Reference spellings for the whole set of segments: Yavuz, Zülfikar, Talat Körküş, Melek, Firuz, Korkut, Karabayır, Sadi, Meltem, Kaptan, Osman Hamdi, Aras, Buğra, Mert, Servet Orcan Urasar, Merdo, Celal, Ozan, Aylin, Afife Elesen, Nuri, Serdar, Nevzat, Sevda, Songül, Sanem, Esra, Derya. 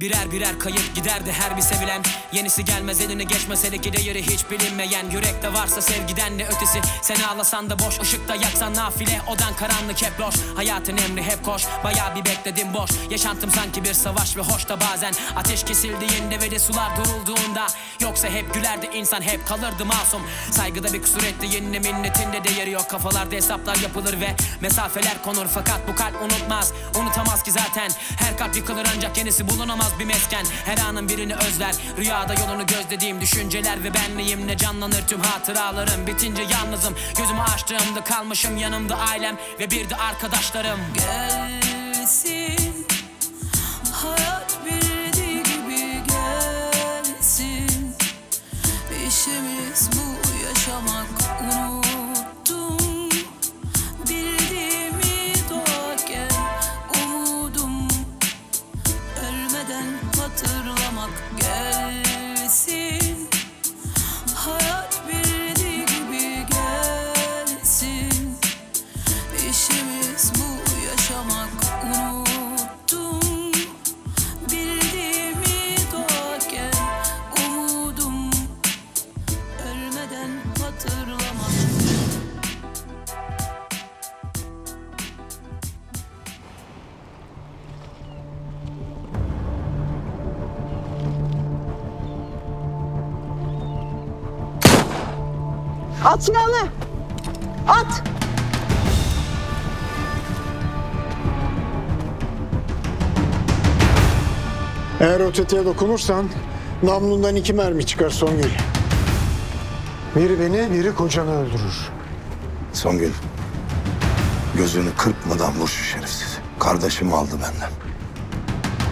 Birer birer kayıp giderdi her bir sevilen. Yenisi gelmez eline geçmese de ki değeri hiç bilinmeyen. Yürekte varsa sevgiden ne ötesi. Sen ağlasan da boş, ışıkta yaksan nafile. Odan karanlık hep loş, hayatın emri hep koş. Bayağı bir bekledim boş, yaşantım sanki bir savaş ve hoş da bazen. Ateş kesildiğinde ve de sular durulduğunda. Yoksa hep gülerdi insan, hep kalırdı masum. Saygıda bir kusur etti, yenine minnetinde değeri yok. Kafalarda hesaplar yapılır ve mesafeler konur. Fakat bu kalp unutmaz, unutamaz ki zaten. Her kalp yıkılır ancak yenisi bulunamaz bir mesken. Her anın birini özler, rüyada yolunu gözlediğim düşünceler ve benliğimle canlanır tüm hatıralarım. Bitince yalnızım, gözümü açtığımda kalmışım, yanımda ailem ve bir de arkadaşlarım. Gelsin hayat bildiği gibi gelsin, işimiz bu yaşamak, unuttum bildiğimi doğarken. Hatırlamak gelsin, hayat bildiği gibi gelsin, işimiz bu yaşamak, unuttum bildiğimi doğarken, umudum ölmeden hatırlamak. At silahını! At! Eğer öteye dokunursan namlundan 2 mermi çıkar Songül. Biri beni, biri kocanı öldürür. Songül, gözünü kırpmadan vur şu şerefsiz. Kardeşimi aldı benden.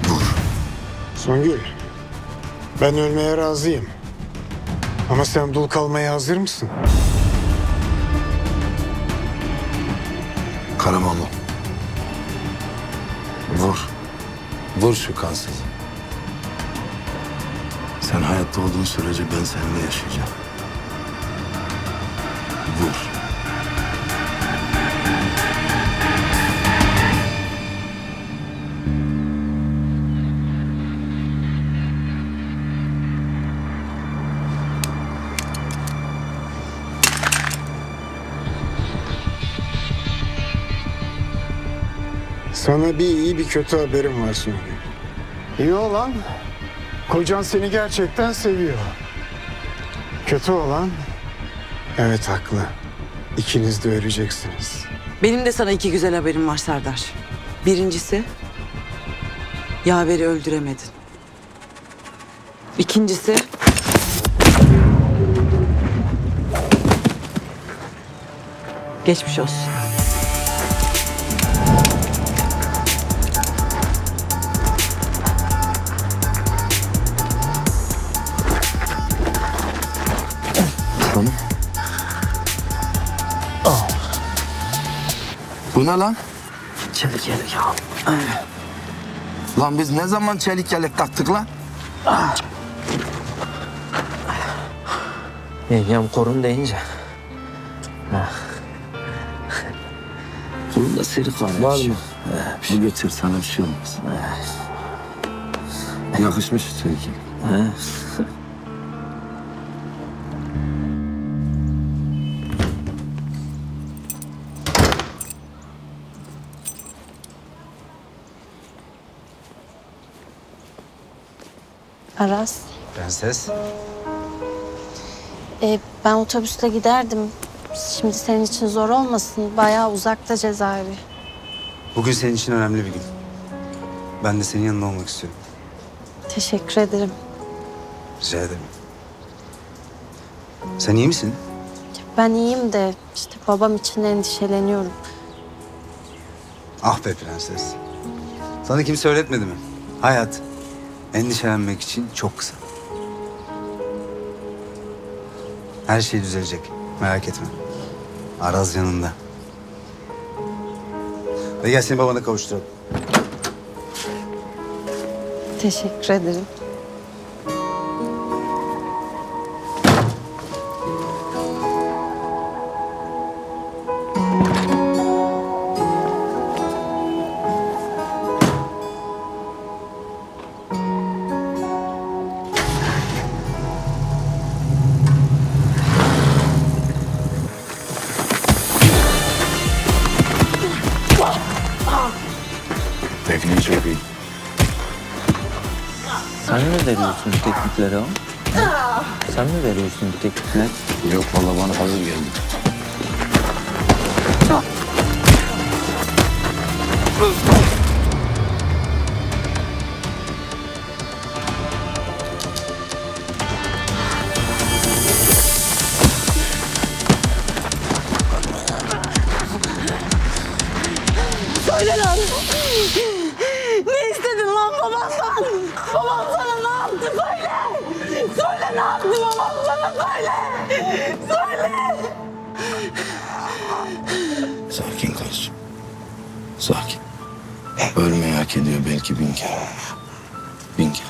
Vur. Songül, ben ölmeye razıyım. Ama sen dul kalmaya hazır mısın? Karamanlı. Vur. Vur şu kansızı. Sen hayatta olduğun sürece ben seninle yaşayacağım. Vur. Sana bir iyi bir kötü haberim var Songül. İyi olan, kocan seni gerçekten seviyor. Kötü olan, evet haklı. İkiniz de öleceksiniz. Benim de sana 2 güzel haberim var Serdar. Birincisi, yaveri öldüremedin. İkincisi... Geçmiş olsun. Bu ne lan? Çelik yelek ya. Lan biz ne zaman çelik yelek taktık lan? Yengem korun deyince. Kolunda seri kalmış. Var mı? Bu götür sana bir şey olmaz. Yakışmış çelik yelek. Aras. Prenses. Ben otobüsle giderdim. Şimdi senin için zor olmasın. Bayağı uzakta cezaevi. Bugün senin için önemli bir gün. Ben de senin yanında olmak istiyorum. Teşekkür ederim. Rica ederim. Sen iyi misin? Ben iyiyim de işte babam için endişeleniyorum. Ah be prenses. Sana kimse öğretmedi mi? Hayat. Endişelenmek için çok kısa. Her şey düzelecek. Merak etme. Aras yanında. Hadi gel seni babana kavuşturalım. Teşekkür ederim. Teknik çekil. Sen mi veriyorsun bu teknikleri o? Sen mi veriyorsun bu teknikleri? Yok vallahi bana hazır geldi. Söyle lan! Ne istedin lan babandan? Babam sana ne yaptı? Söyle! Söyle ne yaptı babam sana? Söyle! Söyle! Sakin kız. Sakin. Ölmeyi hak ediyor belki 1000 kere. 1000 kere.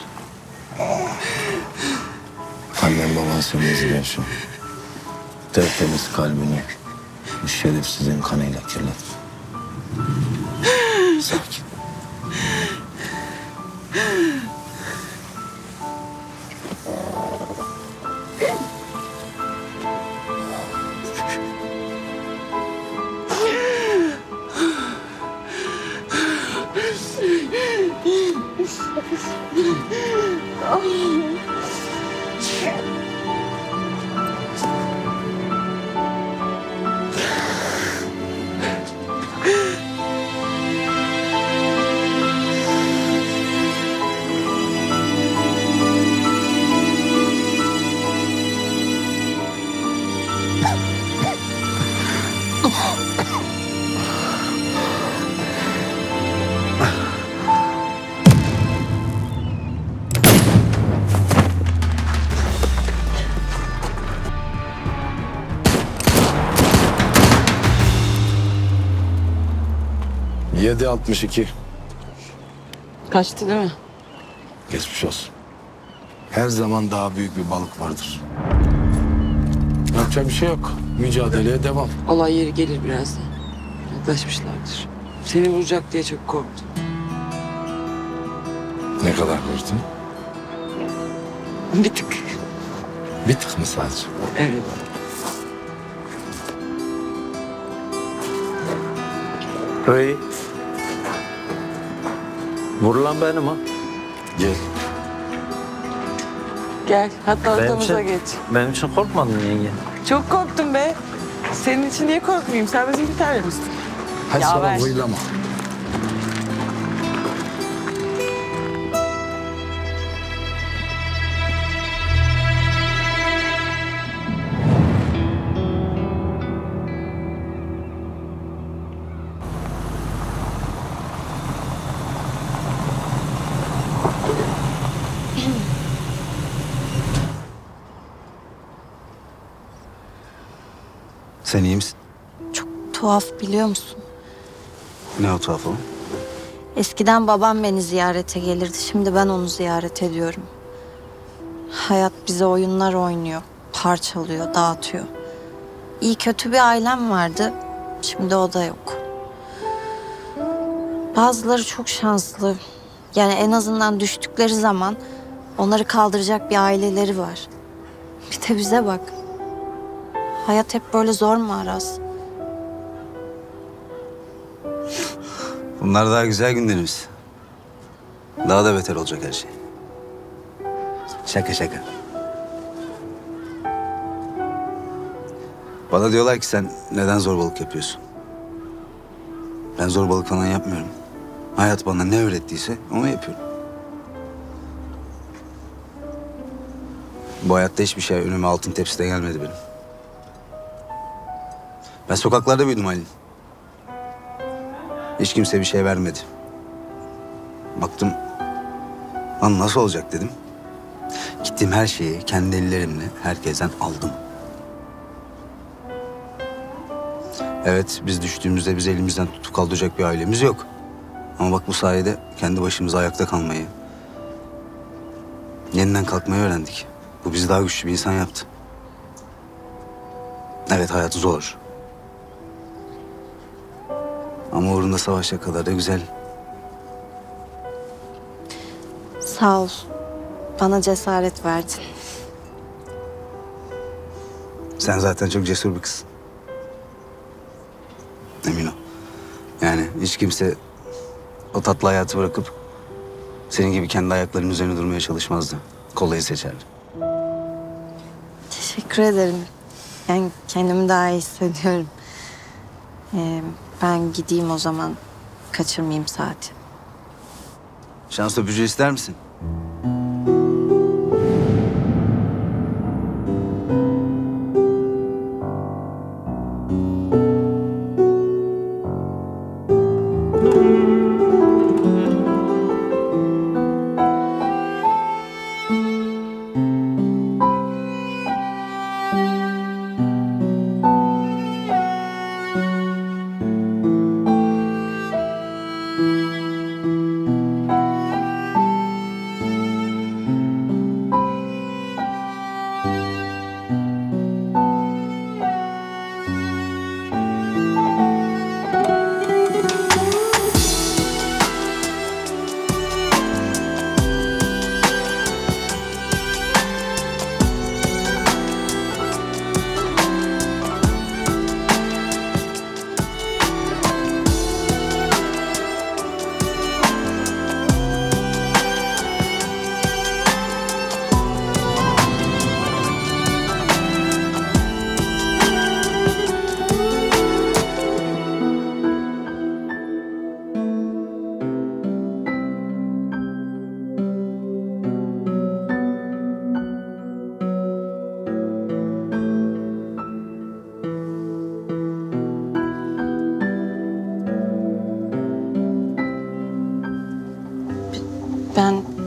Annem baban seni izliyor şu an. Tertemiz kalbini bu şerefsizin kanıyla kirletme. Sakin. Yedi 62. Kaçtı değil mi? Geçmiş olsun. Her zaman daha büyük bir balık vardır. Yapacak bir şey yok. Mücadeleye devam. Olay yeri gelir birazdan. Yaklaşmışlardır. Seni vuracak diye çok korktum. Ne kadar korktun? Bir tık. Bir tık mı sadece? Evet. Hey. Vurulan benim ha. Gel. Gel. Hatta ortamıza geç. Benim için korkmadın yenge. Çok korktum be. Senin için niye korkmayayım? Sen bizim bir tane misin? Hadi sana vıylama. Sen iyi misin? Çok tuhaf biliyor musun? Ne o tuhaf o? Eskiden babam beni ziyarete gelirdi. Şimdi ben onu ziyaret ediyorum. Hayat bize oyunlar oynuyor. Parçalıyor, dağıtıyor. İyi kötü bir ailem vardı. Şimdi o da yok. Bazıları çok şanslı. Yani en azından düştükleri zaman onları kaldıracak bir aileleri var. Bir de bize bak. Hayat hep böyle zor mu Aras? Bunlar daha güzel günlerimiz. Daha da beter olacak her şey. Şaka şaka. Bana diyorlar ki sen neden zorbalık yapıyorsun? Ben zorbalık falan yapmıyorum. Hayat bana ne öğrettiyse onu yapıyorum. Bu hayatta hiçbir şey önüme altın tepside gelmedi benim. Ben sokaklarda büyüdüm Aylin. Hiç kimse bir şey vermedi. Baktım, lan nasıl olacak dedim. Gittiğim her şeyi kendi ellerimle herkesten aldım. Evet, biz düştüğümüzde bizi elimizden tutup kaldıracak bir ailemiz yok. Ama bak bu sayede kendi başımıza ayakta kalmayı, yeniden kalkmayı öğrendik. Bu bizi daha güçlü bir insan yaptı. Evet, hayat zor. Ama uğrunda savaşa kadar da güzel. Sağ ol. Bana cesaret verdin. Sen zaten çok cesur bir kızsın. Emin ol. Yani hiç kimse o tatlı hayatı bırakıp senin gibi kendi ayaklarının üzerine durmaya çalışmazdı. Kolayı seçerdi. Teşekkür ederim. Yani kendimi daha iyi hissediyorum. Ben gideyim o zaman. Kaçırmayayım saati. Şans öpücüğü ister misin?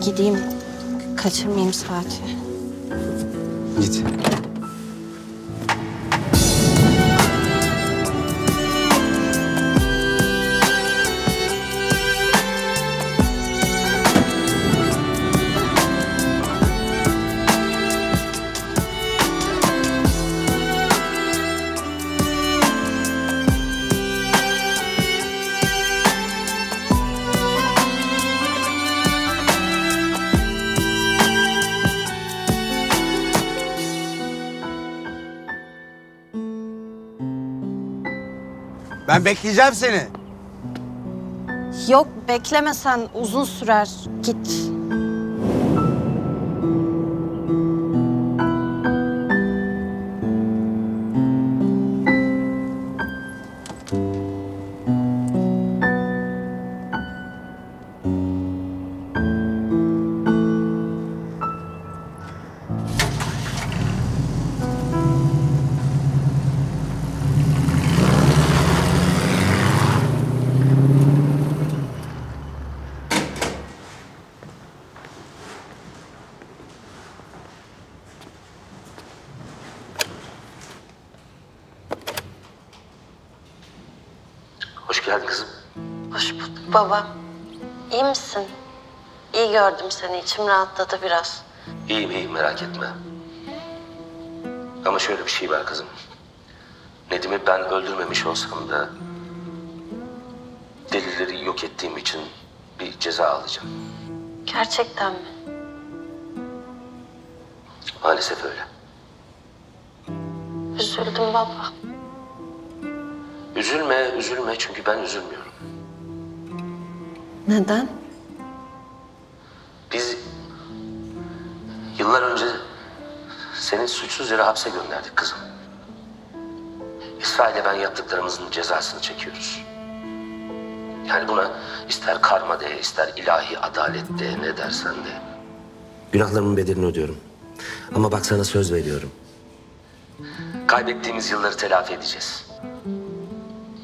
Gideyim, kaçırmayayım saati. Git. Ben bekleyeceğim seni. Yok, bekleme sen. Uzun sürer. Git. Baba, iyi misin? İyi gördüm seni, içim rahatladı biraz. İyiyim, iyiyim, merak etme. Ama şöyle bir şey var kızım. Nedim'i ben öldürmemiş olsam da delilleri yok ettiğim için bir ceza alacağım. Gerçekten mi? Maalesef öyle. Üzüldüm baba. Üzülme, üzülme çünkü ben üzülmüyorum. Neden? Biz yıllar önce seni suçsuz yere hapse gönderdik kızım. İsrail'e ben yaptıklarımızın cezasını çekiyoruz. Yani buna ister karma de, ister ilahi adalet de, ne dersen de. Günahlarımın bedelini ödüyorum. Ama bak sana söz veriyorum. Kaybettiğimiz yılları telafi edeceğiz.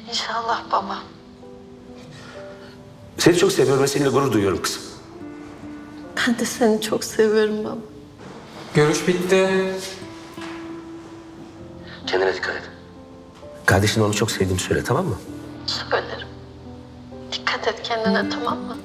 İnşallah baba. Seni çok seviyorum ve seninle gurur duyuyorum kızım. Ben de seni çok seviyorum baba. Görüş bitti. Kendine dikkat et. Kardeşin onu çok sevdiğini söyle, tamam mı? Söylerim. Dikkat et kendine, tamam mı?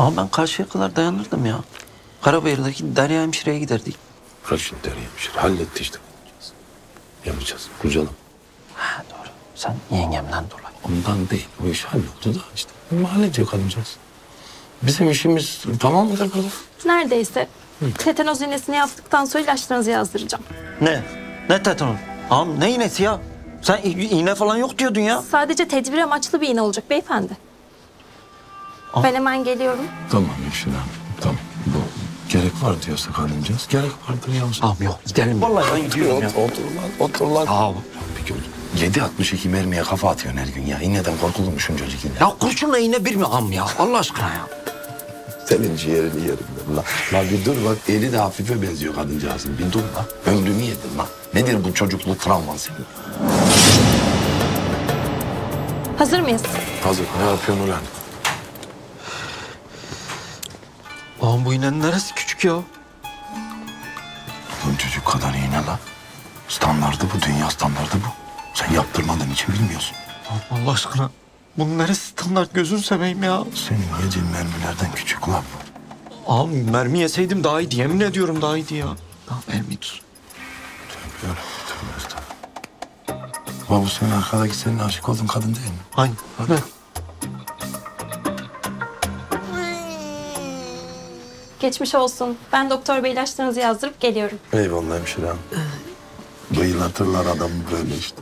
Ama ben karşıya kadar dayanırdım ya. Karabayır'daki Derya hemşireye giderdik. Bırak şimdi Derya hemşire. Halletti işte. Yapacağız. Kurcalım. Ha doğru. Sen yengemden dolayı. Ondan değil. Bu iş halloldu da işte. Mahallece kalacağız. Bizim işimiz tamam mı kadar? Neredeyse. Hı. Tetanoz iğnesini yaptıktan sonra ilaçlarınızı yazdıracağım. Ne? Ne tetanoz? Ağam ne iğnesi ya? Sen iğne falan yok diyordun ya. Sadece tedbir amaçlı bir iğne olacak beyefendi. Aa. Ben hemen geliyorum. Tamam Yeşil Hanım. Tamam. Bu gerek var diyorsak alınacağız. Gerek vardır Yavuz. Ağam yok gidelim. Vallahi ben gidiyorum ya. Otur lan. Ağam. Yedi 62 mermiye kafa atıyorsun her gün ya. İğneden korkulurmuşum çocuk yine. Ya kurşunla iğne bir mi ağam ya? Allah aşkına ya. Senin ciğerini yerim ben lan. Lan bir dur bak, eli de Hafife benziyor kadıncağızın. Bir dur lan. Ömrümü yedin lan. Nedir bu çocukluk travman senin? Hazır mıyız? Hazır. Ne yapıyorsun ulan? Lan bu iğnenin neresi küçük ya? Bu çocuk kadar iğne lan. Standardı bu, dünya standardı bu. Sen yaptırmadığın için bilmiyorsun. Allah aşkına. Bunun neresi standart gözünü seveyim ya? Senin yediğin mermilerden küçük lan bu. Abi mermi yeseydim daha iyiydi. Yemin ediyorum daha iyiydi ya. Tamam mermi tut. Tövbe. Ama bu senin arkadaki senin aşık olduğun kadın değil mi? Aynen. Hadi. Geçmiş olsun. Ben doktor bey ilaçlarınızı yazdırıp geliyorum. Eyvallah hemşire hanım. Bıyılatırlar adamı böyle işte.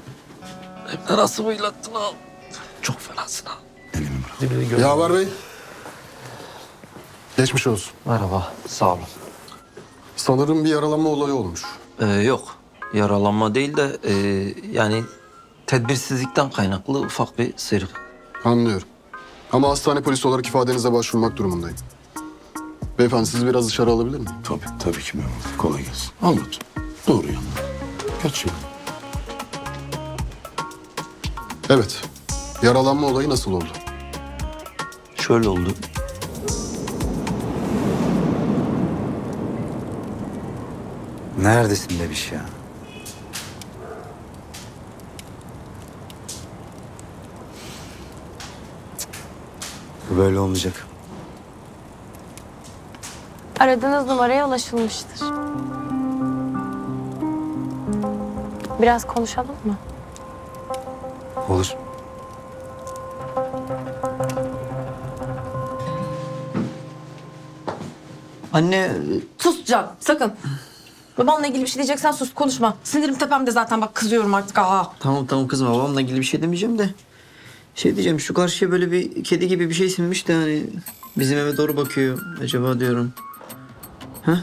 Hem de nasıl bıyılattın abi? Çok fenasın ha. Elimi bırak. Yaver Bey. Geçmiş olsun. Merhaba, sağ olun. Sanırım bir yaralanma olayı olmuş. Yok, yaralanma değil de yani tedbirsizlikten kaynaklı ufak bir sıyrık. Anlıyorum. Ama hastane polisi olarak ifadenize başvurmak durumundayım. Beyefendi siz biraz dışarı alabilir miyim? Tabii, tabii ki memnun. Kolay gelsin. Anlat. Doğru yanına. Kaçıyor. Evet. Yaralanma olayı nasıl oldu? Şöyle oldu. Neredesin bebiş ya? Bu böyle olmayacak. Aradığınız numaraya ulaşılmıştır. Biraz konuşalım mı? Olur. Anne... Sus Can, sakın. Babanla ilgili bir şey diyeceksen sus, konuşma. Sinirim tepemde zaten, bak kızıyorum artık. Aa. Tamam kızım, babamla ilgili bir şey demeyeceğim de... Şey diyeceğim, şu karşıya böyle bir kedi gibi bir şey sinmiş de hani... Bizim eve doğru bakıyor acaba diyorum. Ha?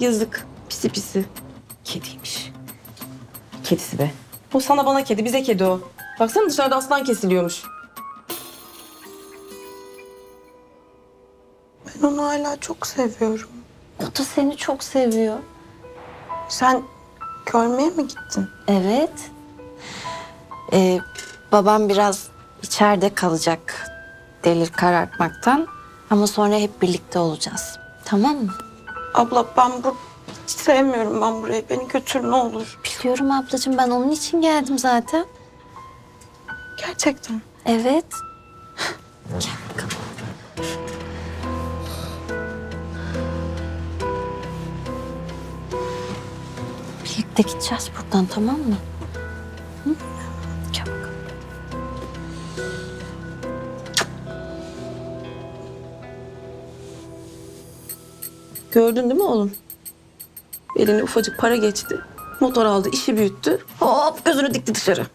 Yazık, pisi. Kediymiş. Kedisi be. O sana bana kedi, bize kedi o. Baksana dışarıda aslan kesiliyormuş. Ben onu hala çok seviyorum. O da seni çok seviyor. Sen görmeye mi gittin? Evet. Babam biraz içeride kalacak delir karartmaktan. Ama sonra hep birlikte olacağız. Tamam mı? Abla ben bu... Hiç sevmiyorum ben burayı. Beni götür ne olur. Biliyorum ablacığım. Ben onun için geldim zaten. Gerçekten? Evet. Gel bakalım. Birlikte gideceğiz buradan, tamam mı? Hı? Gel bakalım. Gördün değil mi oğlum? Eline ufacık para geçti. Motor aldı, işi büyüttü. Hop gözünü dikti dışarı.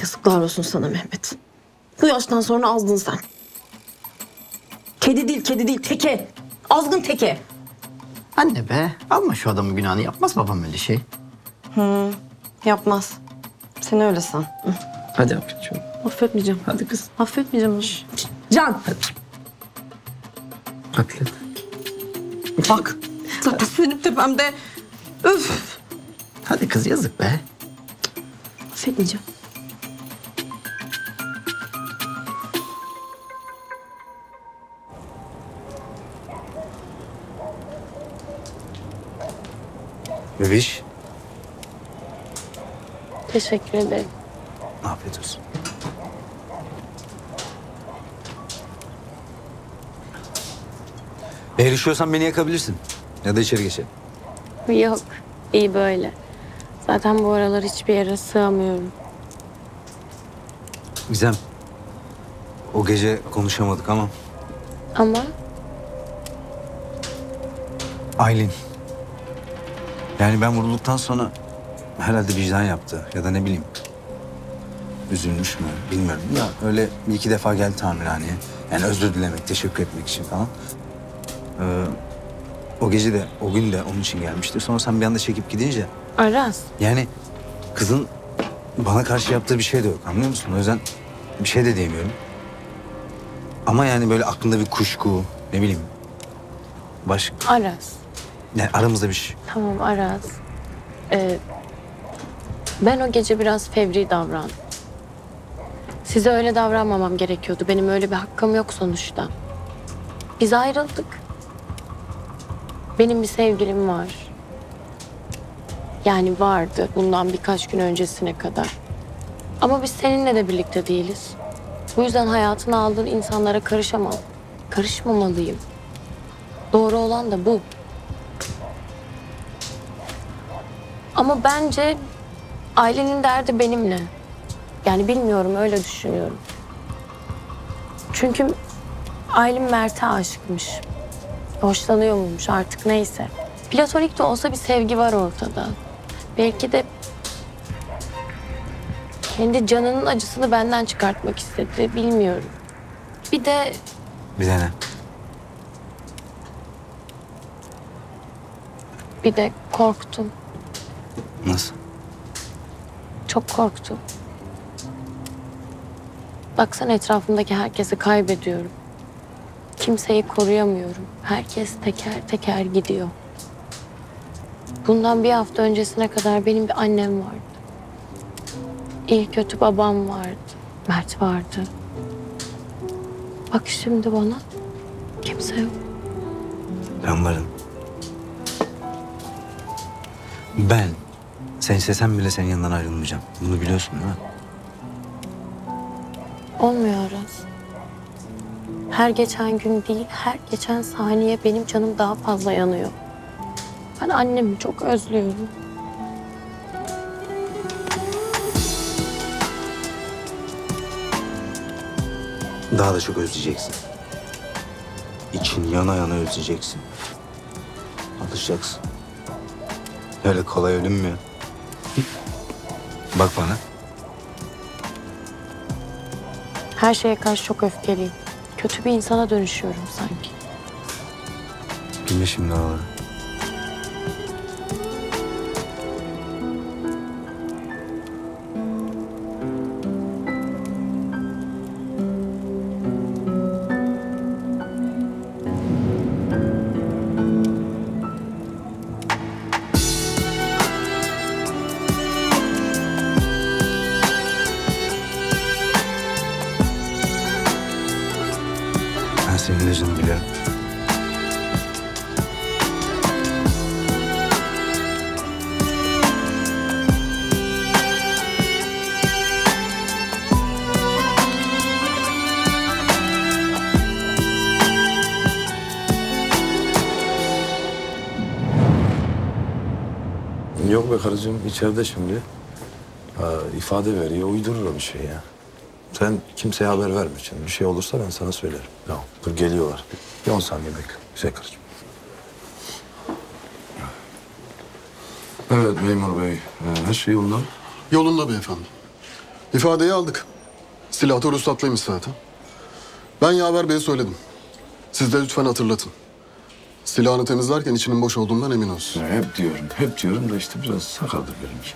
Yazıklar olsun sana Mehmet. Bu yaştan sonra azdın sen. Kedi değil, teke. Azgın teke. Anne be, alma şu adamın günahını. Yapmaz babam öyle şey. Yapmaz. Sen öyle san. Hadi affedeceğim. Affetmeyeceğim. Hadi kız. Affetmeyeceğim onu. Can. Atlet. Bak, zaten benim tepemde. Öf. Hadi kız yazık be. Affedeceğim. Bebiş. Teşekkür ederim. Afiyet olsun. Eğer üşüyorsan beni yakabilirsin. Ya da içeri geçelim. Yok, iyi böyle. Zaten bu aralar hiçbir yere sığamıyorum. Gizem, o gece konuşamadık ama... Ama? Aylin. Yani ben vurulduktan sonra herhalde vicdan yaptı ya da ne bileyim. Üzülmüş mü bilmiyorum ya, öyle bir iki defa geldi tamirhaneye. Yani özür dilemek, teşekkür etmek için falan. O gece de, o gün de onun için gelmişti. Sonra sen bir anda çekip gidince... Aras. Yani kızın bana karşı yaptığı bir şey de yok, anlıyor musun? O yüzden bir şey de diyemiyorum. Ama yani böyle aklında bir kuşku, ne bileyim. Başka... Aras. Yani aramızda bir şey. Tamam Aras. Ben o gece biraz fevri davrandım. Size öyle davranmamam gerekiyordu. Benim öyle bir hakkım yok sonuçta. Biz ayrıldık. Benim bir sevgilim var. Yani vardı bundan birkaç gün öncesine kadar. Ama biz seninle de birlikte değiliz. Bu yüzden hayatını aldığın insanlara karışamam. Karışmamalıyım. Doğru olan da bu. Ama bence ailenin derdi benimle. Yani bilmiyorum, öyle düşünüyorum. Çünkü Aylin Mert'e aşıkmış. Hoşlanıyor muymuş artık neyse. Platonik de olsa bir sevgi var ortada. Belki de kendi canının acısını benden çıkartmak istedi, bilmiyorum. Bir de... Bir de ne? Bir de korktum. Nasıl? Çok korktum. Baksana etrafımdaki herkesi kaybediyorum. Kimseyi koruyamıyorum. Herkes teker teker gidiyor. Bundan bir hafta öncesine kadar benim bir annem vardı. İyi kötü babam vardı. Mert vardı. Bak şimdi bana kimse yok. Ben varım. Ben sen istesen bile senin yanından ayrılmayacağım. Bunu biliyorsun değil mi? Olmuyor Aras. Her geçen gün değil, her geçen saniye benim canım daha fazla yanıyor. Ben annemi çok özlüyorum. Daha da çok özleyeceksin. İçin yana yana özleyeceksin. Alışacaksın. Öyle kolay ölünmüyor. Bak bana. Her şeye karşı çok öfkeliyim. Kötü bir insana dönüşüyorum sanki. Bilme şimdi ağları. Yok be karıcığım, içeride şimdi. İfade veriyor, uydurur bir şey ya. Sen kimseye haber verme şimdi. Bir şey olursa ben sana söylerim. Tamam, dur geliyorlar. Bir 10 saniye bekle. Güzel karıcığım. Evet memur bey, her şey yolunda. Yolunda beyefendi. İfadeyi aldık. Silahı ruhsatlıymış zaten. Ben Yaver Bey'e söyledim. Siz de lütfen hatırlatın. Silahını temizlerken içinin boş olduğundan emin olsun. Ya hep diyorum da işte biraz sakaldır benimki.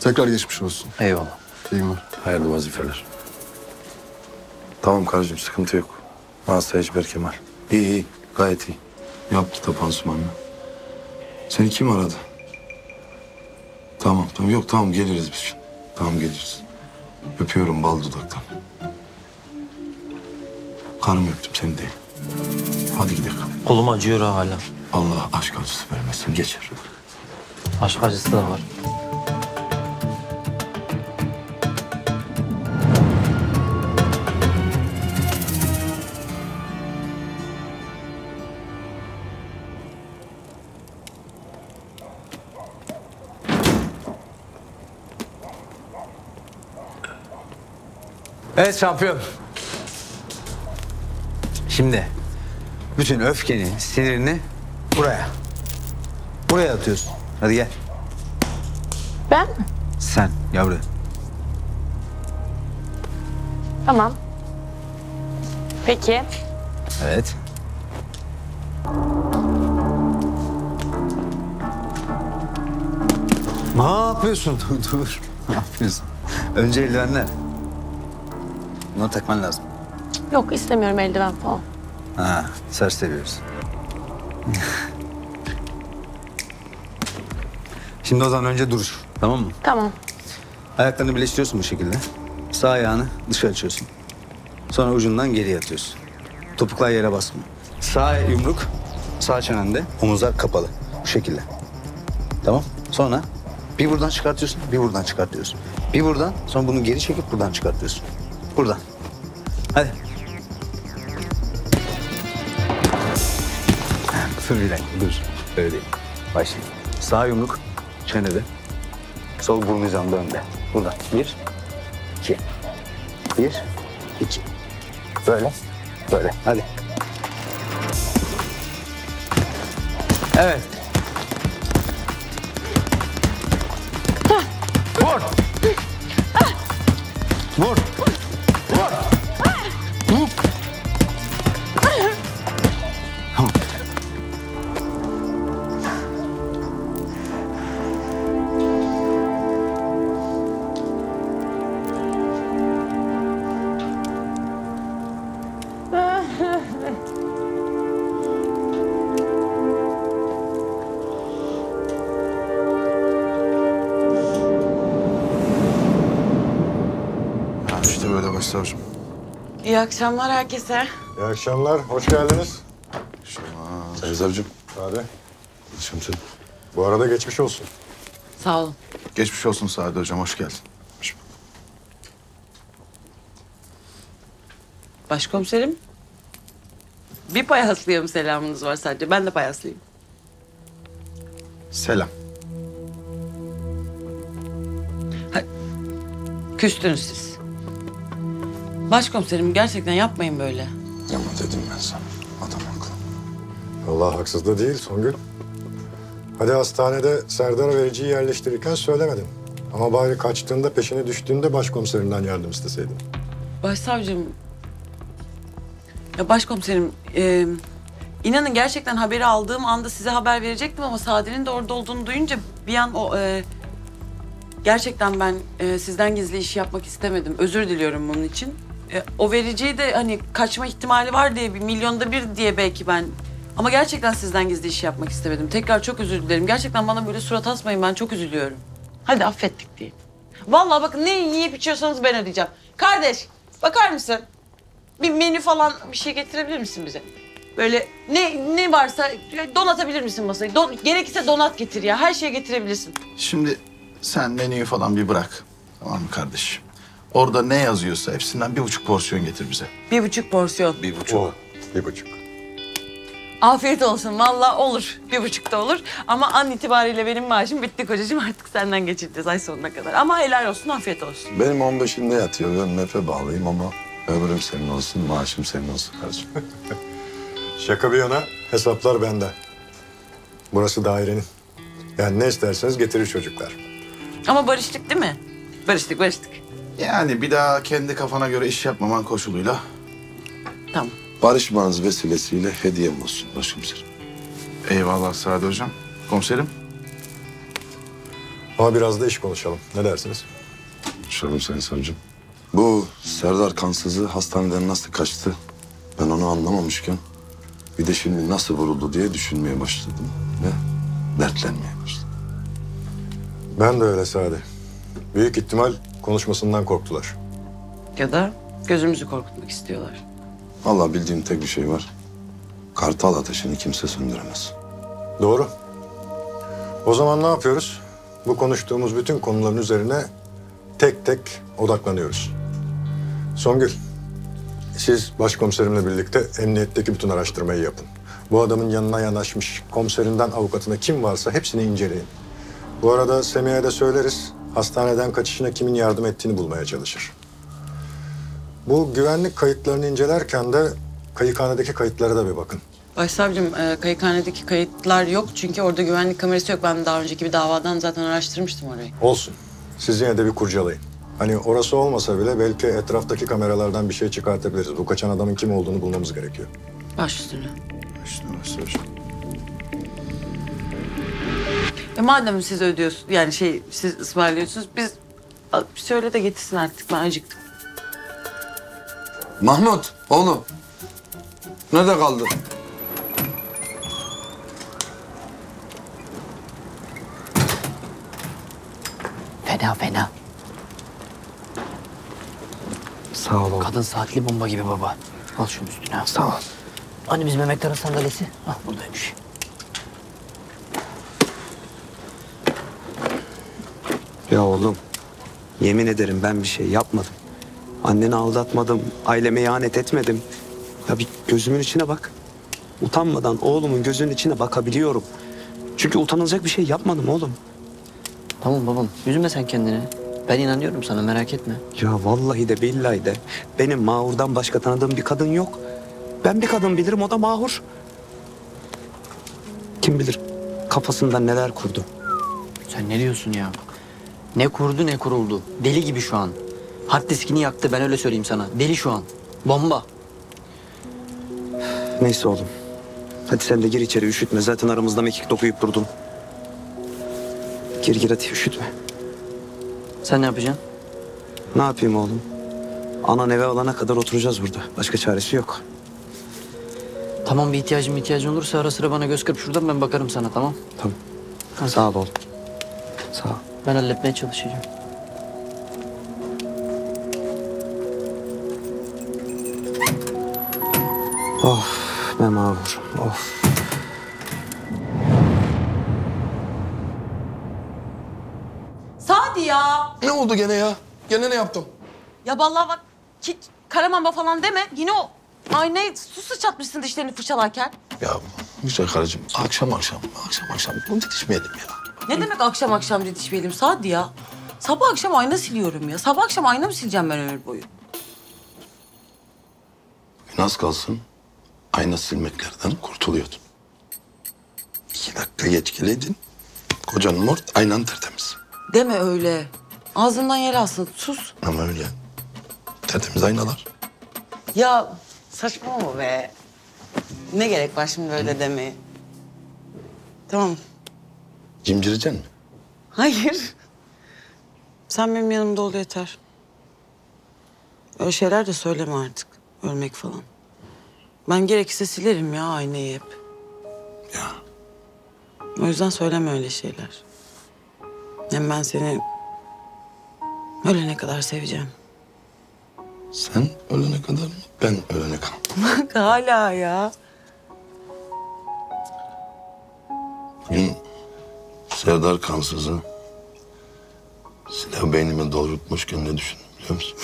Tekrar geçmiş olsun. Eyvallah. İyi günler. Hayırlı vazifeler. Tamam karıcığım, sıkıntı yok. Hasta Ecber Kemal. İyi, gayet iyi. Yaptı da pansumanını. Seni kim aradı? Tamam. Yok tamam, geliriz biz. Tamam geliriz. Öpüyorum bal dudaktan. Karım öptüm, seni değil. Hadi gidelim. Kolum acıyor hala. Allah aşk acısı vermesin, geçer. Aşk acısı da var. Evet şampiyon. Şimdi bütün öfkeni, sinirini buraya. Buraya atıyorsun. Hadi gel. Ben mi? Sen yavru. Tamam. Peki. Evet. Ne yapıyorsun? Dur. Ne yapıyorsun? Önce eldivenler. Bunu takman lazım. Yok istemiyorum eldiven falan. Ha, saç seviyoruz. Şimdi o zaman önce duruş. Tamam mı? Tamam. Ayaklarını birleştiriyorsun bu şekilde. Sağ ayağını dışarı açıyorsun. Sonra ucundan geriye atıyorsun. Topuklar yere basma. Sağ yumruk, sağ çenende, omuzlar kapalı. Bu şekilde. Tamam. Sonra bir buradan çıkartıyorsun, bir buradan çıkartıyorsun. Bir buradan, sonra bunu geri çekip buradan çıkartıyorsun. Buradan. Hadi. Dur. Öyle değil. Başlayalım. Sağ yumruk çenede. Sol burun hizamda önde. Buradan. Bir, iki. Bir, iki. Böyle. Böyle. Hadi. Evet. Vur. Vur. Vur. Vur. İyi akşamlar herkese. İyi akşamlar, hoş geldiniz. Sevdacığım. Sadi. Şimdi. Bu arada geçmiş olsun. Sağ olun. Geçmiş olsun Sadi hocam, hoş geldin. Başkomiserim. Bir payaslıyım selamınız var sadece, ben de payaslıyım. Selam. Ha, küstünüz siz. Başkomiserim gerçekten yapmayın böyle. Ama dedim ben sana. Adam haklı. Allah haksız da değil Songül. Hadi hastanede Serdar vericiyi yerleştirirken söylemedin. Ama bari kaçtığında, peşine düştüğünde başkomiserinden yardım isteseydin. Başsavcım... Ya başkomiserim... inanın gerçekten haberi aldığım anda size haber verecektim ama Sadi'nin de orada olduğunu duyunca bir an o... gerçekten ben sizden gizli işi yapmak istemedim. Özür diliyorum bunun için. O vericiyi de hani kaçma ihtimali var diye, bir milyonda bir diye belki ben... Ama gerçekten sizden gizli işi yapmak istemedim. Tekrar çok özür dilerim. Gerçekten bana böyle surat asmayın. Ben çok üzülüyorum. Hadi affettik diye. Vallahi bakın ne yiyip içiyorsanız ben ödeyeceğim. Kardeş bakar mısın? Bir menü falan bir şey getirebilir misin bize? Böyle ne varsa donatabilir misin masayı? Gerekirse donat getir ya. Her şeyi getirebilirsin. Şimdi sen menüyü falan bir bırak. Tamam mı kardeşim? Orada ne yazıyorsa hepsinden 1,5 porsiyon getir bize. 1,5 porsiyon. 1,5. Oh, 1,5. Afiyet olsun. Vallahi olur. 1,5 da olur. Ama an itibariyle benim maaşım bitti kocacığım. Artık senden geçireceğiz ay sonuna kadar. Ama helal olsun, afiyet olsun. Benim 15'imde yatıyor. Ben MEF'e bağlayayım ama ömrüm senin olsun, maaşım senin olsun kardeşim. Şaka bir yana hesaplar bende. Burası dairenin. Yani ne isterseniz getirir çocuklar. Ama barıştık değil mi? Barıştık, barıştık. Yani bir daha kendi kafana göre iş yapmaman koşuluyla. Tamam. Barışmanız vesilesiyle hediyem olsun başkomiserim. Eyvallah Sadi hocam. Komiserim. Ama biraz da iş konuşalım. Ne dersiniz? Konuşalım Sayın Savcım. Bu Serdar kansızı hastaneden nasıl kaçtı? Ben onu anlamamışken bir de şimdi nasıl vuruldu diye düşünmeye başladım. Ve dertlenmeye başladım. Ben de öyle Sadi. Büyük ihtimal konuşmasından korktular. Ya da gözümüzü korkutmak istiyorlar. Vallahi bildiğim tek bir şey var. Kartal ateşini kimse söndüremez. Doğru. O zaman ne yapıyoruz? Bu konuştuğumuz bütün konuların üzerine tek tek odaklanıyoruz. Songül, siz başkomiserimle birlikte emniyetteki bütün araştırmayı yapın. Bu adamın yanına yanaşmış komiserinden avukatına kim varsa hepsini inceleyin. Bu arada Semih'e de söyleriz, hastaneden kaçışına kimin yardım ettiğini bulmaya çalışır. Bu güvenlik kayıtlarını incelerken de kayıkhanedeki kayıtlara da bir bakın. Başsavcım, kayıkhanedeki kayıtlar yok çünkü orada güvenlik kamerası yok. Ben daha önceki bir davadan zaten araştırmıştım orayı. Olsun. Siz yine de bir kurcalayın. Hani orası olmasa bile belki etraftaki kameralardan bir şey çıkartabiliriz. Bu kaçan adamın kim olduğunu bulmamız gerekiyor. Baş üstüne. Baş üstüne başsavcım. Madem siz ödüyorsunuz, yani siz ısmarlıyorsunuz, biz söyle de getirsin artık, ben acıktım. Mahmut, oğlum. Nerede kaldı? Fena. Sağ ol oğlum. Kadın saatli bomba gibi baba. Al şunu üstüne. Sağ ol. Annemiz Mehmetlerin sandalyesi. Ah, buradaymış. Ya oğlum, yemin ederim ben bir şey yapmadım. Anneni aldatmadım, aileme ihanet etmedim. Ya bir gözümün içine bak. Utanmadan oğlumun gözünün içine bakabiliyorum. Çünkü utanılacak bir şey yapmadım oğlum. Tamam babam, üzülme sen kendine. Ben inanıyorum sana, merak etme. Ya vallahi de billahi de benim Mahur'dan başka tanıdığım bir kadın yok. Ben bir kadın bilirim, o da Mahur. Kim bilir kafasında neler kurdu. Sen ne diyorsun ya? Ne kurdu ne kuruldu. Deli gibi şu an. Hard diskini yaktı, ben öyle söyleyeyim sana. Deli şu an. Bomba. Neyse oğlum. Hadi sen de gir içeri, üşütme. Zaten aramızda mekik dokuyup durdun. Gir hadi, üşütme. Sen ne yapacaksın? Ne yapayım oğlum? Anan eve alana kadar oturacağız burada. Başka çaresi yok. Tamam, bir ihtiyacın olursa ara sıra bana göz kırp şuradan, ben bakarım sana, tamam? Tamam. Hadi. Sağ ol oğlum. Sağ ol. Ben halletmeye çalışacağım. Of be Mahur, of. Sadi ya! Ne oldu gene ya? Gene ne yaptım? Ya vallahi bak, karamamba falan deme. Yine o aynaya su sıçratmışsın dişlerini fırçalarken. Ya Müşter karıcığım, akşam bunu didişmeyelim ya. Ne demek akşam akşam didişmeyelim Sadi ya? Sabah akşam ayna siliyorum ya. Sabah akşam ayna mı sileceğim ben ömür boyu? Nasıl kalsın ayna silmeklerden kurtuluyordun. 2 dakika geç geleydin, kocan mor, aynan tertemiz. Deme öyle. Ağzından yer alsın, sus. Ama öyle. Tertemiz aynalar. Ya saçmalama be. Ne gerek var şimdi öyle demeye? Tamam. Cimcireceksin mi? Hayır. Sen benim yanımda ol yeter. Öyle şeyler de söyleme artık. Ölmek falan. Ben gerekirse silerim ya aynayı hep. Ya. O yüzden söyleme öyle şeyler. Hem ben seni ölene kadar seveceğim. Sen ölene kadar mı? Ben ölene kadar. Bak hala ya. Bugün Serdar kansızı silah beynime dal yutmuşken ne düşündüm biliyor musun?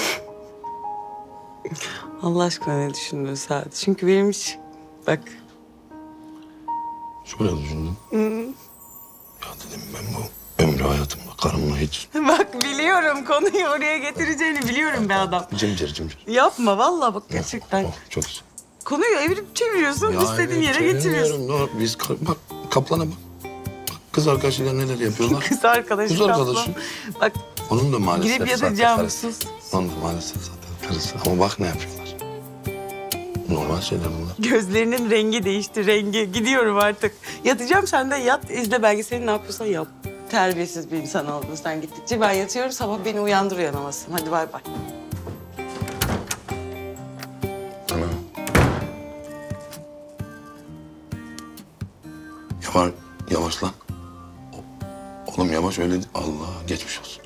Allah aşkına ne düşündün Sadi? Çünkü benim hiç... Bak. Şöyle düşündüm. Ya dedim ben bu ömrü hayatımda karımla hiç... Bak biliyorum, konuyu oraya getireceğini biliyorum be adam. Cimcir. Yapma vallahi bak gerçekten. Oh, çok güzel. Konuyu evirip çeviriyorsun, ya istediğin yere getiriyorsun. No, biz bak Kaplan'a bak. Kız arkadaşıyla neler yapıyorlar? Kız arkadaşı. Bak. Onun da maalesef. Girip yatacağım sus. Onun da maalesef zaten karısı. Ama bak ne yapıyorlar. Normal şeyler bunlar. Gözlerinin rengi değişti, rengi. Gidiyorum artık. Yatacağım, sen de yat, izle belgeselini, ne yapıyorsan yap. Terbiyesiz bir insan oldun sen gittikçe. Ben yatıyorum, sabah beni uyandır uyanamazsın. Hadi bay bay. Ana. Yavaş lan. Oğlum yavaş öyle. Allah geçmiş olsun.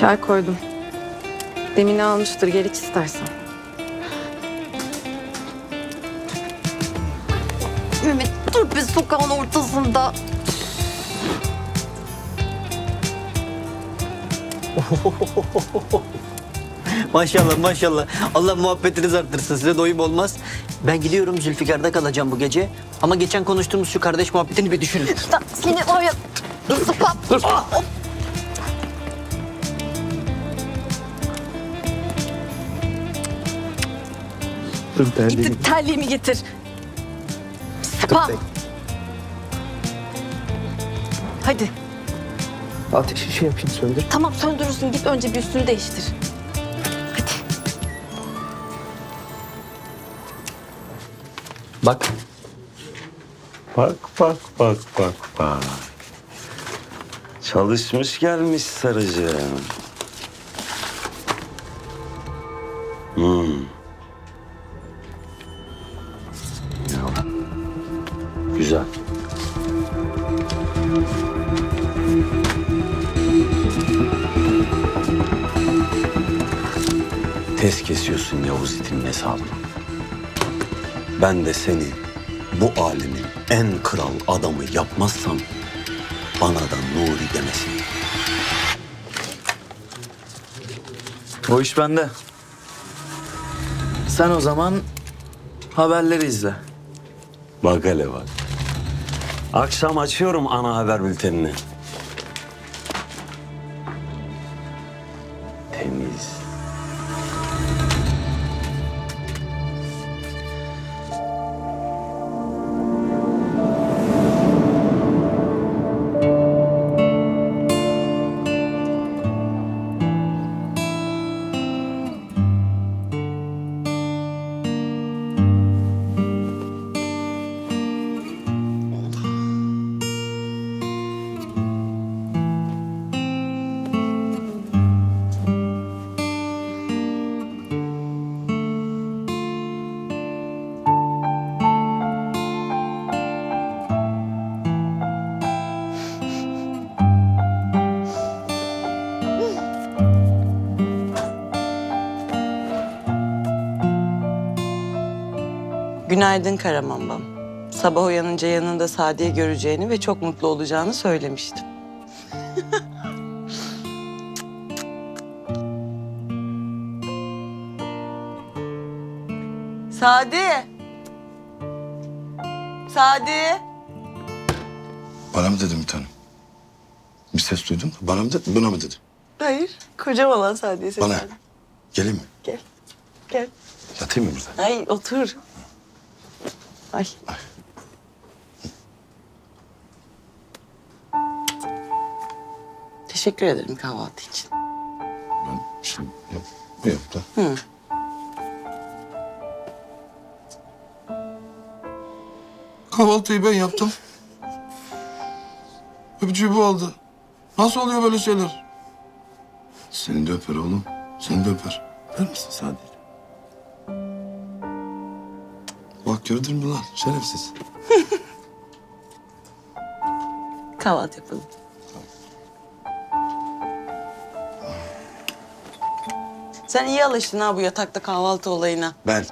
Çay koydum. Demini almıştır, gel iç istersen. Mehmet dur. bir sokağın ortasında. Maşallah maşallah. Allah muhabbetiniz arttırsın. Size doyum olmaz. Ben gidiyorum, Zülfikar'da kalacağım bu gece. Ama geçen konuştuğumuz şu kardeş muhabbetini bir düşünün. Yine oraya... Dur. Dur terliğimi getir. Sıpa. Hadi. Ateşi şey yapayım, söndür. Tamam söndürürsün. Git önce bir üstünü değiştir. Hadi. Bak. Bak. Çalışmış gelmiş sarıcığım. Güzel. Tez kesiyorsun Yavuz itin hesabını. Ben de seni bu alemin en kral adamı yapmazsam bana da Nuri demesin. O iş bende. Sen o zaman haberleri izle. Bak hele bak. Akşam açıyorum ana haber bültenini. Temiz. Günaydın Karamambam. Sabah uyanınca yanında Sadi'yi göreceğini ve çok mutlu olacağını söylemiştim. Sadi. Bana mı dedin bir tanem? Bir ses duydum. Bana mı dedin? Buna mı dedin? Hayır. Kocaman olan Sadi'ye ses. Bana. Geleyim mi? Gel. Yatayım mı burada? Ay otur. Ay. Teşekkür ederim kahvaltı için. Ben şimdi yap da. Kahvaltıyı ben yaptım. Öpücüğü bu aldı. Nasıl oluyor böyle şeyler? Seni de öper oğlum. Seni de öper. Öper misin Sadi? Bak gördün mü lan? Şerefsiz. Kahvaltı yapalım. Tamam. Sen iyi alıştın ha bu yatakta kahvaltı olayına. Ben?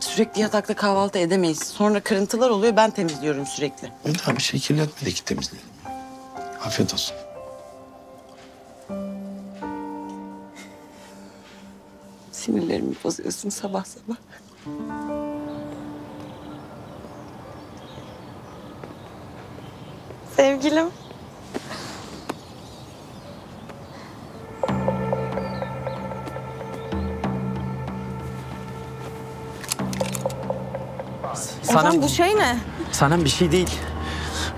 Sürekli yatakta kahvaltı edemeyiz. Sonra kırıntılar oluyor, ben temizliyorum sürekli. Daha bir şey kirletmedik ki temizleyelim. Afiyet olsun. Sinirlerimi bozuyorsun sabah sabah. Sevgilim. Sanem, bu şey ne? Sanem bir şey değil.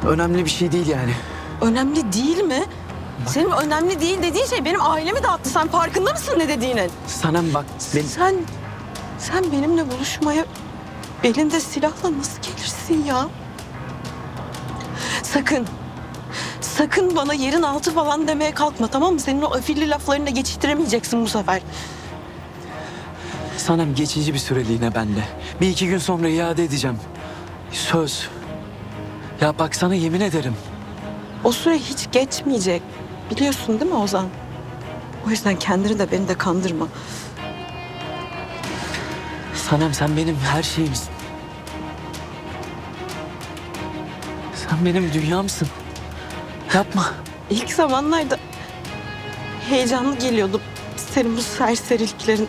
Önemli bir şey değil yani. Önemli değil mi? Bak. Senin önemli değil dediğin şey benim ailemi dağıttı. Sen farkında mısın ne dediğinin? Sanem bak. Benim... Sen benimle buluşmaya belinde silahla nasıl gelirsin ya? Sakın bana yerin altı falan demeye kalkma, tamam mı? Senin o afilli laflarını da geçiştiremeyeceksin bu sefer. Sanem geçici bir süreliğine benle. 1-2 gün sonra iade edeceğim. Söz. Ya bak sana yemin ederim. O süre hiç geçmeyecek. Biliyorsun değil mi Ozan? O yüzden kendini de beni de kandırma. Sanem sen benim her şeyimsin. Sen benim dünyamsın. Yapma. İlk zamanlarda heyecanlı geliyordu senin bu serseriliklerin.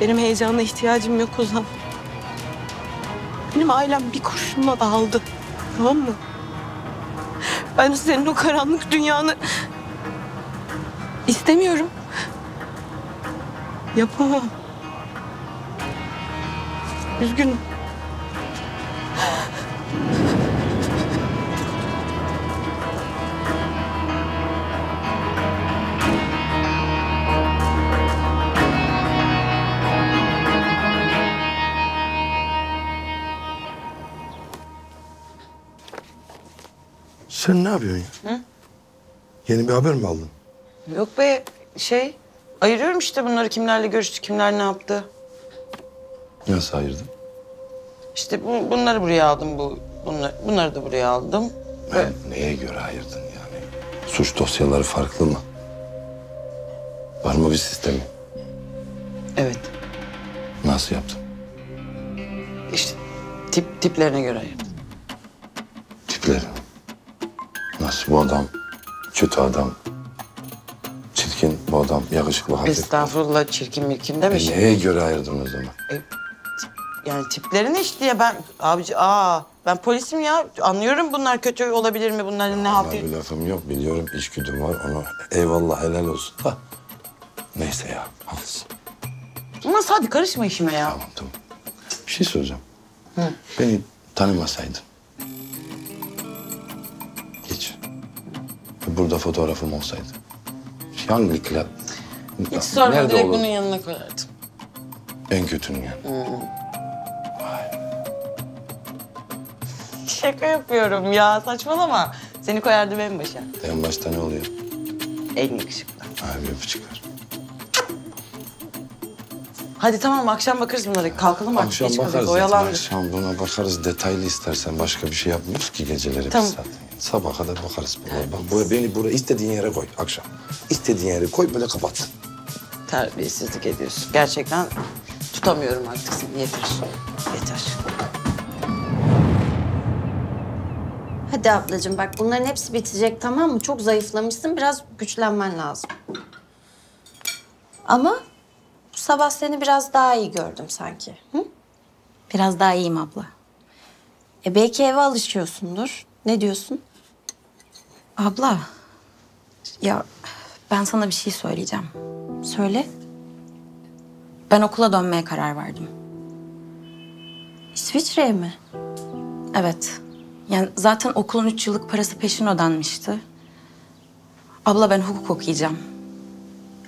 Benim heyecana ihtiyacım yok Ozan. Benim ailem bir kurşunla da aldı. Tamam mı? Ben senin o karanlık dünyanı istemiyorum. Yapamam. Üzgünüm. Sen ne yapıyorsun ya? Hı? Yeni bir haber mi aldın? Yok be, ayırıyorum işte bunları, kimlerle görüştü, kimler ne yaptı. Nasıl ayırdın? İşte bunları buraya aldım, bunları da buraya aldım. Ben neye göre ayırdın yani? Suç dosyaları farklı mı? Var mı bir sistemi? Evet. Nasıl yaptın? İşte tiplerine göre ayırdım. Tiplerine? Nasıl bu adam? Kötü adam. Çirkin bu adam. Yakışıklı hafif. Estağfurullah, çirkin mirkin demiş. Neye göre ayırdın o zaman? Yani tiplerini işte ya ben... Abici, ben polisim ya. Anlıyorum bunlar kötü olabilir mi? Bunların ne halde... Bir lafım yok. Biliyorum içgüdüm var. Ona eyvallah, helal olsun da. Neyse ya. Haklısın. Ama Sadi karışma işime ya. Tamam. Bir şey soracağım. Hı. Beni tanımasaydın. Burada fotoğrafım olsaydı. Yanlıkla. Hiç sorma, direkt bunun yanına koyardım. En kötünün yanına. Şaka yapıyorum ya, saçmalama. Seni koyardım en başa. En başta ne oluyor? En yakışıklı. Abi yapıcıklar. Hadi tamam, akşam bakarız bunlara. Kalkalım artık. Akşam bakarız. Akşam buna bakarız. Detaylı istersen, başka bir şey yapmıyoruz ki geceleri tamam. Biz zaten. Sabah kadar bakarız. Bak, beni buraya istediğin yere koy akşam. İstediğin yere koy, böyle kapat. Terbiyesizlik ediyorsun. Gerçekten tutamıyorum artık seni. Yeter. Hadi ablacığım bak, bunların hepsi bitecek tamam mı? Çok zayıflamışsın, biraz güçlenmen lazım. Ama bu sabah seni biraz daha iyi gördüm sanki. Hı? Biraz daha iyiyim abla. Belki eve alışıyorsundur. Ne diyorsun? Abla, ya ben sana bir şey söyleyeceğim. Söyle. Ben okula dönmeye karar verdim. İsviçre'ye mi? Evet. Yani zaten okulun 3 yıllık parası peşin ödenmişti. Abla ben hukuk okuyacağım.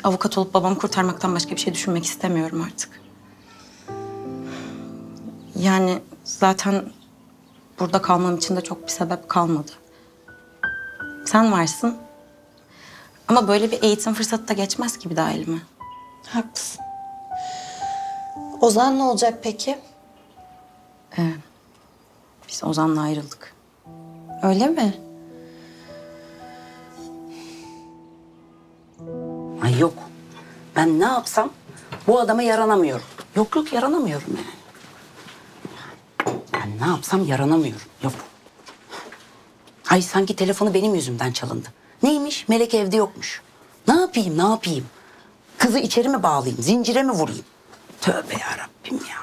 Avukat olup babamı kurtarmaktan başka bir şey düşünmek istemiyorum artık. Yani zaten... Burada kalmam için de çok bir sebep kalmadı. Sen varsın. Ama böyle bir eğitim fırsatı da geçmez ki bir daha elime. Haklısın. Ozan ne olacak peki? Biz Ozan'la ayrıldık. Öyle mi? Ay yok. Ben ne yapsam bu adama yaranamıyorum. Yok yaranamıyorum yani. Ne yapsam yaranamıyorum. Yok. Ay sanki telefonu benim yüzümden çalındı. Neymiş? Melek evde yokmuş. Ne yapayım? Kızı içeri mi bağlayayım? Zincire mi vurayım? Tövbe yarabbim ya.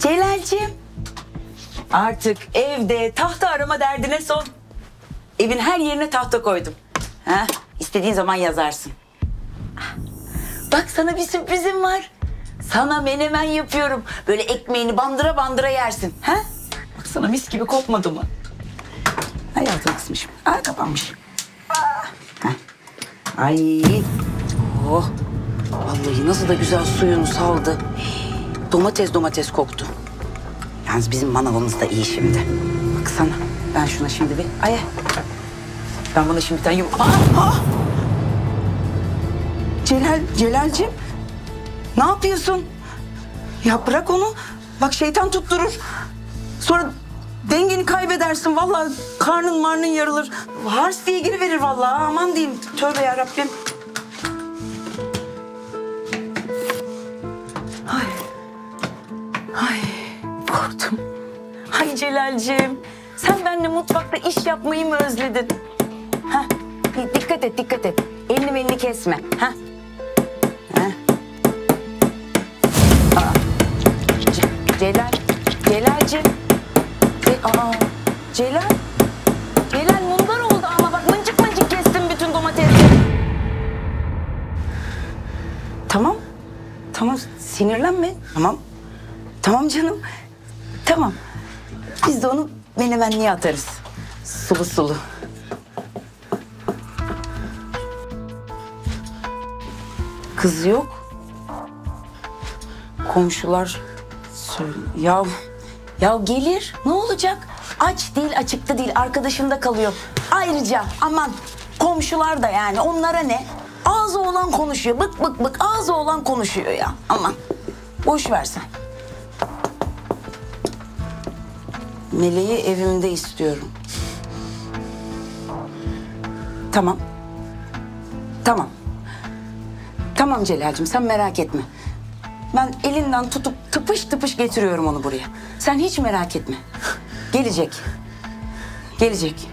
Celal'cim. Artık evde tahta arama derdine son. Evin her yerine tahta koydum. İstediğin zaman yazarsın. Bak sana bir sürprizim var. Sana menemen yapıyorum. Böyle ekmeğini bandıra bandıra yersin. Bak sana mis gibi kopmadı mı? Hayatım kısmışım. Kapanmış. Ay. Oh. Vallahi nasıl da güzel suyunu saldı. Domates koktu. Yalnız bizim manavımız da iyi şimdi. Baksana. Ben şuna şimdi bir... Ben buna şimdi bir tane yumurta... Celal'cim. Ne yapıyorsun? Ya bırak onu. Bak şeytan tutturur. Sonra dengeni kaybedersin. Vallahi karnın marnın yarılır. Hars diye giriverir vallahi. Aman diyeyim. Tövbe yarabbim. Ay. Korktum. Celal'cim. Sen benimle mutfakta iş yapmayı mı özledin? Hah. Dikkat et, dikkat et. Elini belini kesme. Hah. Hah. Celal. Celal'cim. Celal. Celal mundar oldu ama bak mıncık mıncık kestim bütün domatesleri. Tamam. Tamam sinirlenme. Tamam. Tamam canım. Tamam. Biz de onu menemenliğe atarız. Sulu sulu. Kız yok. Komşular söylüyor. Ya gelir. Ne olacak? Aç değil, açıkta değil. Arkadaşında kalıyor. Ayrıca aman komşular da yani onlara ne? Ağzı olan konuşuyor. Bık bık bık. Ağzı olan konuşuyor ya. Aman. Boş versen. Meleği evimde istiyorum. Tamam. Tamam. Tamam Celal'cim sen merak etme. Ben elinden tutup tıpış tıpış getiriyorum onu buraya. Sen hiç merak etme. Gelecek. Gelecek.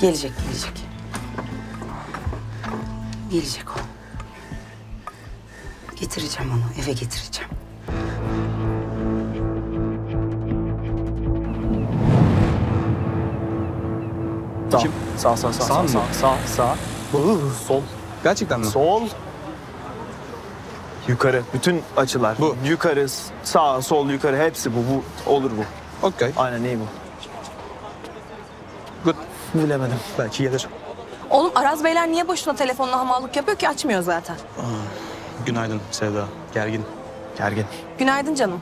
Gelecek, gelecek. Gelecek o. Getireceğim onu, eve getireceğim. Sağ. Sağ. Sol. Gerçekten mi? Sol. Yukarı. Bütün açılar. Bu. Yukarı, sağ, sol, yukarı. Hepsi bu. Bu olur bu. Okay. Aynen iyi bu. Good. Bilemedim. Belki gelir. Oğlum Aras beyler niye boşuna telefonla hamallık yapıyor ki? Açmıyor zaten. Aa, günaydın Sevda. Gergin. Gergin. Günaydın canım.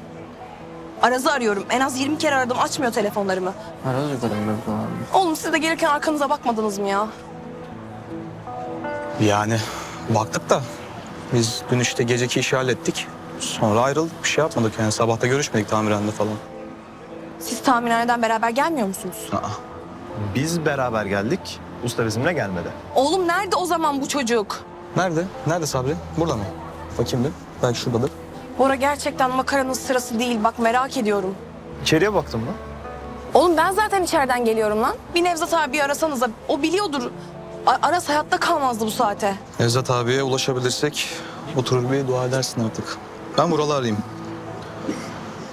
Araz'ı arıyorum. En az 20 kere aradım. Açmıyor telefonlarımı. Araz'ı yukarıdım. Oğlum siz de gelirken arkanıza bakmadınız mı ya? Yani baktık da biz dün işte geceki işi hallettik. Sonra ayrıldık. Bir şey yapmadık yani. Sabahta görüşmedik tamirhanede falan. Siz tamirhaneden beraber gelmiyor musunuz? Aa, biz beraber geldik. Usta bizimle gelmedi. Oğlum nerede o zaman bu çocuk? Nerede? Nerede Sabri? Burada mı? Bakayım bir. Belki şuradadır. Bora gerçekten makaranın sırası değil. Bak merak ediyorum. İçeriye baktım mı? Oğlum ben zaten içeriden geliyorum lan. Bir Nevzat abiyi arasanıza. O biliyordur. Aras hayatta kalmazdı bu saate. Nevzat abiye ulaşabilirsek oturur bir dua edersin artık. Ben Vural'ı arayayım.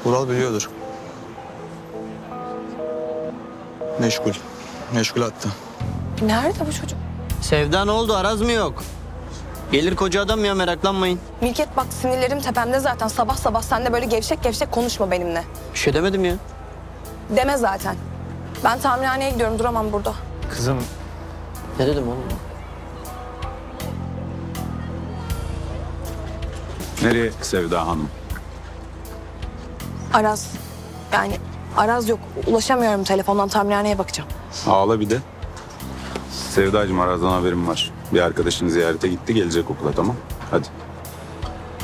Vural biliyordur. Meşgul. Meşgul hatta. Nerede bu çocuk? Sevda ne oldu? Araz mı yok? Gelir koca adam ya meraklanmayın. Milket bak sinirlerim tepemde zaten. Sabah sabah sen de böyle gevşek gevşek konuşma benimle. Bir şey demedim ya. Deme zaten. Ben tamirhaneye gidiyorum duramam burada. Kızım. Ne dedim oğlum? Nereye Sevda Hanım? Araz. Yani Araz yok. Ulaşamıyorum telefondan tamirhaneye bakacağım. Ağla bir de. Sevdacığım Araz'dan haberim var. Bir arkadaşın ziyarete gitti gelecek okula tamam. Hadi.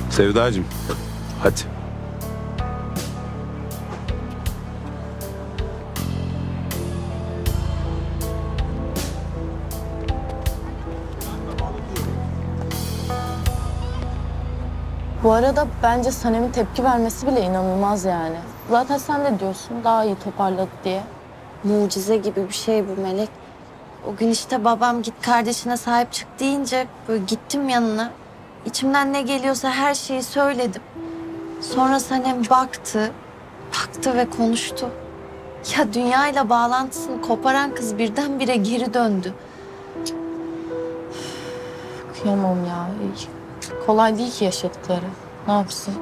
Sevdacığım hadi. Bu arada bence Sanem'in tepki vermesi bile inanılmaz yani. Zaten sen de diyorsun daha iyi toparladı diye. Mucize gibi bir şey bu Melek. O gün işte babam git kardeşine sahip çık deyince böyle gittim yanına. İçimden ne geliyorsa her şeyi söyledim. Sonra Sanem baktı ve konuştu. Ya dünyayla bağlantısını koparan kız birdenbire geri döndü. Kıyamam ya. Kolay değil ki yaşadıkları. Ne yapsın?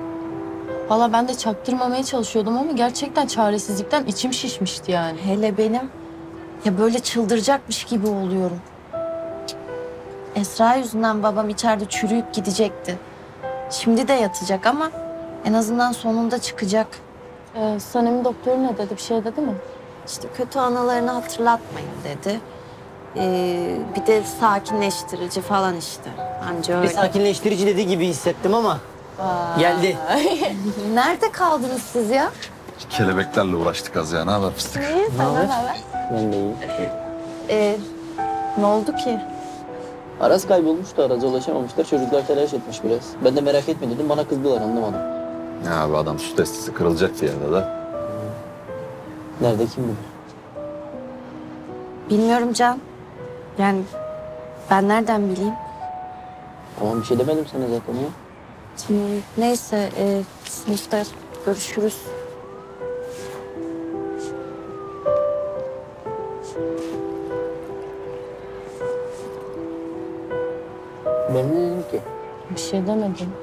Valla ben de çaktırmamaya çalışıyordum ama gerçekten çaresizlikten içim şişmişti yani. Hele benim. Ya böyle çıldıracakmış gibi oluyorum. Esra yüzünden babam içeride çürüyüp gidecekti. Şimdi de yatacak ama en azından sonunda çıkacak. Sanem'in doktoru ne dedi? Bir şey dedi mi? İşte kötü anılarını hatırlatmayın dedi. Bir de sakinleştirici falan işte. Anca öyle. Bir sakinleştirici dediği gibi hissettim ama vay. Geldi. Nerede kaldınız siz ya? Kelebeklerle uğraştık az ya. Ne haber fıstık? İyi, sana ne haber? Ben de iyi. Ne oldu ki? Aras kaybolmuştu, Araz'a ulaşamamışlar. Çocuklar telaş etmiş biraz. Ben de merak etme dedim, bana kızdılar anlamadım. Ya bu adam su testisi kırılacak bir yerde de. Nerede kim bilir? Bilmiyorum Can. Yani ben nereden bileyim? Tamam, bir şey demedim sana zaten ya. Şimdi, neyse sınıfta görüşürüz. Ben ne dedim ki? Bir şey demedim.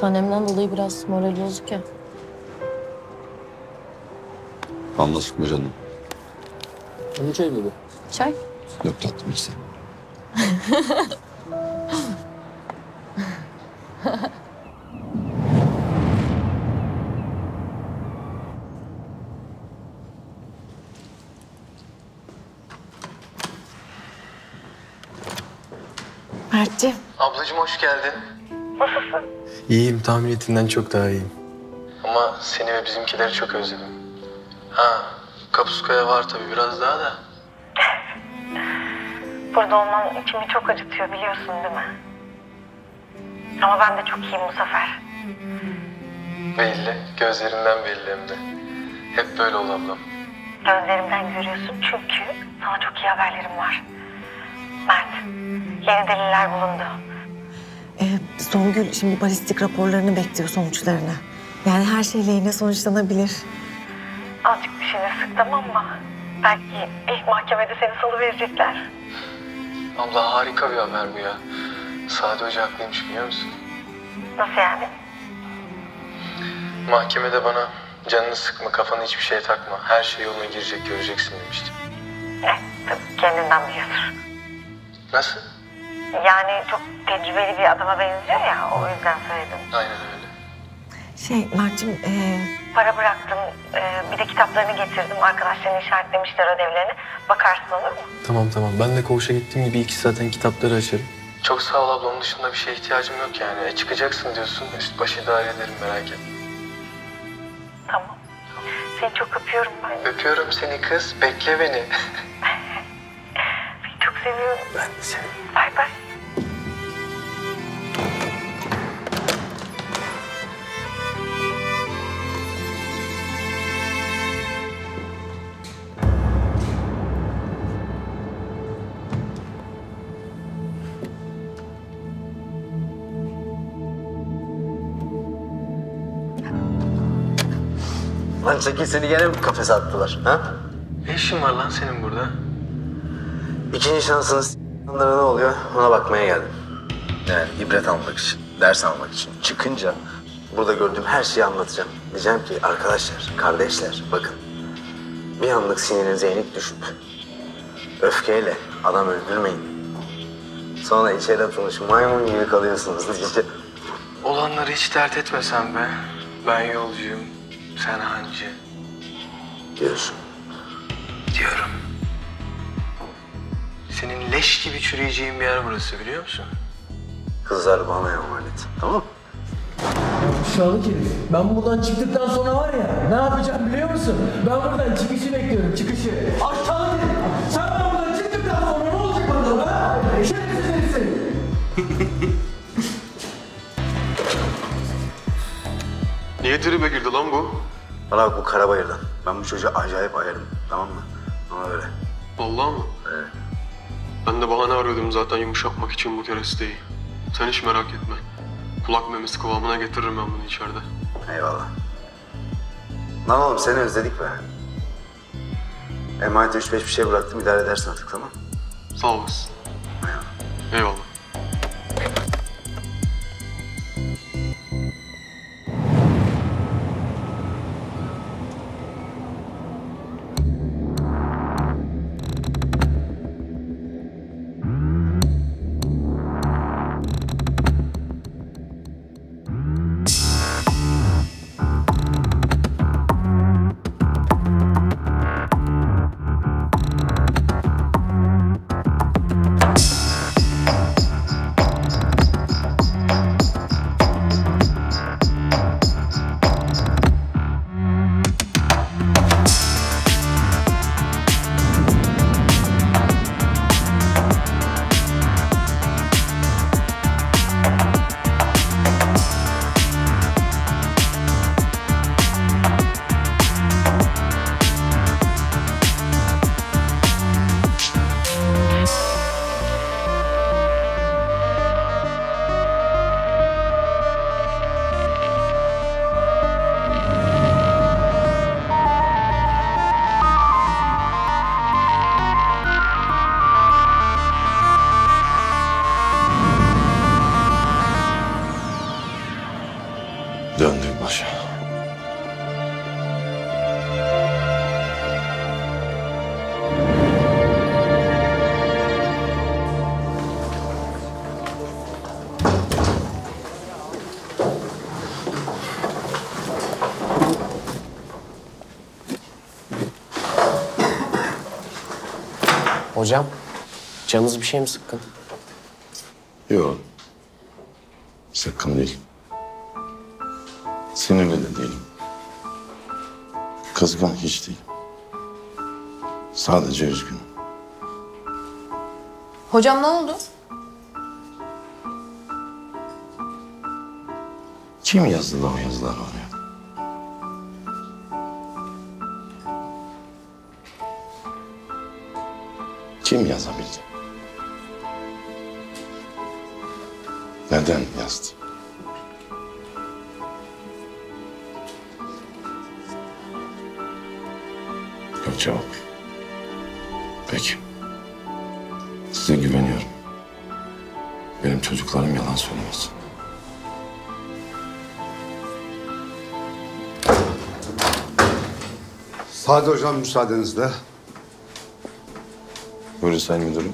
Sanem'den dolayı biraz moral bozuk ya. Anlaşık mı canım? Ne çay gibi? Çay? Yok tatlım işte. Mert'ciğim. Ablacığım hoş geldin. Nasılsın? İyiyim, tahmin ettiğinden çok daha iyiyim. Ama seni ve bizimkileri çok özledim. Ha, Kapuska'ya var tabii biraz daha da. Burada olmam içimi çok acıtıyor, biliyorsun değil mi? Ama ben de çok iyiyim bu sefer. Belli, gözlerinden belli hem de. Hep böyle ol ablam. Gözlerimden görüyorsun çünkü sana çok iyi haberlerim var. Mert, yeni deliller bulundu. Songül şimdi balistik raporlarını bekliyor, sonuçlarını. Yani her şey lehine sonuçlanabilir. Azıcık dişini sık, tamam mı? Belki ilk mahkemede seni salıverecekler. Abla harika bir haber bu ya. Sadi Hoca haklıymış, biliyor musun? Nasıl yani? Mahkemede bana canını sıkma, kafanı hiçbir şeye takma. Her şey yoluna girecek, göreceksin demişti. Tabii kendinden biliyordur. Nasıl? Yani çok tecrübeli bir adama benziyor ya, o yüzden söyledim. Aynen öyle. Mert'cim... Para bıraktım, bir de kitaplarını getirdim. Arkadaşlarını işaretlemişler ödevlerini. Bakarsın olur mu? Tamam. Ben de koğuşa gittiğim gibi 2 zaten kitapları açarım. Çok sağ ol abla, onun dışında bir şeye ihtiyacım yok yani. Çıkacaksın diyorsun, üst başı idare ederim, merak etme. Tamam. Seni çok öpüyorum ben. Öpüyorum seni kız, bekle beni. Seni çok seviyorum. Ben de seni. Bay bay. Lan çekil, seni gene mi kafese attılar? Ha? Ne işin var lan senin burada? 2. şansınız ne oluyor? Ona bakmaya geldim. Yani ibret almak için, ders almak için. Çıkınca burada gördüğüm her şeyi anlatacağım. Diyeceğim ki arkadaşlar, kardeşler bakın. Bir anlık sinirinize yenik düşüp öfkeyle adam öldürmeyin. Sonra içeri atılmış maymun gibi kalıyorsunuz diyeceğim. Olanları hiç dert etmesen be. Ben yolcuyum. Sen hancı. Diyorsun. Diyorum. Senin leş gibi çürüyeceğin bir yer burası, biliyor musun? Kızlar bana emanet, tamam mı? Şahlık herif, ben buradan çıktıktan sonra var ya, ne yapacağım biliyor musun? Ben buradan çıkışı bekliyorum, çıkışı. Aşağılık herif, sen ben buradan çıktıktan sonra ne olacak bana ha? Şerefsiz herifsin. Niye tribe girdi lan bu? Bana bak, bu Karabayır'dan. Ben bu çocuğa acayip ayarım, tamam mı? Ama öyle. Vallahi mı? Evet. Ben de bahane arıyordum zaten yumuşatmak için bu keresteyi. Sen hiç merak etme. Kulak memesi kıvamına getiririm ben bunu içeride. Eyvallah. Lan oğlum seni özledik be. Emanete 3-5 bir şey bıraktım, idare edersin artık, tamam mı? Sağ olasın. Eyvallah. Eyvallah. Hocam, canınız bir şey mi sıkkın? Yok. Sıkkın değil. Sinirli de değilim. Kızgın hiç değil. Sadece üzgünüm. Hocam ne oldu? Kim yazdı da o yazılar var ya? Kim yazabildi? Neden yazdı? Yok cevap. Peki. Size güveniyorum. Benim çocuklarım yalan söylemez. Sadi hocam müsaadenizle. Buyurun sayın müdürüm.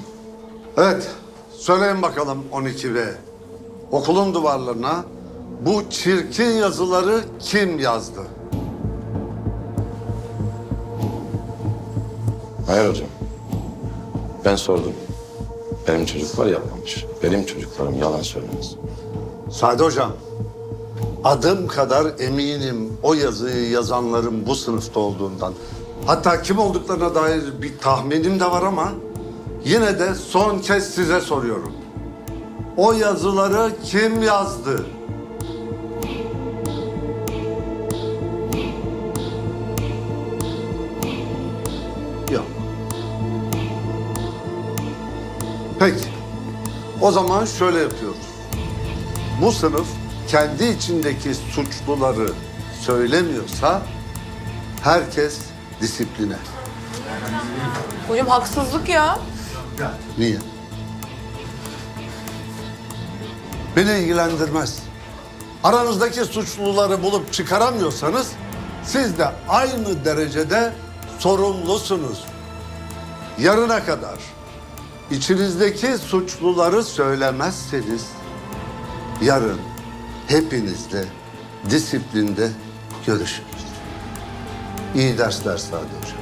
Evet, söyleyin bakalım 12B. Okulun duvarlarına bu çirkin yazıları kim yazdı? Hayır hocam. Ben sordum. Benim çocuklar yapmamış. Benim çocuklarım yalan söylemez. Sadi hocam, adım kadar eminim o yazıyı yazanların bu sınıfta olduğundan. Hatta kim olduklarına dair bir tahminim de var ama yine de son kez size soruyorum. O yazıları kim yazdı? Yok. Peki. O zaman şöyle yapıyoruz. Bu sınıf kendi içindeki suçluları söylemiyorsa herkes disipline. Hocam haksızlık ya. Niye? Beni ilgilendirmez. Aranızdaki suçluları bulup çıkaramıyorsanız siz de aynı derecede sorumlusunuz. Yarına kadar içinizdeki suçluları söylemezseniz yarın hepinizle disiplinde görüşürüz. İyi dersler Sadi hocam.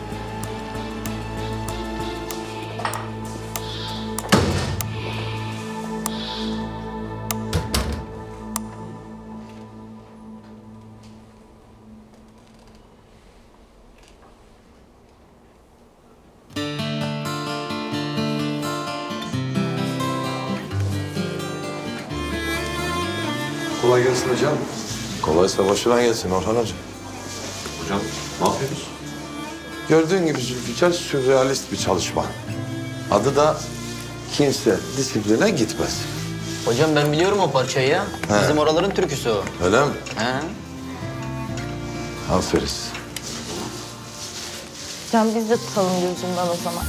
Kolay gelsin hocam. Kolaysa başından gelsin Orhan Hoca. Hocam ne yapıyoruz? Gördüğün gibi Zülfikar sürrealist bir çalışma. Adı da kimse disipline gitmez. Hocam ben biliyorum o parçayı ya. He. Bizim oraların türküsü o. Öyle mi? He. Aferin. Hocam biz de tutalım gözümden o zaman.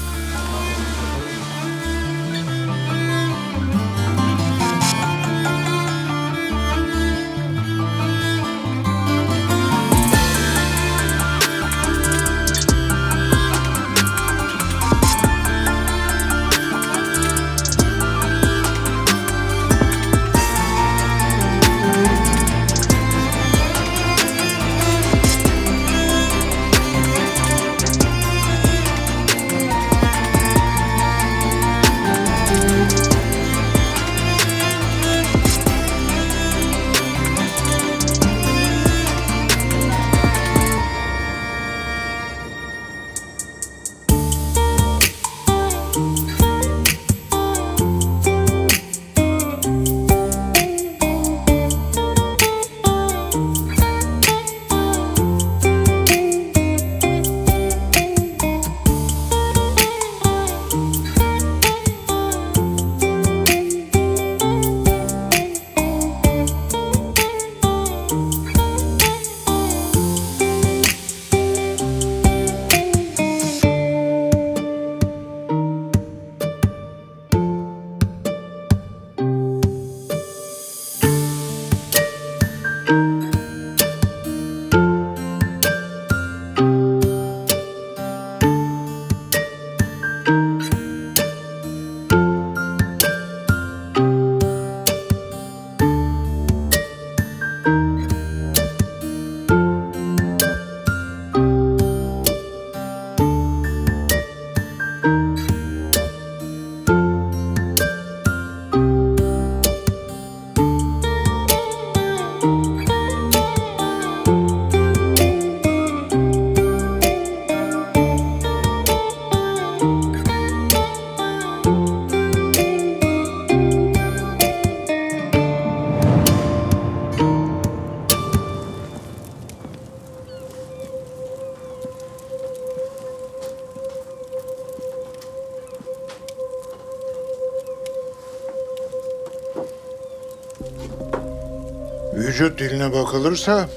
vücut diline bakılırsa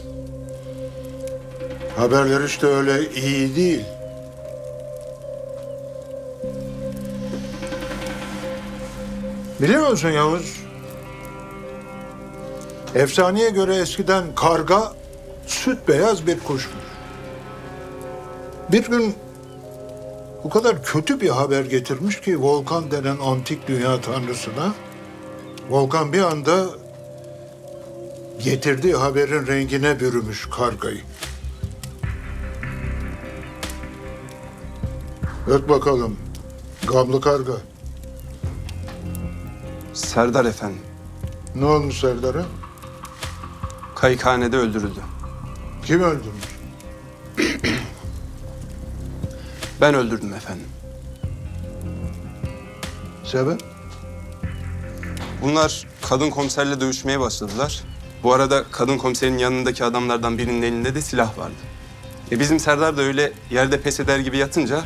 haberler işte öyle iyi değil. Biliyor musun Yavuz? Efsaneye göre eskiden karga süt beyaz bir kuşmuş. Bir gün o kadar kötü bir haber getirmiş ki Volkan denen antik dünya tanrısına. Volkan bir anda getirdiği haberin rengine bürümüş kargayı. Öt bakalım gamlı karga. Serdar efendim. Ne olmuş Serdar'a? Kayıkhanede öldürüldü. Kim öldürmüş? Ben öldürdüm efendim. Sebep? Bunlar kadın komiserle dövüşmeye başladılar. Bu arada kadın komiserin yanındaki adamlardan birinin elinde de silah vardı. Bizim Serdar da öyle yerde pes eder gibi yatınca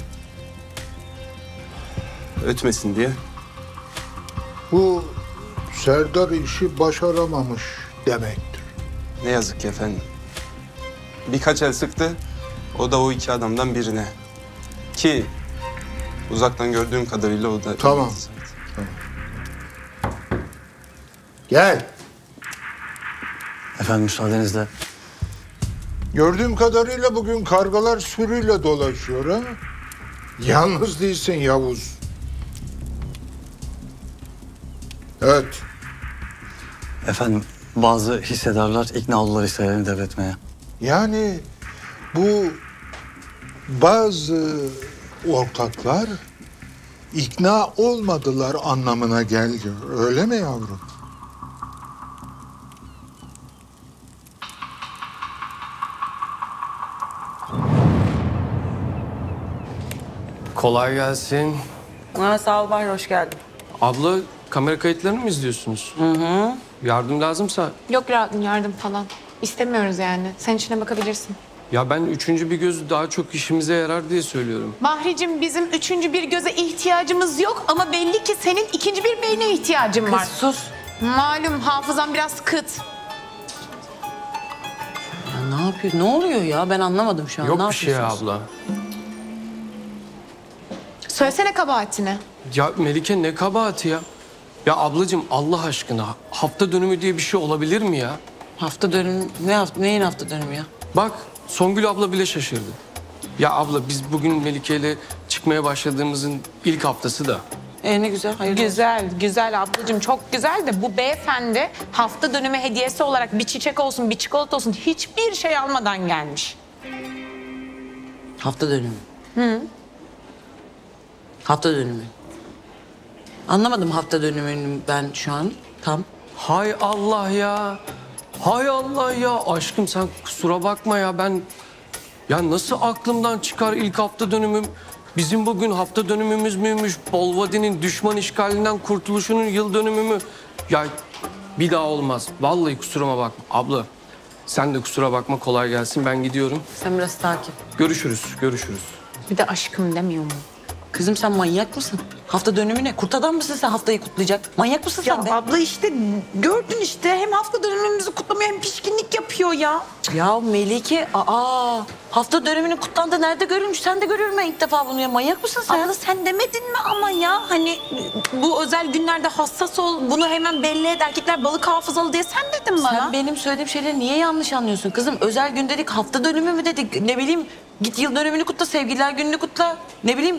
ötmesin diye. Bu Serdar işi başaramamış demektir. Ne yazık ki efendim. Birkaç el sıktı, o da o iki adamdan birine. Ki uzaktan gördüğüm kadarıyla o da... Tamam. Tamam. Gel. Efendim müsaadenizle. Gördüğüm kadarıyla bugün kargalar sürüyle dolaşıyor ha? Yalnız değilsin Yavuz. Evet. Efendim bazı hissedarlar ikna oldular hisselerini devretmeye. Yani bu bazı ortaklar ikna olmadılar anlamına geliyor. Öyle mi yavrum? Kolay gelsin. Sağ ol Bahri, hoş geldin. Abla, kamera kayıtlarını mı izliyorsunuz? Hı hı. Yardım lazımsa... Yok yardım falan. İstemiyoruz yani. Sen içine bakabilirsin. Ya ben üçüncü bir göz daha çok işimize yarar diye söylüyorum. Bahricim, bizim üçüncü bir göze ihtiyacımız yok ama belli ki senin ikinci bir beyne ihtiyacın var. Kız sus. Malum hafızam biraz kıt. Ya ne yapıyor? Ne oluyor ya? Ben anlamadım şu an. Yok ne bir şey abla. Söylesene kabahatini. Ya Melike ne kabahati ya? Ya ablacığım Allah aşkına hafta dönümü diye bir şey olabilir mi ya? Hafta dönümü? Neyin hafta dönümü ya? Bak Songül abla bile şaşırdı. Ya abla biz bugün Melike'yle çıkmaya başladığımızın ilk haftası da. Ne güzel. Hayırlı olsun. Güzel ablacığım çok güzel de bu beyefendi hafta dönümü hediyesi olarak bir çiçek olsun bir çikolata olsun hiçbir şey almadan gelmiş. Hafta dönümü? Hı. Hafta dönümü. Anlamadım hafta dönümünü ben şu an tam. Hay Allah ya. Hay Allah ya. Aşkım sen kusura bakma ya ben... Ya nasıl aklımdan çıkar ilk hafta dönümüm? Bizim bugün hafta dönümümüz müymüş? Bolvadi'nin düşman işgalinden kurtuluşunun yıl dönümü mü? Ya bir daha olmaz. Vallahi kusuruma bakma. Abla sen de kusura bakma kolay gelsin ben gidiyorum. Sen biraz takip. Görüşürüz. Bir de aşkım demiyor mu? Kızım sen manyak mısın? Hafta dönümü ne? Kurt adam mısın sen haftayı kutlayacak? Manyak mısın ya sen be? Ya abla işte gördün işte hem hafta dönümümüzü kutlamıyor hem pişkinlik yapıyor ya. Ya Melike hafta dönümünün kutlandığı nerede görülmüş? Sen de görüyorum ben ilk defa bunu ya manyak mısın sen? Abla sen demedin mi ama ya hani bu özel günlerde hassas ol bunu hemen belli et erkekler balık hafızalı diye sen dedin bana. Sen benim söylediğim şeyleri niye yanlış anlıyorsun kızım? Özel gün dedik hafta dönümü mü dedik ne bileyim git yıl dönümünü kutla sevgililer gününü kutla ne bileyim.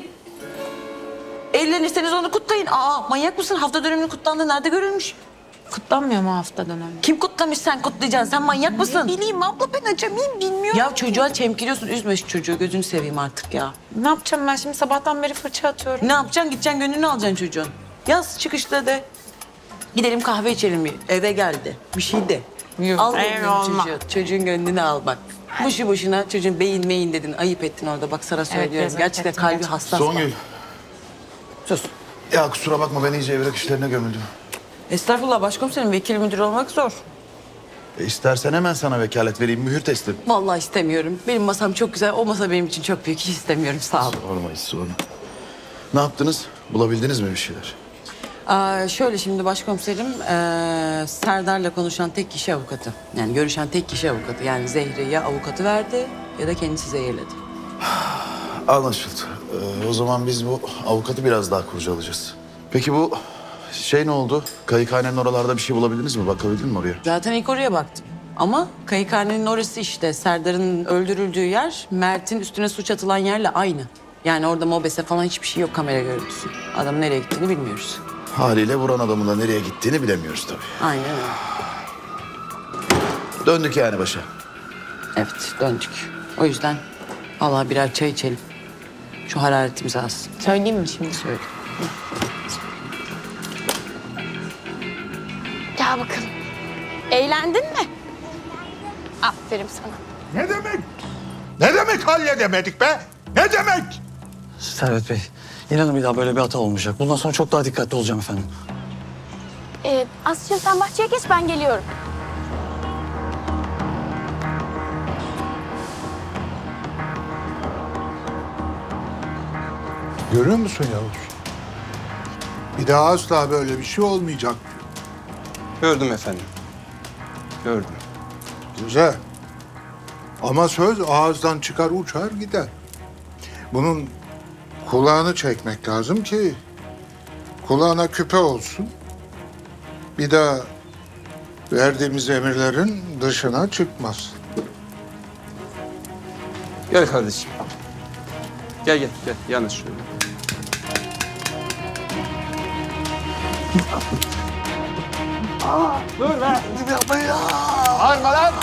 Evlenirseniz onu kutlayın. Manyak mısın? Hafta dönümünün kutlandığı nerede görülmüş? Kutlanmıyor mu hafta dönümü? Kim kutlamış sen kutlayacaksın? Sen manyak mısın? Ne bileyim abla ben acemiyim bilmiyorum. Ya çocuğa çemkiliyorsun. Üzme şu çocuğu. Gözünü seveyim artık ya. Ne yapacağım ben şimdi? Sabahtan beri fırça atıyorum. Ne yapacaksın? Gideceksin gönlünü alacaksın çocuğun. Yaz çıkışta de. Gidelim kahve içelim bir. Eve geldi. Bir şey de. Yok. Al gönlünü çocuğu. Çocuğun gönlünü al bak. Boşu boşuna çocuğun beyin dedin. Ayıp ettin orada. Bak sana söylüyorum. Evet, gerçekten kalbi hassas. Songül. Sus. Ya kusura bakma ben iyice evrak işlerine gömüldüm. Estağfurullah başkomiserim vekil müdür olmak zor. İstersen hemen sana vekalet vereyim mühür teslim. Vallahi istemiyorum. Benim masam çok güzel. O masa benim için çok büyük. Hiç istemiyorum sağ olun. Sorma. Ne yaptınız? Bulabildiniz mi bir şeyler? Şöyle şimdi başkomiserim, Serdar'la konuşan tek kişi avukatı. Yani görüşen tek kişi avukatı. Yani zehri ya avukatı verdi ya da kendisi zehirledi. Anlaşıldı. O zaman biz bu avukatı biraz daha kurcalayacağız. Peki bu şey ne oldu? Kayıkhanenin oralarda bir şey bulabildiniz mi? Bakabildin mi oraya? Zaten ilk oraya baktım. Ama kayıkhanenin orası işte Serdar'ın öldürüldüğü yer, Mert'in üstüne suç atılan yerle aynı. Yani orada mobese falan hiçbir şey yok, kamera görüntüsü. Adam nereye gittiğini bilmiyoruz. Haliyle vuran adamın da nereye gittiğini bilemiyoruz tabii. Aynen öyle. Döndük yani başa. Evet, döndük. O yüzden vallahi birer çay içelim. Şu hararetimizi alsın. Söyleyeyim mi şimdi? Söyle. Gel bakalım. Eğlendin mi? Aferin sana. Ne demek? Ne demek halledemedik be? Ne demek? Servet Bey, inanın bir daha böyle bir hata olmayacak. Bundan sonra çok daha dikkatli olacağım efendim. Aslıcığım sen bahçeye geç, ben geliyorum. Görüyor musun Yavuz? Bir daha asla böyle bir şey olmayacak diyor. Gördüm efendim. Gördüm. Güzel. Ama söz ağızdan çıkar, uçar gider. Bunun kulağını çekmek lazım ki kulağına küpe olsun. Bir daha verdiğimiz emirlerin dışına çıkmaz. Gel kardeşim. Gel gel gel. Yalnız şöyle. Dur be. Bağırma lan.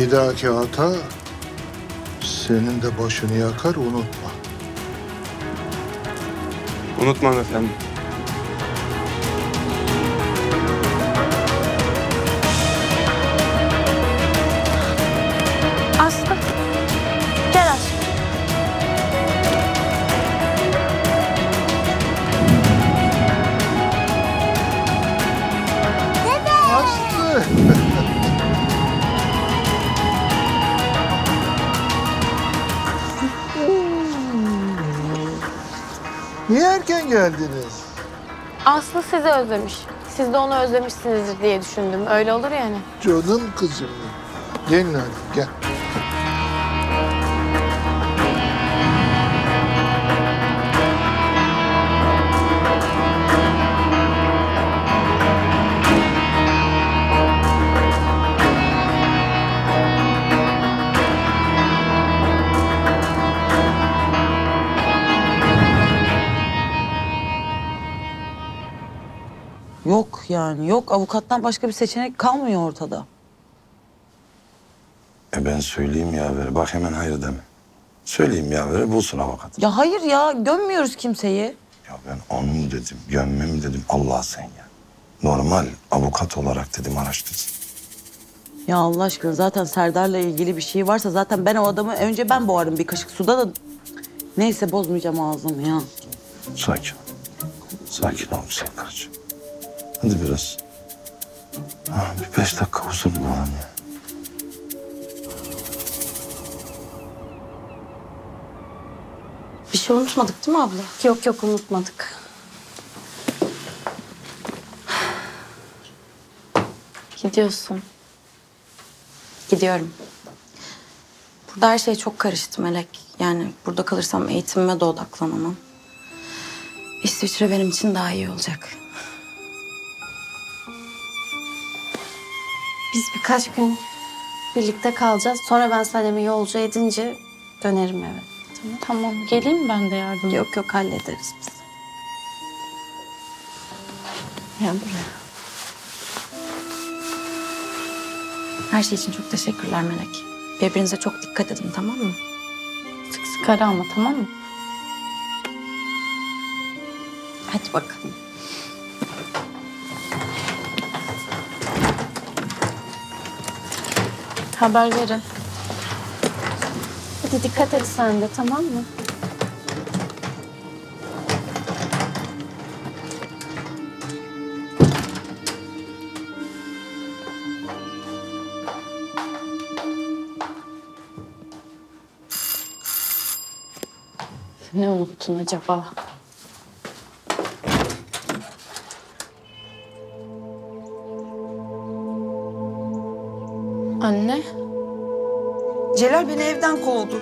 Bir dahaki hata senin de başını yakar, unutma. Unutmam efendim. Aslı, gel Aslı. Dede! Aslı! Niye erken geldiniz? Aslı sizi özlemiş. Siz de onu özlemişsinizdir diye düşündüm. Öyle olur yani. Canım kızım. Gelin hadi gel. Yok yani, yok. Avukattan başka bir seçenek kalmıyor ortada. Ben söyleyeyim yaveri. Bak hemen hayır deme. Söyleyeyim yaveri, bulsun avukatı. Ya hayır ya, gömmüyoruz kimseyi. Ya ben onu mu dedim, gömme mi dedim? Allah sen ya. Normal avukat olarak dedim, araştırsın. Ya Allah aşkına, zaten Serdar'la ilgili bir şey varsa zaten ben o adamı önce ben boğarım bir kaşık suda da... Neyse, bozmayacağım ağzımı ya. Sakin. Sakin ol sen karıcığım. Hadi biraz. Bir 5 dakika huzur bulalım ya. Bir şey unutmadık değil mi abla? Yok yok, unutmadık. Gidiyorsun. Gidiyorum. Burada her şey çok karıştı Melek. Yani burada kalırsam eğitimime de odaklanamam. İsviçre benim için daha iyi olacak. Biz birkaç gün birlikte kalacağız. Sonra ben Sanem'i yolcu edince dönerim eve. Tamam, tamam. Geleyim ben de yardım. Yok yok, hallederiz biz. Gel buraya. Her şey için çok teşekkürler Melek. Birbirinize çok dikkat edin, tamam mı? Sık sık ara ama, tamam mı? Hadi. Hadi bakalım. Haber verin. Hadi dikkat et sen de, tamam mı? Ne unuttun acaba? Anne. Celal beni evden kovdu.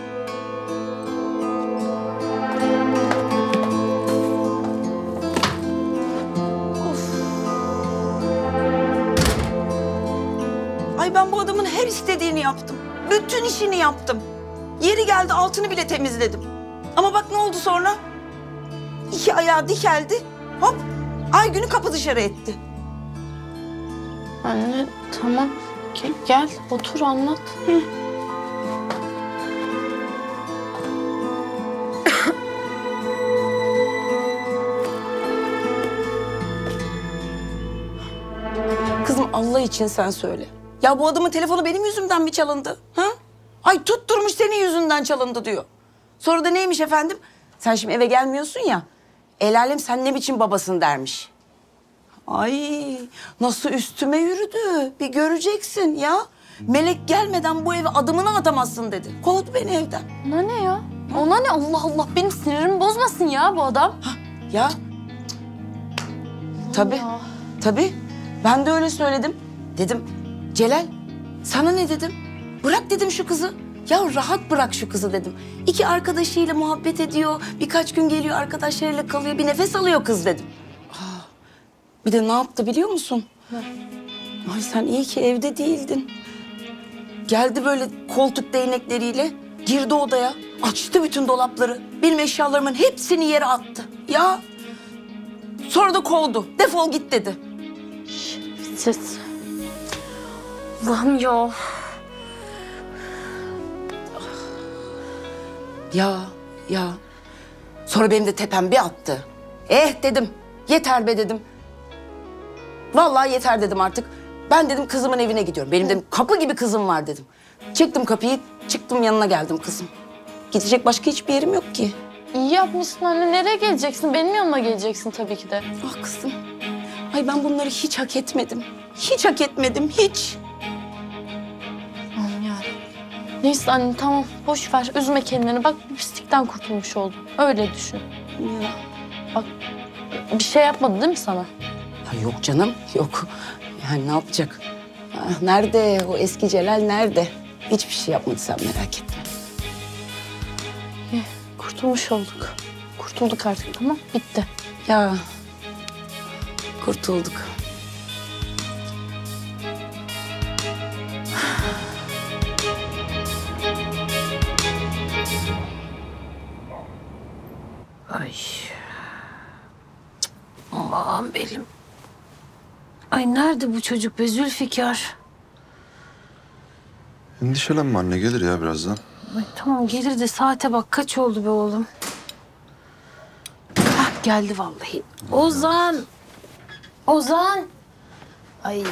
Of. Ay ben bu adamın her istediğini yaptım. Bütün işini yaptım. Yeri geldi altını bile temizledim. Ama bak ne oldu sonra? İki ayağı dikeldi. Hop. Ay günü kapı dışarı etti. Anne tamam. Gel otur anlat. Kızım Allah için sen söyle. Ya bu adamın telefonu benim yüzümden mi çalındı? Ha? Ay tutturmuş senin yüzünden çalındı diyor. Sonra da neymiş efendim? Sen şimdi eve gelmiyorsun ya. El alem sen ne biçim babasın dermiş. Ay nasıl üstüme yürüdü. Bir göreceksin ya. Melek gelmeden bu eve adımını atamazsın dedi. Kovdu beni evden. Ona ne ya? Ona ne? Allah Allah benim sinirimi bozmasın ya bu adam. Ha, ya. Tabii. Ya. Tabii. Ben de öyle söyledim. Dedim Celal sana ne dedim? Bırak dedim şu kızı. Ya rahat bırak şu kızı dedim. İki arkadaşıyla muhabbet ediyor. Birkaç gün geliyor arkadaşlarıyla kalıyor. Bir nefes alıyor kız dedim. Bir de ne yaptı biliyor musun? Hı. Ay sen iyi ki evde değildin. Geldi böyle koltuk değnekleriyle, girdi odaya, açtı bütün dolapları. Benim eşyalarımın hepsini yere attı. Ya sonra da kovdu. Defol git dedi. Şerefsiz. Allah'ım ya. Ya. Sonra benim de tepem bir attı. Eh dedim. Yeter be dedim. Vallahi yeter dedim artık. Ben dedim kızımın evine gidiyorum. Benim dedim kapı gibi kızım var dedim. Çektim kapıyı, çıktım yanına geldim kızım. Gidecek başka hiçbir yerim yok ki. İyi yapmışsın anne. Nereye geleceksin? Benim yanıma geleceksin tabii ki de. Ah kızım. Ay ben bunları hiç hak etmedim. Hiç hak etmedim, hiç. Aman yarabbim. Neyse anne tamam. Boş ver. Üzme kendini. Bak bir pislikten kurtulmuş oldun. Öyle düşün. Ya. Bak bir şey yapmadı değil mi sana? Yok canım, yok. Yani ne yapacak? Nerede? O eski Celal nerede? Hiçbir şey yapmadı sen merak etme. Kurtulmuş olduk. Kurtulduk artık tamam, bitti. Ya, kurtulduk. Ay. Aman benim. Ay nerede bu çocuk be Zülfikar? Endişelenme anne gelir ya birazdan. Ay tamam gelir de saate bak kaç oldu be oğlum. Hah geldi vallahi. Ozan. Ozan. Ay.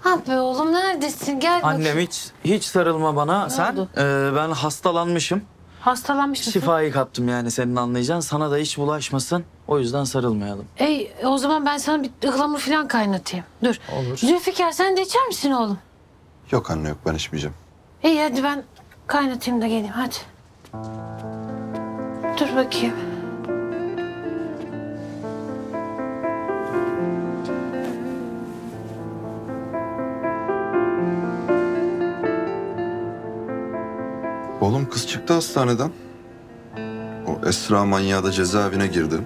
Ha be oğlum neredesin gel bakayım. Annem hiç sarılma bana. Ne sen? Ben hastalanmışım. Hastalanmış mısın? Şifayı kaptım yani senin anlayacağın. Sana da hiç bulaşmasın. O yüzden sarılmayalım. O zaman ben sana bir ıhlamur falan kaynatayım. Dur. Olur. Zülfikar sen de içer misin oğlum? Yok anne yok ben içmeyeceğim. İyi hadi ben kaynatayım da geleyim hadi. Dur bakayım. Oğlum kız çıktı hastaneden. O Esra manyağı da cezaevine girdi.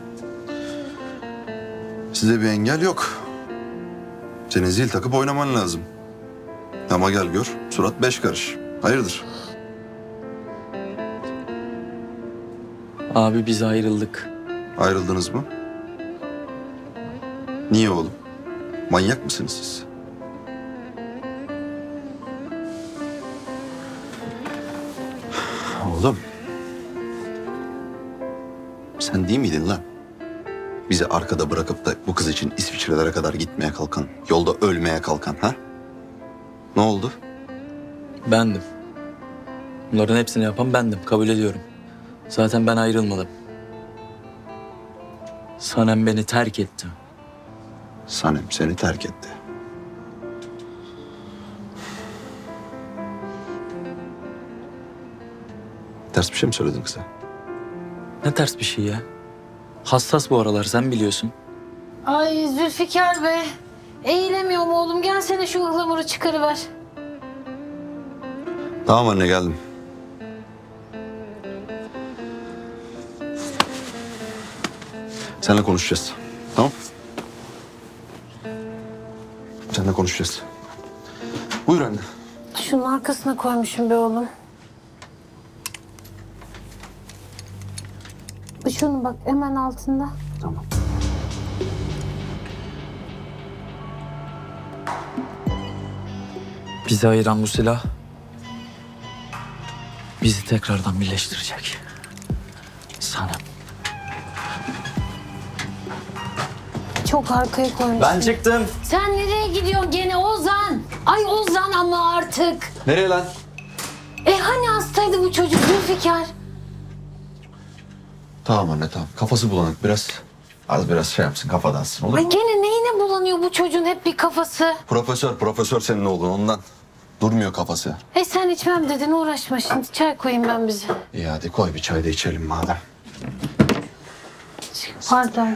Size bir engel yok. Senin zil takıp oynaman lazım. Ama gel gör, surat 5 karış. Hayırdır? Abi biz ayrıldık. Ayrıldınız mı? Niye oğlum? Manyak mısınız siz? Oğlum. Sen değil miydin lan? bizi arkada bırakıp da bu kız için İsviçre'lere kadar gitmeye kalkan, yolda ölmeye kalkan ha? Ne oldu? Bendim. Bunların hepsini yapan bendim, kabul ediyorum. Zaten ben ayrılmadım. Sanem beni terk etti. Sanem seni terk etti. Ters bir şey mi söyledin kıza? Ne ters bir şey ya? Hassas bu aralar, sen biliyorsun. Ay Zülfikar be. Eğilemiyorum oğlum. Gelsene şu ıhlamuru çıkarıver. Tamam anne, geldim. Seninle konuşacağız. Tamam? Seninle konuşacağız. Buyur anne. Şunun arkasına koymuşum be oğlum. Şunu bak, hemen altında. Tamam. Bizi ayıran bu silah bizi tekrardan birleştirecek. Sanem. Çok arkaya koymuşsun. Ben çıktım. Sen nereye gidiyorsun gene Ozan? Ay Ozan ama artık. Nereye lan? Hani hastaydı bu çocuk Zülfikar? Tamam anne tamam. Kafası bulanık biraz. Az biraz şey yapsın, kafadansın olur mu? Ay gene neyine bulanıyor bu çocuğun hep bir kafası? Profesör senin oğlun ondan. Durmuyor kafası. Sen içmem dedin, uğraşma şimdi. Çay koyayım ben bize. İyi hadi koy bir çay da içelim madem. Pardon.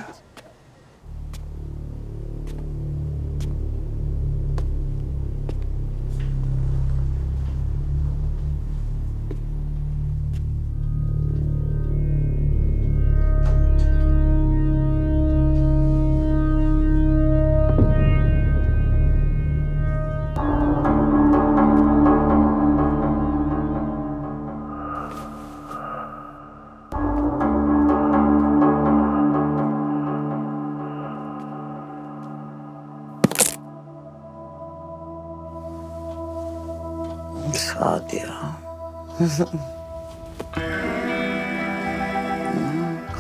Sadi ya.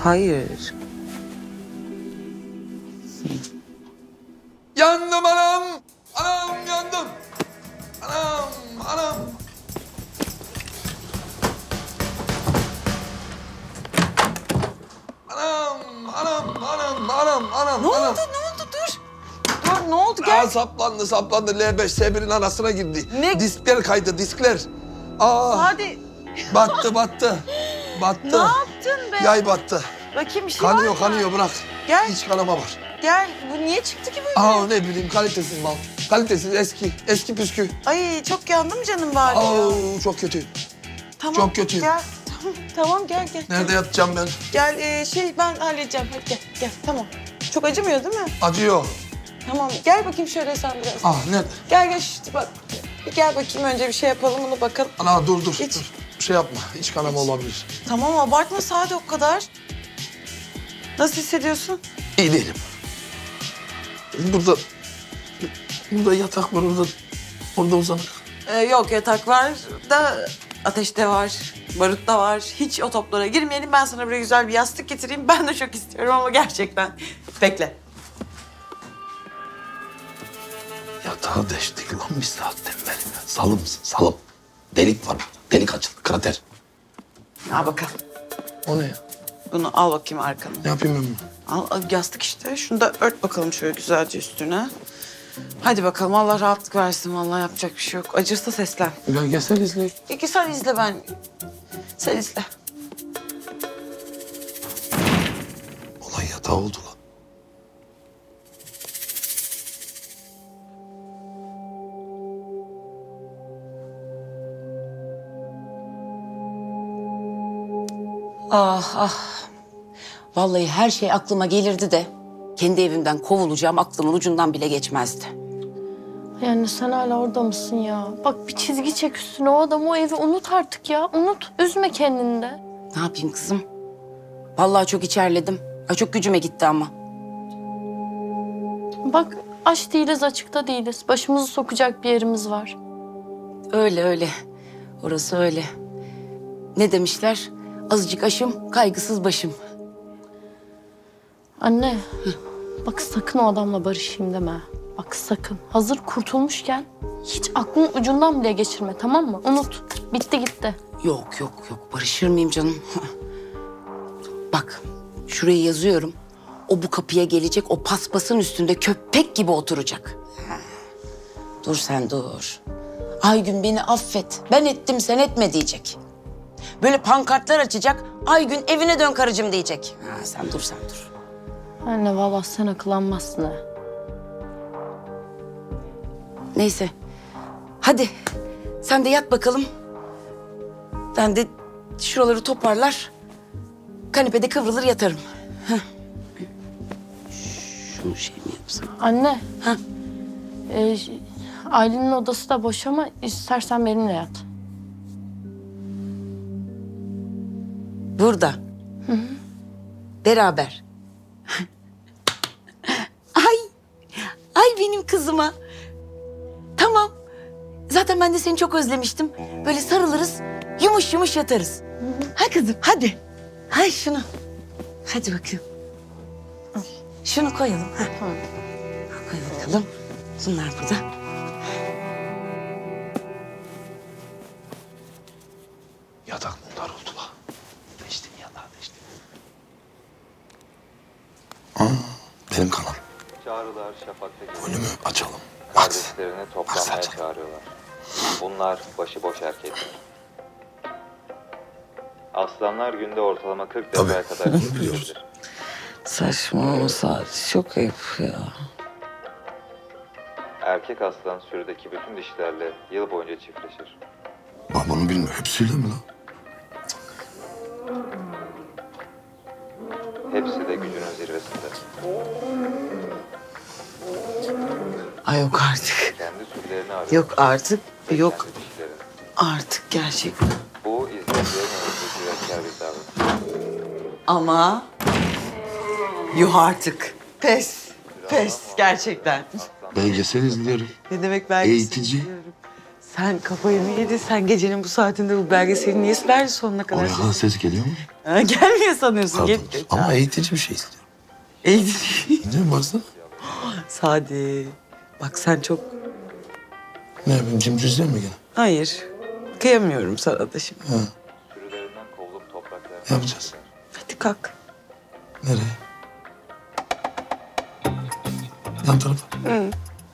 Hayır. Yandım anam. Anam yandım. Anam. Anam. Ne oldu? Dur. Ne oldu? Gel. Aa, saplandı. L5-S1'in arasına girdi. Ne? Diskler kaydı, diskler. Aa. Hadi. Battı. Ne yaptın be? Yay battı. Bakayım bir şey kanıyor, var mı? Kanıyor, bırak. Gel. İç kanama var. Gel. Bu niye çıktı ki böyle? Aa ne bileyim, kalitesiz mal. Kalitesiz, eski püskü. Ay çok yandım canım bari. Aa çok kötü. Tamam. Çok kötü. Gel. Tamam gel. Nerede yatacağım ben? Gel ben halledeceğim. Hadi gel. Tamam. Çok acımıyor değil mi? Acıyor. Tamam, gel bakayım şöyle sen biraz. Ah ne? Gel işte bak. Gel bakayım önce bir şey yapalım, onu bakalım. Ana dur. Bir şey yapma, iç kanama olabilir. Tamam, abartma Sadi o kadar. Nasıl hissediyorsun? İyi değilim. Burada yatak var, orada uzanık. Yok yatak var da ateş de var, barut da var. Hiç o toplara girmeyelim, ben sana böyle güzel bir yastık getireyim. Ben de çok istiyorum ama gerçekten. Bekle. Yatağa deştik lan bir saatten beri. Salım. Delik var. Delik açıldı, krater. Al bakalım. O ne ya? Bunu al bakayım arkana. Ne yapayım ben bunu? Al yastık işte. Şunu da ört bakalım şöyle güzelce üstüne. Hadi bakalım, Allah rahatlık versin. Vallahi yapacak bir şey yok. Acırsa seslen. Gel sen izle. Sen izle ben. Sen izle. Olay yatağı oldu lan. Ah. Vallahi her şey aklıma gelirdi de kendi evimden kovulacağım aklımın ucundan bile geçmezdi. Yani sen hala orada mısın ya? Bak bir çizgi çek üstüne, o adamı, o evi unut artık ya. Unut, üzme kendini de. Ne yapayım kızım? Vallahi çok içerledim. Ay çok gücüme gitti ama. Bak aç değiliz, açıkta değiliz. Başımızı sokacak bir yerimiz var. Öyle. Orası öyle. Ne demişler? Azıcık aşım, kaygısız başım. Anne, bak sakın o adamla barışayım deme. Bak sakın. Hazır kurtulmuşken hiç aklın ucundan bile geçirme, tamam mı? Unut. Bitti gitti. Yok yok yok. Barışır mıyım canım? Bak, şuraya yazıyorum. O bu kapıya gelecek, o paspasın üstünde köpek gibi oturacak. Dur sen dur. Aygün beni affet. Ben ettim sen etme diyecek. Böyle pankartlar açacak. Aygün evine dön karıcığım diyecek. Ha, sen dur sen dur. Anne vallahi sen akıllanmazsın ha. Neyse. Hadi sen de yat bakalım. Ben de şuraları toparlar. Kanepede kıvrılır yatarım. Heh. Şunu şey mi yapsam? Anne. Ha. Aylin'in odası da boş ama istersen benimle yat. Burada. Hı hı. Beraber. Ay benim kızıma. Tamam. Zaten ben de seni çok özlemiştim. Böyle sarılırız, yumuş yumuş yatarız. Hı hı. Ha kızım hadi. Hay şunu. Hadi bakayım. Al. Şunu koyalım. Ha. Tamam. Koy bakalım. Bunlar burada. Yatak bunlar oldu la. Değiştim yatağı değiştim. Benim kanal. Çağrılar şafakta. Önümü açalım. Kardeşlerini toplamaya çağırıyorlar. Bunlar başıboş erkekler. Aslanlar günde ortalama 40 dakikaya kadar çalışır. Saçma o saat. Çok ayıp ya. Erkek aslan sürüdeki bütün dişlerle yıl boyunca çiftleşir. Ben bunu bilmiyorum. Hepsiyle mi lan? Hepsi de gücünün zirvesinde. Ay yok artık. Yok artık. Yok artık gerçekten. Bu izleyicilerin güvenkar bir davranış. Ama yuh artık. Pes. Pes gerçekten. Belgesel izliyorum. Ne demek belgesel? Eğitici. Sen kafayı mı yedin? Sen gecenin bu saatinde bu belgeseli niye sürerdin sonuna kadar? Oradan ses geliyor mu? Ha, gelmiyor sanıyorsun. Gel, ama eğitici bir şey istiyorum. Eğitici? Ne baksana? Sadi. Bak sen çok... Ne yapayım? Cimcizler mi gene? Hayır. Kıyamıyorum sana da şimdi. Ha. Ne yapacağız? Hadi kalk. Nereye? Yan tarafa. Hı.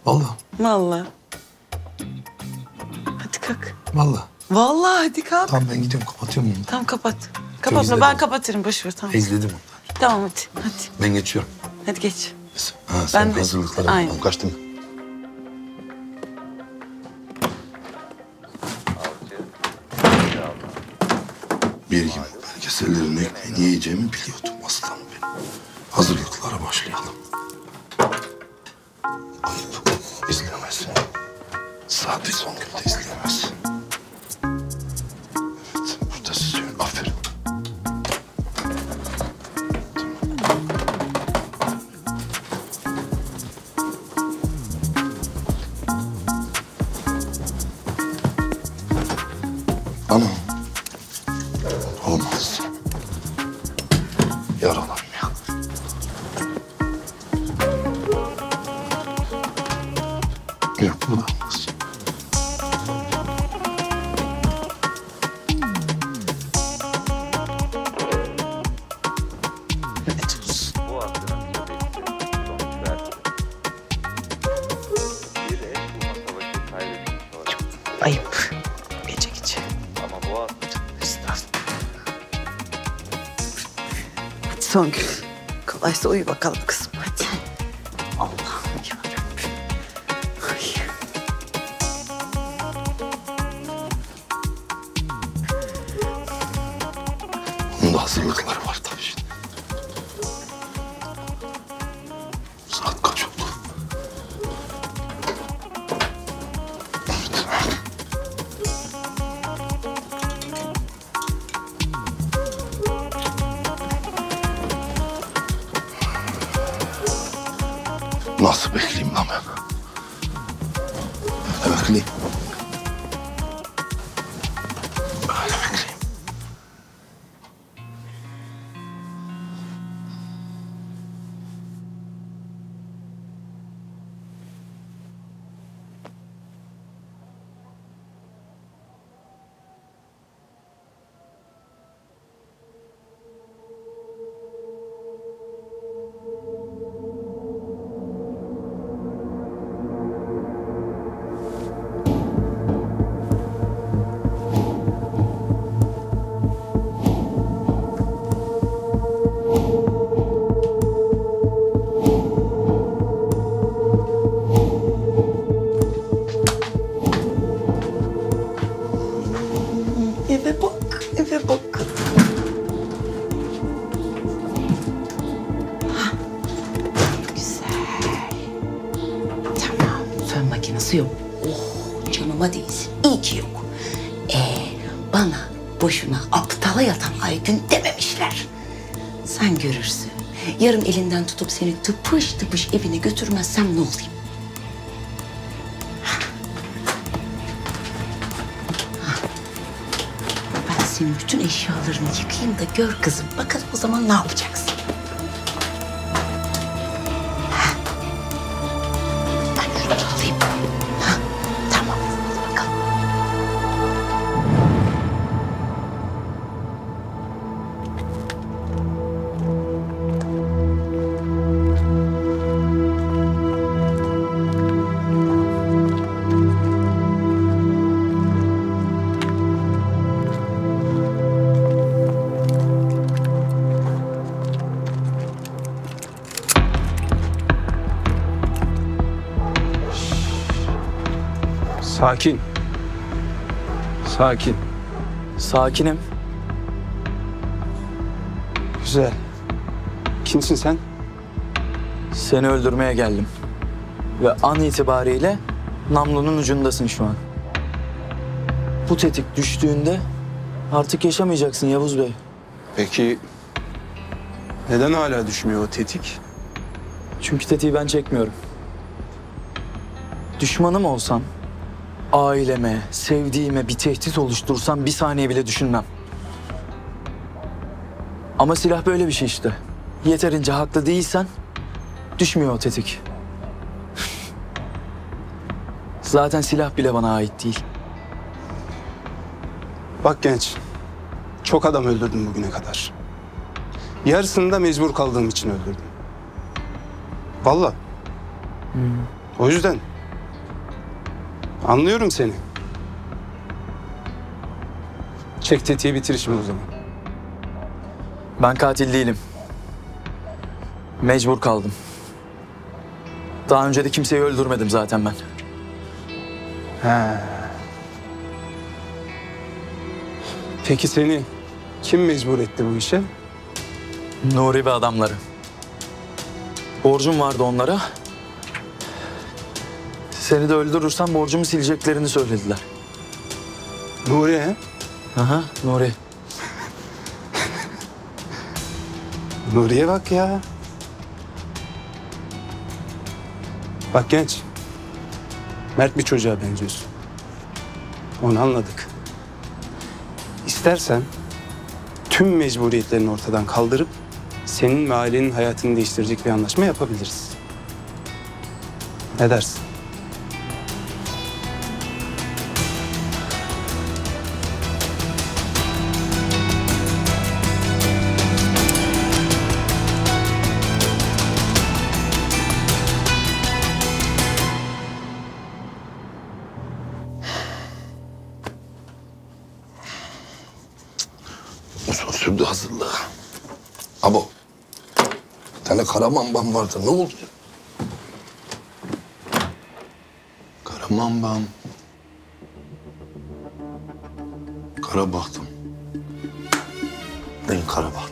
Vallahi. Vallahi. Kalk. Vallahi. Vallahi hadi kalk. Tamam ben gidiyorum kapatıyorum bunu. Tamam kapat. Kapatma ben kapatırım boşver tamam. İzledim onu. Tamam hadi. Ben geçiyorum. Hadi geç. Ha, sen hazırlıkları. Aynen. Kaçtım. Bir gün belgesellerin ekmeğini yiyeceğimi biliyordum aslanım benim. Hazırlıklara başlayalım. Ayıp izlemezsin. Sadece Songül'de izleyemezsin. Evet, burada süzüyorum. Aferin. Ana. Olmaz. Yaralar. Yok, bu da olmaz. Songül, kolaysa uyu bakalım kızım hadi. Allah'ım yarabbim. Ay. Bunun da hazırlıkları var tabii şimdi. Saat kaç oldu? Nasıl bekleyeyim lan ben? Öyle bekleyeyim. Öyle bekleyeyim. alakası yok. Oh canıma değsin. İyi ki yok. Bana boşuna aptala yatan Aygün dememişler. Sen görürsün. Yarın elinden tutup seni tıpış tıpış evine götürmezsem ne olayım? Ben senin bütün eşyalarını yıkayayım da gör kızım. Bakalım o zaman ne yapacaksın? Sakin. Sakin. Sakinim. Güzel. Kimsin sen? Seni öldürmeye geldim. Ve an itibariyle namlunun ucundasın şu an. Bu tetik düştüğünde artık yaşamayacaksın Yavuz Bey. Peki neden hala düşmüyor o tetik? Çünkü tetiği ben çekmiyorum. Düşmanım olsam, aileme, sevdiğime bir tehdit oluştursam bir saniye bile düşünmem. Ama silah böyle bir şey işte. Yeterince haklı değilsen düşmüyor o tetik. Zaten silah bile bana ait değil. Bak genç, çok adam öldürdüm bugüne kadar. Yarısını da mecbur kaldığım için öldürdüm. Vallahi. O yüzden... Anlıyorum seni. Çek tetiği, bitir işimi o zaman. Ben katil değilim. Mecbur kaldım. Daha önce de kimseyi öldürmedim zaten ben. He. Peki seni kim mecbur etti bu işe? Nuri ve adamları. Borcum vardı onlara. Seni de öldürürsem borcumu sileceklerini söylediler. Nuri he? Aha, Nuri. Nuri'ye bak ya. Bak genç. Mert bir çocuğa benziyorsun. Onu anladık. İstersen tüm mecburiyetlerini ortadan kaldırıp senin ve ailenin hayatını değiştirecek bir anlaşma yapabiliriz. Ne dersin? Hazırlığa. Abo. Bir tane karamambam vardı. Ne oldu? Karamambam. Kara baktım. Ben kara baktım.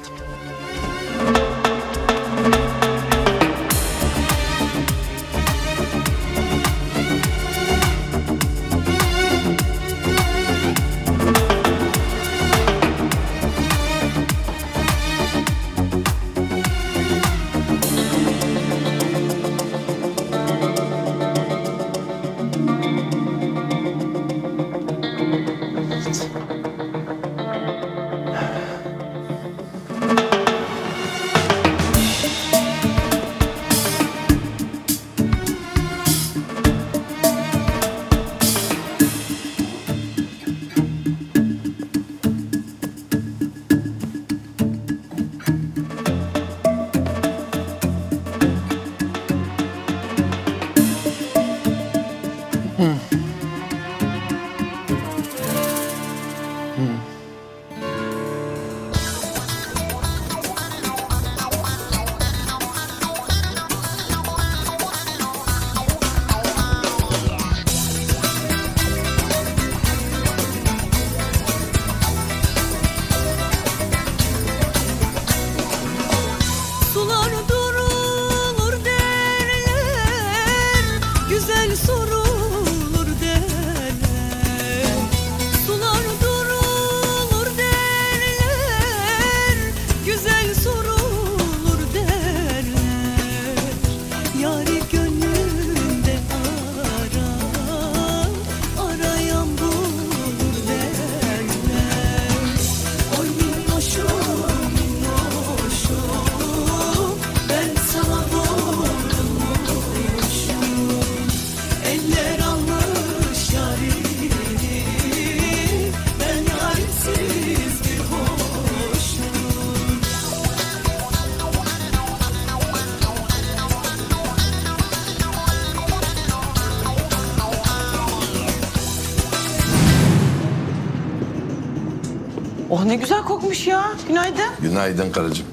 Oh ne güzel kokmuş ya. Günaydın. Günaydın karıcığım.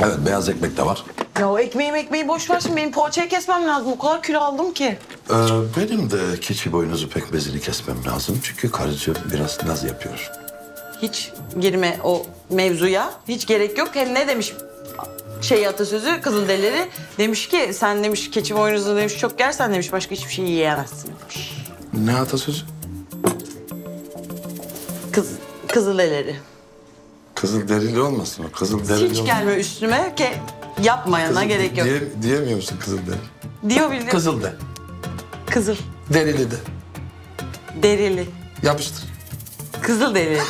Evet beyaz ekmek de var. Ya o ekmeği boş ver şimdi. Benim poğaçayı kesmem lazım. O kadar kilo aldım ki. Benim de keçi boynuzu pekmezini kesmem lazım. Çünkü karıcığım biraz naz yapıyor. Hiç girme o mevzuya. Hiç gerek yok. Hem ne demiş atasözü Kızılderilileri demiş ki sen demiş keçi boynuzunu demiş çok yersen demiş başka hiçbir şey yiyemezsin demiş. Ne atasözü? Kızılderili. Kızılderili olmasın o. Kızılderili. Hiç gelme üstüme ki yapmayana gerek yok. Diyemiyor musun Kızılderili? Diyor bildim. Kızılderili. Kızıl. Derili de. Derili. Yapıştır. Kızılderili.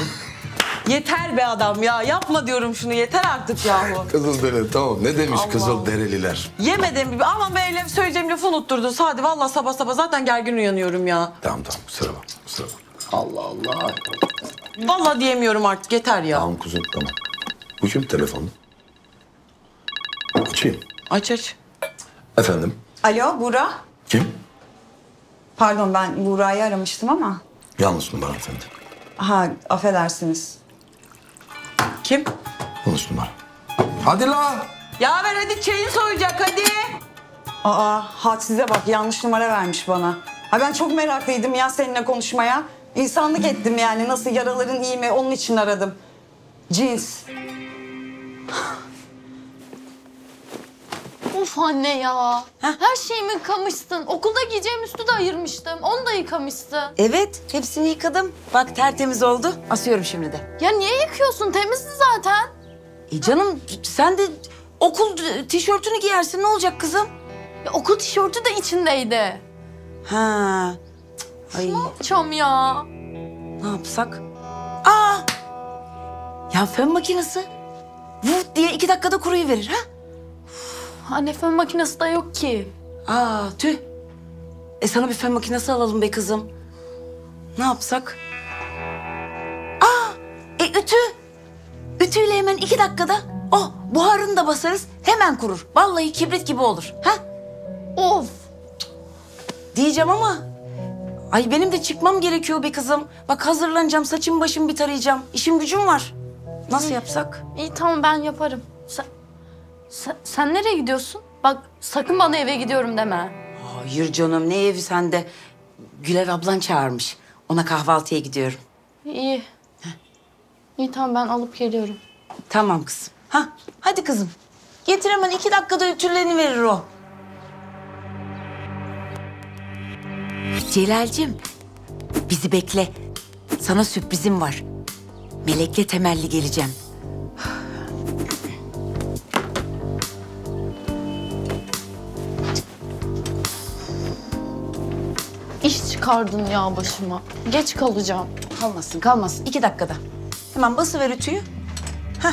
Yeter be adam ya. Yapma diyorum şunu. Yeter artık yahu. Kızılderili tamam. Ne demiş Kızılderililer? Yemedim gibi ama böyle söyleyeceğim lafı unutturdun Sadi. Vallahi sabah sabah zaten gergin uyanıyorum ya. Tamam. Kusura bak. Allah Allah. Vallahi diyemiyorum artık. Yeter ya. Tamam kuzum tamam. Bu kim telefonu? Açayım. Aç. Efendim? Alo Buğra. Kim? Pardon ben Buğra'yı aramıştım ama. Yalnız numara efendim. Ha affedersiniz. Kim? Yanlış numara. Hadi la! Ya ver hadi çayını soyacak hadi. Aa hadsize bak yanlış numara vermiş bana. Ha ben çok meraklıydım ya seninle konuşmaya. İnsanlık ettim yani nasıl yaraların iyi mi onun için aradım. Cins. Of anne ya. Heh. Her şeyimi yıkamıştın. Okulda giyeceğim üstü de ayırmıştım. Onu da yıkamıştın. Evet, hepsini yıkadım. Bak tertemiz oldu. Asıyorum şimdi de. Ya niye yıkıyorsun? Temizdi zaten. Canım sen de okul tişörtünü giyersin. Ne olacak kızım? Ya, okul tişörtü de içindeydi. Ha. Ay. Ne yapacağım ya? Ne yapsak? Aa! Ya fön makinesi. Vut diye 2 dakikada kuruyuverir ha? Anne fön makinesi de yok ki. Aa tüh. Sana bir fön makinesi alalım be kızım. Ne yapsak? Aa ütü. Ütüyle hemen 2 dakikada. Oh buharını da basarız hemen kurur. Vallahi kibrit gibi olur. Ha? Of. Diyeceğim ama. Ay benim de çıkmam gerekiyor be kızım. Bak hazırlanacağım saçım başım bir tarayacağım. İşim gücüm var. Nasıl yapsak? İyi tamam ben yaparım. Sen nereye gidiyorsun? Bak sakın bana eve gidiyorum deme. Hayır canım ne evi sende? Güler ablan çağırmış. Ona kahvaltıya gidiyorum. İyi. Heh. İyi tamam ben alıp geliyorum. Tamam kızım. Ha hadi kızım. Getir hemen 2 dakikada ütülerini verir o. Celal'cim bizi bekle. Sana sürprizim var. Melek'le temelli geleceğim. İş çıkardın ya başıma. Geç kalacağım. Kalmasın. 2 dakikada. Hemen basıver ütüyü. Hah.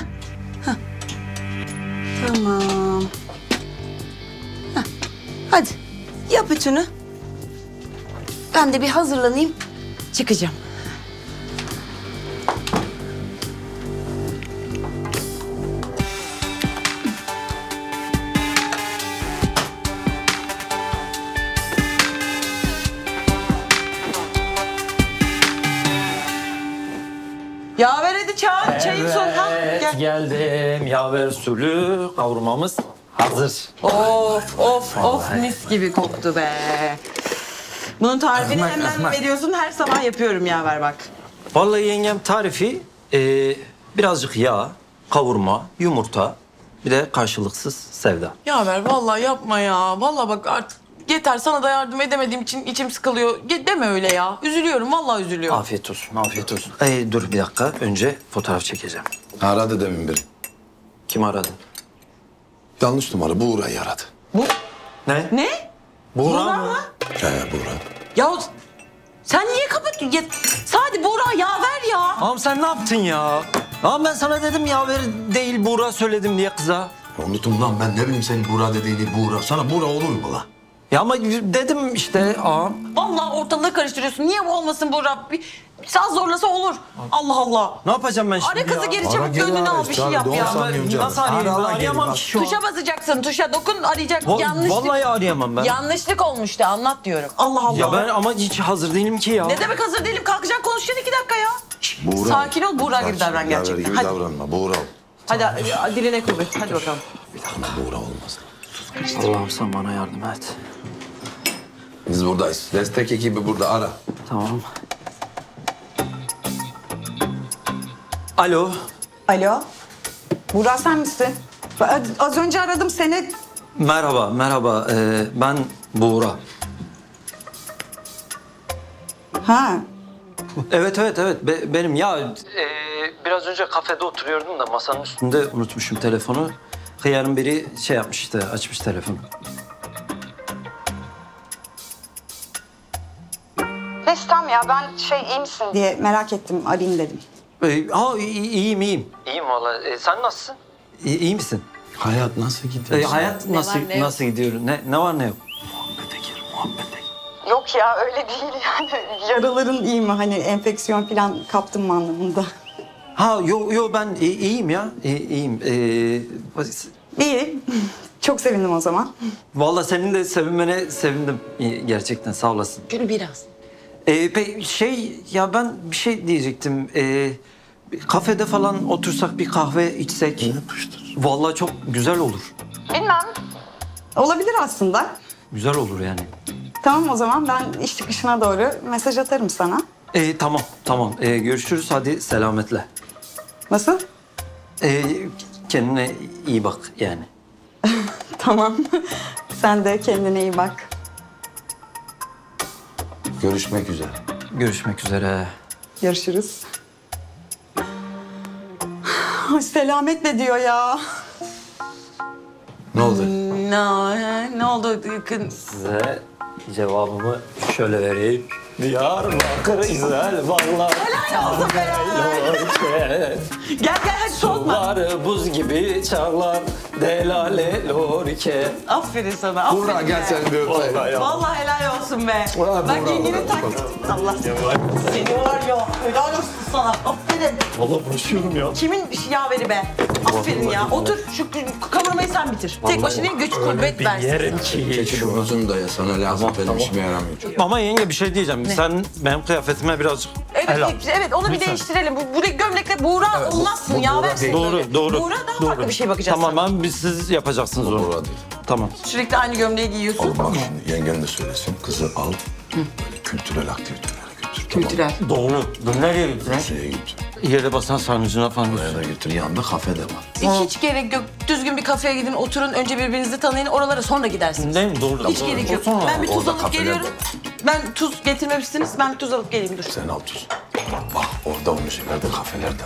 Tamam. Hah. Hadi yap ütünü. Ben de bir hazırlanayım. Çıkacağım. Yaver hadi çağır, evet, çayın sonuna. Gel. Geldim. Yaver usulü kavurmamız hazır. Of mis gibi koktu be. Bunun tarifini hemen veriyorsun, her sabah yapıyorum Yaver bak. Vallahi yengem tarifi birazcık yağ, kavurma, yumurta, bir de karşılıksız Sevda. Yaver vallahi yapma ya, vallahi bak artık. Yeter sana da yardım edemediğim için içim sıkılıyor. Deme öyle ya. Üzülüyorum vallahi üzülüyorum. Afiyet olsun. Dur bir dakika. Önce fotoğraf çekeceğim. Aradı demin biri. Kim aradı? Yanlış numara. Buğra'yı aradı. Bu? Ne? Buğra mı? He Buğra. Yavuz sen niye kapatıyorsun? Sadi Buğra Yaver ya. Ağam sen ne yaptın ya? Ağam ben sana dedim Yaver değil Buğra söyledim diye kıza. Unutum lan ben ne bileyim senin Buğra dediğini Buğra. Sana Buğra olur mu lan? Ya ama dedim işte ağam. Vallahi ortalığı karıştırıyorsun. Niye bu olmasın Buğra? Biraz zorlasa olur. Allah Allah. Ne yapacağım ben şimdi? Ara kızı geri çabuk gönlünü al bir şey yap ya. Nasıl arayayım? Arayamam ki şu an. Tuşa basacaksın. Tuşa dokun arayacak. Vallahi arayamam ben. Yanlışlık olmuştu anlat diyorum. Allah Allah. Ya ben ama hiç hazır değilim ki ya. Ne demek hazır değilim? Kalkacaksın konuşacaksın 2 dakika ya. Buğra. Sakin ol, Buğra gibi davran gerçekten. Gibi hadi. Davranma, Buğra ol. Hadi tamam. Diline kuvvet, hadi bakalım. Bir daha Buğra olmaz. Allah'ım sen bana yardım et. Biz buradayız. Destek ekibi burada, ara. Tamam. Alo. Alo. Buğra sen misin? Az önce aradım seni. Merhaba, merhaba. Ben Buğra. Ha. Evet. Benim ya... biraz önce kafede oturuyordum da masanın üstünde unutmuşum telefonu. Hıyarın biri şey yapmış işte, açmış telefonu. Neyse tam ya, ben şey iyi misin diye merak ettim, arayayım dedim. İyiyim. İyiyim valla. Sen nasılsın? İyi misin? Hayat nasıl gidiyor? Hayat nasıl gidiyor? Ne var ne yok? Muhabbete gir. Yok ya öyle değil yani. Yaraların iyi mi? Hani enfeksiyon falan kaptın mı anlamında? Ha yo ben iyiyim ya. İyiyim. İyi. Çok sevindim o zaman. Valla senin de sevinmene sevindim. Gerçekten sağ olasın. Gül biraz. Ben bir şey diyecektim. Kafede falan otursak bir kahve içsek. Ne yapıştır? Vallahi çok güzel olur. Bilmem. Olabilir aslında. Güzel olur yani. Tamam o zaman ben iş çıkışına doğru mesaj atarım sana. Tamam. Görüşürüz hadi selametle. Nasıl? Kendine iyi bak yani. Tamam. Sen de kendine iyi bak. Görüşmek üzere. Görüşürüz. Ay, selametle diyor ya. Ne oldu? Ne oldu? Size cevabımı şöyle vereyim. Diyarbakır, İzel, vallahi. Helal olsun be. Gel hadi soğutma. Sular buz gibi çağlar, delale lorike. Aferin sana, aferin. Buğra gel sen de öpeyim. Vallahi helal olsun be. Bak yengini taklit. Allah seni var ya, helal olsun sana. Aferin. Vallahi uğraşıyorum ya. Kimin yaveri be? Aferin ya. Otur, şu kavurmayı sen bitir. Tek başına güç kuvvet versin. Yerim ki. Keçi boğazım da ya, sana lazım benim işime yaramıyor. Ama yenge bir şey diyeceğim. Ne? Sen benim kıyafetime birazcık evet onu lütfen. Bir değiştirelim. Burayı gömlekle Buğra evet, olmazsın ya versin. Doğru. Buğra daha farklı bir şey bakacağız. Tamam ben siz yapacaksınız onu. Buğra değil. Tamam. Sürekli aynı gömleği giyiyorsun. Olmaz şimdi yengen de söylesin. Kızı al. Hı. Böyle kültürel aktivitelere götür. Kültürel. Tamam. Doğru. Nereye götür? Şeye götür. Yere basan sarnıcına falan. Oraya da götür. Yanında kafe de var. Hiç gerek yok. Düzgün bir kafeye gidin, oturun. Önce birbirinizi tanıyın. Oralara sonra gidersiniz. Değil mi? Doğru. Hiç gerek yok. Ben bir tuz alıp geliyorum. Ben tuz getirmemişsiniz. Ben bir tuz alıp geleyim. Dur. Sen al tuz. Bak orada o müzeylerde, kafelerde.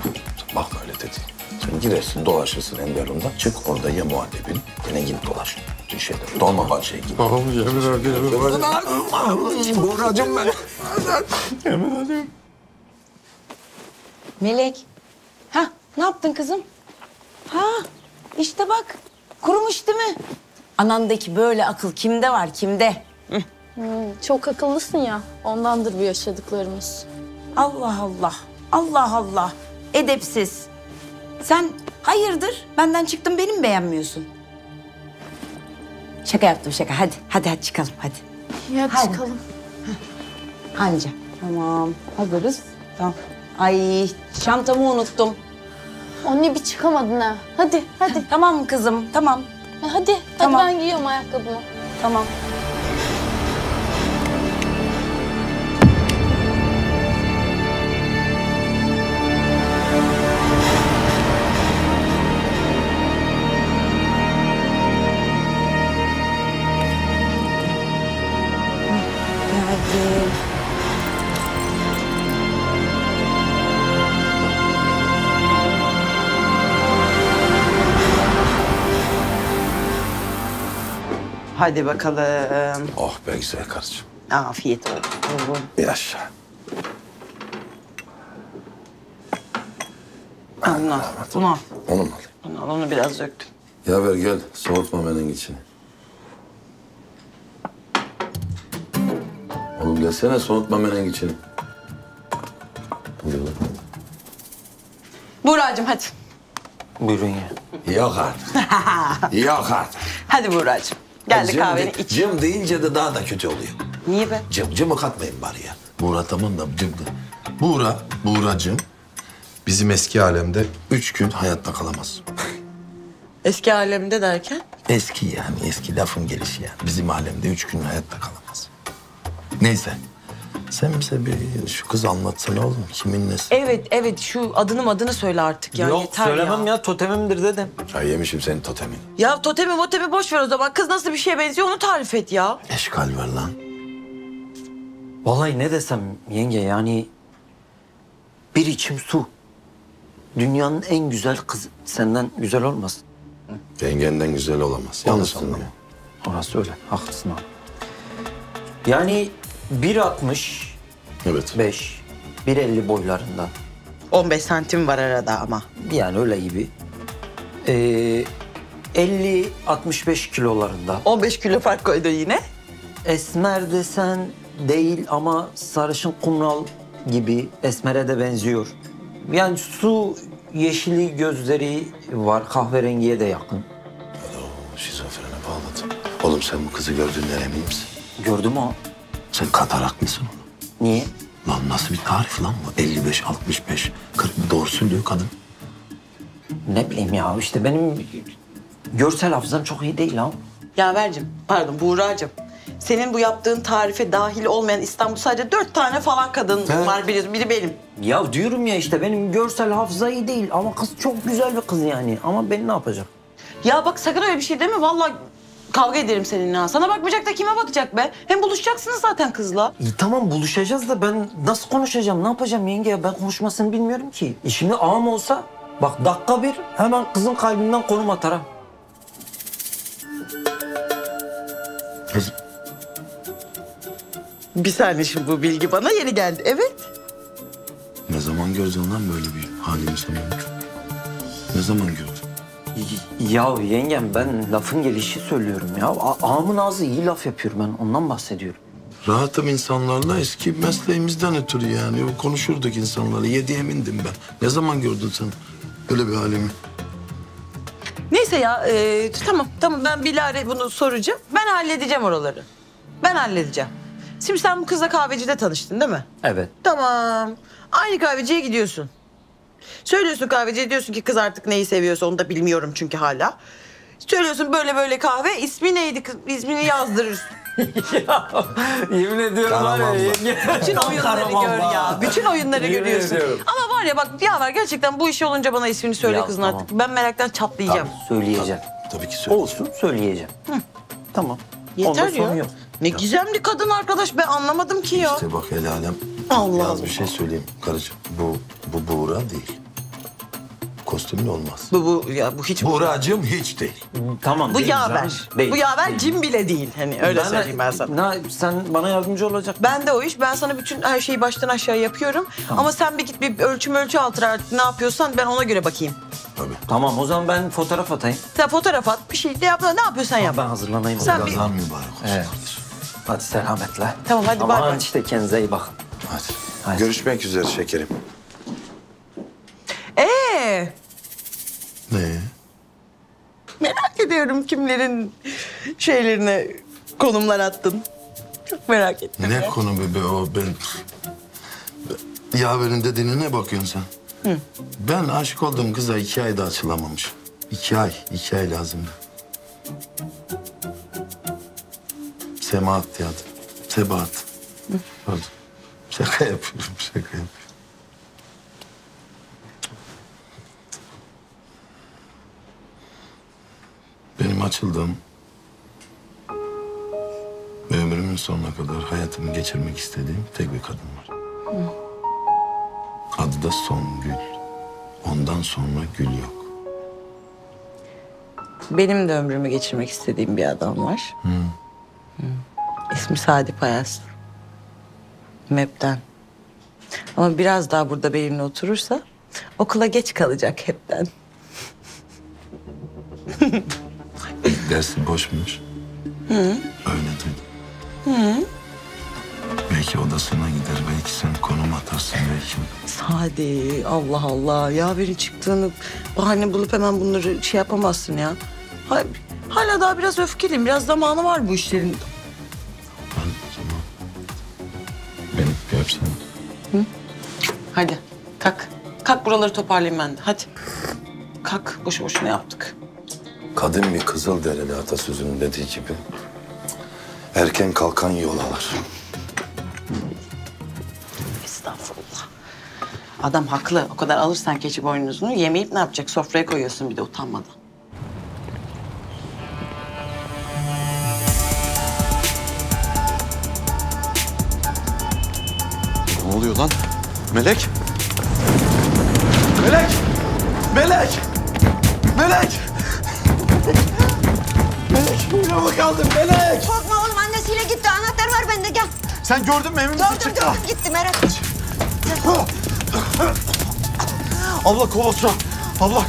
Bak öyle dedi. Sen girersin, dolaşırsın Enderun'da. Çık orada ye muhallebin. Yine git dolaş. Bir şeyler. Dolma bahçeye git. Babamız yemin ediyorum. Buğracığım ben. Yemin ediyorum. Melek. Ha, ne yaptın kızım? Ha, işte bak. Kurumuş değil mi? Anandaki böyle akıl kimde var, kimde? Çok akıllısın ya. Ondandır bu yaşadıklarımız. Allah Allah. Edepsiz. Sen hayırdır? Benden çıktın, beni mi beğenmiyorsun? Şaka yaptım şaka. Hadi çıkalım hadi. Hadi çıkalım. Anca. Tamam. Hazırız. Tamam. Ay çantamı unuttum. Anne bir çıkamadın ha. Hadi. Tamam kızım, tamam. Hadi, tamam. Ben giyiyorum ayakkabımı. Tamam. Hadi bakalım. Oh be güzel karıcığım. Afiyet olsun. Yaşa. Bunu al. Onu mu alayım? Onu biraz döktüm. Ya ver gel. Soğutma benim içini. Oğlum gelsene soğutma benim içini. Buyurun. Buğracığım hadi. Buyurun ya. Yok artık. Hadi Buğracığım. Geldi kahveni iç. Cım deyince de daha da kötü oluyor. Niye be? Cımı katmayın bari ya. Buğra tamam da cımdı. Buğracığım bizim eski alemde 3 gün hayatta kalamaz. Eski alemde derken? Eski yani, eski lafın gelişi yani. Bizim alemde 3 gün hayatta kalamaz. Neyse. Sen bize bir şu kız anlatsana oğlum, kimin nesi? Evet, evet. Şu adını söyle artık ya. Yok, yeter söylemem ya. Totemimdir dedim. Ya yemişim senin totemin. Ya totemi boş ver o zaman. Kız nasıl bir şeye benziyor onu tarif et ya. Eşkal var lan. Vallahi ne desem yenge yani... Bir içim su. Dünyanın en güzel kızı senden güzel olmaz. Yengenden güzel olamaz. Yanlış anlama. Orası öyle. Haklısın abi. Yani... 1.60, evet. 5, 1.50 boylarında. 15 santim var arada ama. Yani öyle gibi. 50-65 kilolarında. 15 kilo fark koydun yine. Esmer desen değil ama sarışın kumral gibi esmere de benziyor. Yani su yeşili gözleri var, kahverengiye de yakın. Alo, şizofrene bağladım. Oğlum sen bu kızı gördüğünden emin misin? Gördüm o. Sen katarak mısın onu? Niye? Lan nasıl bir tarif lan bu? 55-65-40 doğrusu diyor kadın. Ne bileyim ya işte benim görsel hafızam çok iyi değil lan. Yavercim, pardon Buğra'cığım. Senin bu yaptığın tarife dahil olmayan İstanbul sadece 4 tane falan kadın var, biri benim. Ya diyorum ya işte benim görsel hafıza iyi değil ama kız çok güzel bir kız yani. Ama beni ne yapacak? Ya bak sakın öyle bir şey deme vallahi. Kavga ederim seninle ha. Sana bakmayacak da kime bakacak be? Hem buluşacaksınız zaten kızla. Tamam buluşacağız da ben nasıl konuşacağım? Ne yapacağım yenge ya? Ben konuşmasını bilmiyorum ki. Şimdi ağam olsa bak dakika bir hemen kızın kalbinden konum atar ha. Kız. Bir saniye şimdi bu bilgi bana yeni geldi. Evet. Ne zaman gördün lan böyle bir halimi sanıyormuş? Ne zaman gördün? Ya yengem ben lafın gelişi söylüyorum ya. Ağamın ağzı iyi laf yapıyor ben ondan bahsediyorum. Rahatım insanlarla eski mesleğimizden ötürü yani. Konuşurduk insanlarla. Yemindim ben. Ne zaman gördün sen öyle bir halimi? Neyse ya tamam ben Bilal'e bunu soracağım. Ben halledeceğim oraları. Ben halledeceğim. Şimdi sen bu kızla kahvecide tanıştın değil mi? Evet. Tamam. Aynı kahveciye gidiyorsun. Söylüyorsun kahveciye diyorsun ki kız artık neyi seviyorsa onu da bilmiyorum çünkü hala. Söylüyorsun böyle kahve ismi neydi kız ismini yazdırırsın. Ya yemin ediyorum var ya yenge. Bütün oyunları gör ya. Bütün oyunları görüyorsun. Ama var ya bak Yaver gerçekten bu işi olunca bana ismini söyle ya, kızın tamam. Artık. Ben meraktan çatlayacağım. Tamam, söyleyeceğim. Tabii ki söyleyeceğim. Olsun söyleyeceğim. Hı. Tamam. Yeter ya. Yok. Ne gizemli kadın arkadaş ben anlamadım ki ya. İşte bak el alem. Allah Allah. Bir şey söyleyeyim karıcığım. Bu Buğra değil. Kostümlü olmaz. Bu hiç Buğracığım hiç değil. Tamam. Bu Yaver. Bu Yaver cin bile değil. Hani öyle söyleyeyim ben sana. Sen bana yardımcı olacak. Ben de o iş. Ben sana bütün her şeyi baştan aşağı yapıyorum. Tamam. Ama sen bir git bir ölçü altına artık ne yapıyorsan ben ona göre bakayım. Tabii. Tamam o zaman ben fotoğraf atayım. Sen fotoğraf at bir şey de yap. Ne yapıyorsan yap. Ben hazırlanayım. Sen bir... Evet. Hadi selametle. Tamam hadi bay bay. İşte kendinize iyi bakın. Hadi. Görüşmek üzere şekerim. Ne? Merak ediyorum kimlerin şeylerine konumlar attın. Çok merak ettim. Ne konu be o ben... Yaver'in dediğine ne bakıyorsun sen? Hı. Ben aşık olduğum kıza 2 ayda açılamamış. 2 ay lazımdı. Semahat diyordu. Sebahat. Hı. Pardon. Şaka yapıyorum. Benim açıldığım ve ömrümün sonuna kadar hayatımı geçirmek istediğim tek bir kadın var. Hı. Adı da Songül. Ondan sonra gül yok. Benim de ömrümü geçirmek istediğim bir adam var. Hı. Hı. İsmi Sadi Payas. Hepten. Ama biraz daha burada benimle oturursa okula geç kalacak hepten. Dersi boşmuş. Hı. Öyle duydum. Hı. Belki odasına gider, belki sen konum atarsın belki. Sadi, Allah Allah. Ya biri çıktığını bahane bulup hemen bunları şey yapamazsın ya. Hala daha biraz öfkeliyim. Biraz zamanı var bu işlerin. Hadi tak. Kalk buraları toparlayayım ben de. Hadi. Kalk. Boşu boşuna yaptık. Kadın bir Kızılderili atasözünün dediği gibi... erken kalkan yol alır. Estağfurullah. Adam haklı. O kadar alırsan keçi boynuzunu yemeyip ne yapacak? Sofraya koyuyorsun bir de utanmadan. Ne oluyor lan? Melek? Melek! Melek! Melek! Melek! Yürüme kaldım Melek! Korkma oğlum, annesiyle gitti. Anahtar var bende, gel. Sen gördün mü? Emin misin? Gördüm gitti, merak etme. Abla kola şuna. Abla.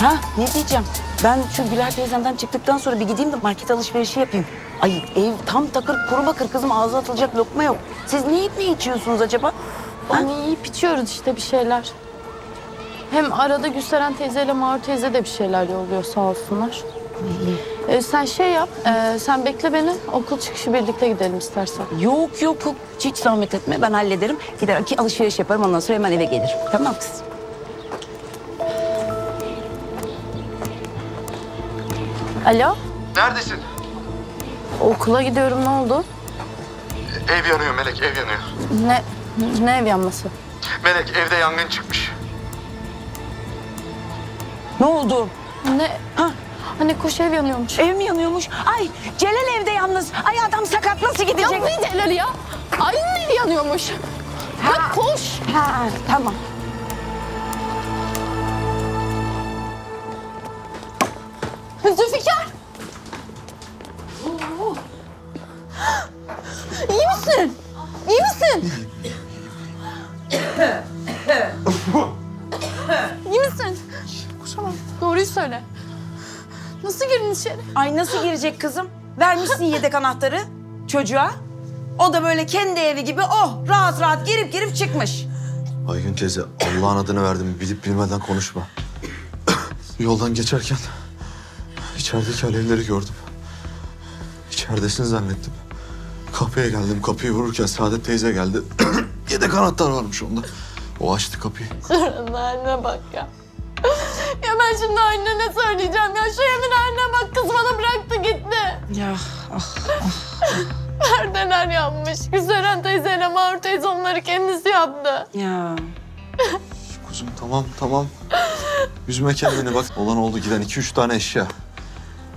Ha, ne diyeceğim? Ben şu Güler teyzemden çıktıktan sonra bir gideyim de market alışverişi yapayım. Ay ev tam takır kuru bakır kızım, ağza atılacak lokma yok. Siz ne yiyip ne içiyorsunuz acaba? Hani yiyip içiyoruz işte bir şeyler. Hem arada Gülseren teyzeyle Mağur teyze de bir şeyler yolluyor sağ olsunlar. Sen şey yap, sen bekle beni, okul çıkışı birlikte gidelim istersen. Yok yok, hiç zahmet etme, ben hallederim. Gider ki alışveriş yaparım, ondan sonra hemen eve gelirim. Tamam kız? Alo? Neredesin? Okula gidiyorum, ne oldu? Ev yanıyor Melek, ev yanıyor. Ne ev yanması? Melek, evde yangın çıkmış. Ne oldu? Ne? Ha? Anne koş, ev yanıyormuş. Ev mi yanıyormuş? Ay Celal evde yalnız. Ay adam sakat, nasıl gidecek? Ya ne Celal ya? Aylin evi yanıyormuş. Ha. Bak koş. Ha tamam. Zülfikar. İyi misin? İyi misin? İyi misin? Koşamam. Doğruyu söyle. Nasıl girdin içeri? Ay nasıl girecek kızım? Vermişsin yedek anahtarı çocuğa. O da böyle kendi evi gibi oh rahat rahat girip girip çıkmış. Aygün teyze Allah'ın adını verdim, bilip bilmeden konuşma. Yoldan geçerken içerideki alevleri gördüm. İçeridesin zannettim. Kapıya geldim, kapıyı vururken Saadet teyze geldi. Yedek anahtar varmış onda. O açtı kapıyı. Şuranın haline bak ya. Ya ben şimdi anne ne söyleyeceğim ya? Şu evin haline bak, kız bana bıraktı gitti. Ya ah ah. Perdeler yanmış. Güzeren teyzeyle Mağur teyze onları kendisi yaptı. Ya. Kuzum tamam. Üzme kendini bak. Olan oldu giden 2-3 tane eşya.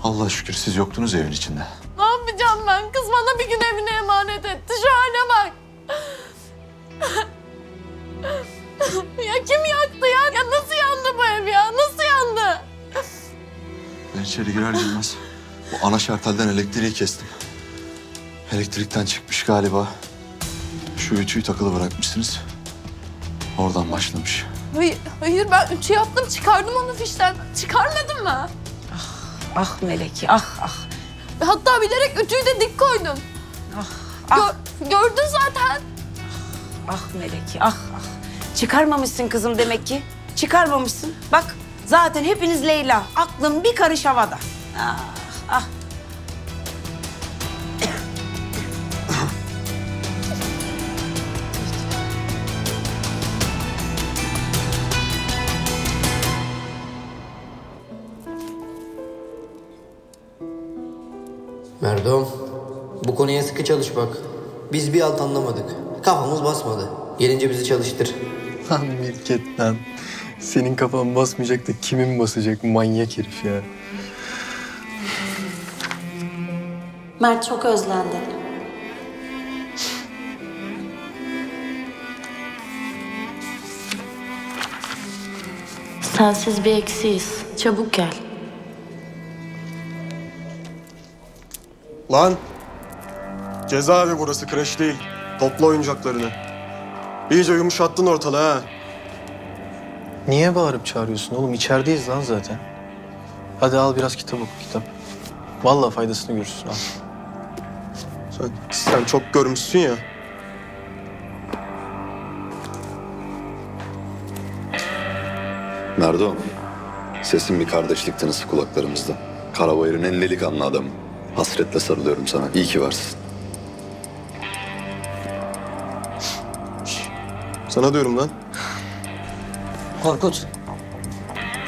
Allah şükür siz yoktunuz evin içinde. Ne yapacağım ben? Kız bana bir gün evine emanet etti. Şu hale bak. Ya kim yaktı ya? Ya nasıl yandı bu ev ya? Nasıl yandı? Ben içeri girer girmez bu ana şartelden elektriği kestim. Elektrikten çıkmış galiba. Şu ütüyü takılı bırakmışsınız. Oradan başlamış. Hayır ben ütü yaptım, çıkardım onu fişten. Çıkarmadın mı? Ah Melek, ah ah. Hatta bilerek ütüyü de dik koydum. Ah ah. Gördün zaten. Ah Melek, ah ah. Çıkarmamışsın kızım demek ki. Çıkarmamışsın. Bak zaten hepiniz Leyla. Aklım bir karış havada. Ah ah. Merdo, bu konuya sıkı çalış bak. Biz bir alt anlamadık. Kafamız basmadı. Gelince bizi çalıştır. Lan Mirket lan. Senin kafan basmayacak da kimin basacak, manyak herif ya. Mert çok özlendi. Sensiz bir eksiyiz. Çabuk gel. Lan! Cezaevi burası, kreş değil. Topla oyuncaklarını. İyice yumuşattın ortalığı ha. Niye bağırıp çağırıyorsun oğlum? İçerideyiz lan zaten. Hadi al biraz kitap oku, kitap. Vallahi faydasını görürsün, al. Sen çok görmüşsün ya. Merdo, sesin bir kardeşlik tınısı kulaklarımızda. Karabayır'ın en delikanlı adamı. Hasretle sarılıyorum sana. İyi ki varsın. Sana diyorum lan. Korkut.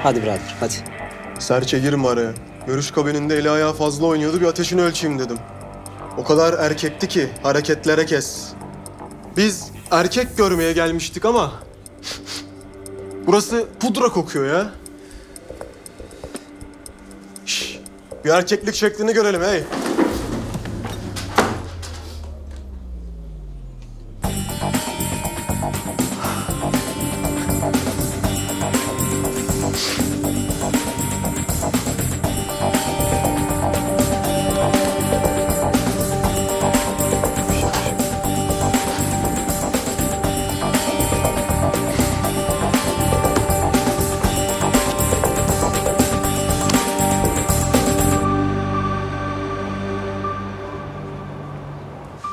Hadi birader, hadi. Serçe girme araya. Görüş kabininde eli ayağı fazla oynuyordu, bir ateşini ölçeyim dedim. O kadar erkekti ki hareketlere kes. Biz erkek görmeye gelmiştik ama... burası pudra kokuyor ya. Şş, bir erkeklik şeklini görelim hey.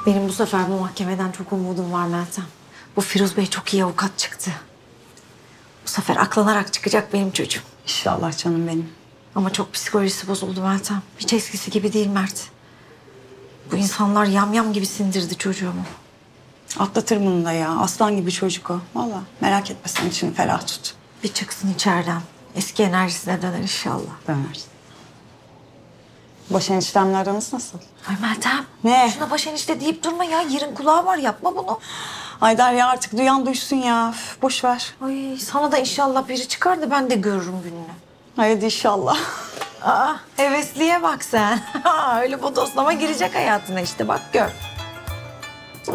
Benim bu sefer bu mahkemeden çok umudum var Meltem. Bu Firuz Bey çok iyi avukat çıktı. Bu sefer aklanarak çıkacak benim çocuğum. İnşallah canım benim. Ama çok psikolojisi bozuldu Meltem. Hiç eskisi gibi değil Mert. Bu insanlar yamyam gibi sindirdi çocuğumu. Atlatır bunu da ya. Aslan gibi çocuk o. Vallahi merak etme, sen içini ferah tut. Bir çıksın içeriden. Eski enerjisine döner inşallah. Döner. Baş eniştemle aranız nasıl? Ay Meltem. Ne? Şuna baş enişte deyip durma ya. Yerin kulağı var, yapma bunu. Ay Derya artık duyan duysun ya. Üf, boş ver. Ay sana da inşallah biri çıkar da ben de görürüm gününü. Ay hadi inşallah. Aa, hevesliye bak sen. Öyle bodoslama girecek hayatına işte, bak gör.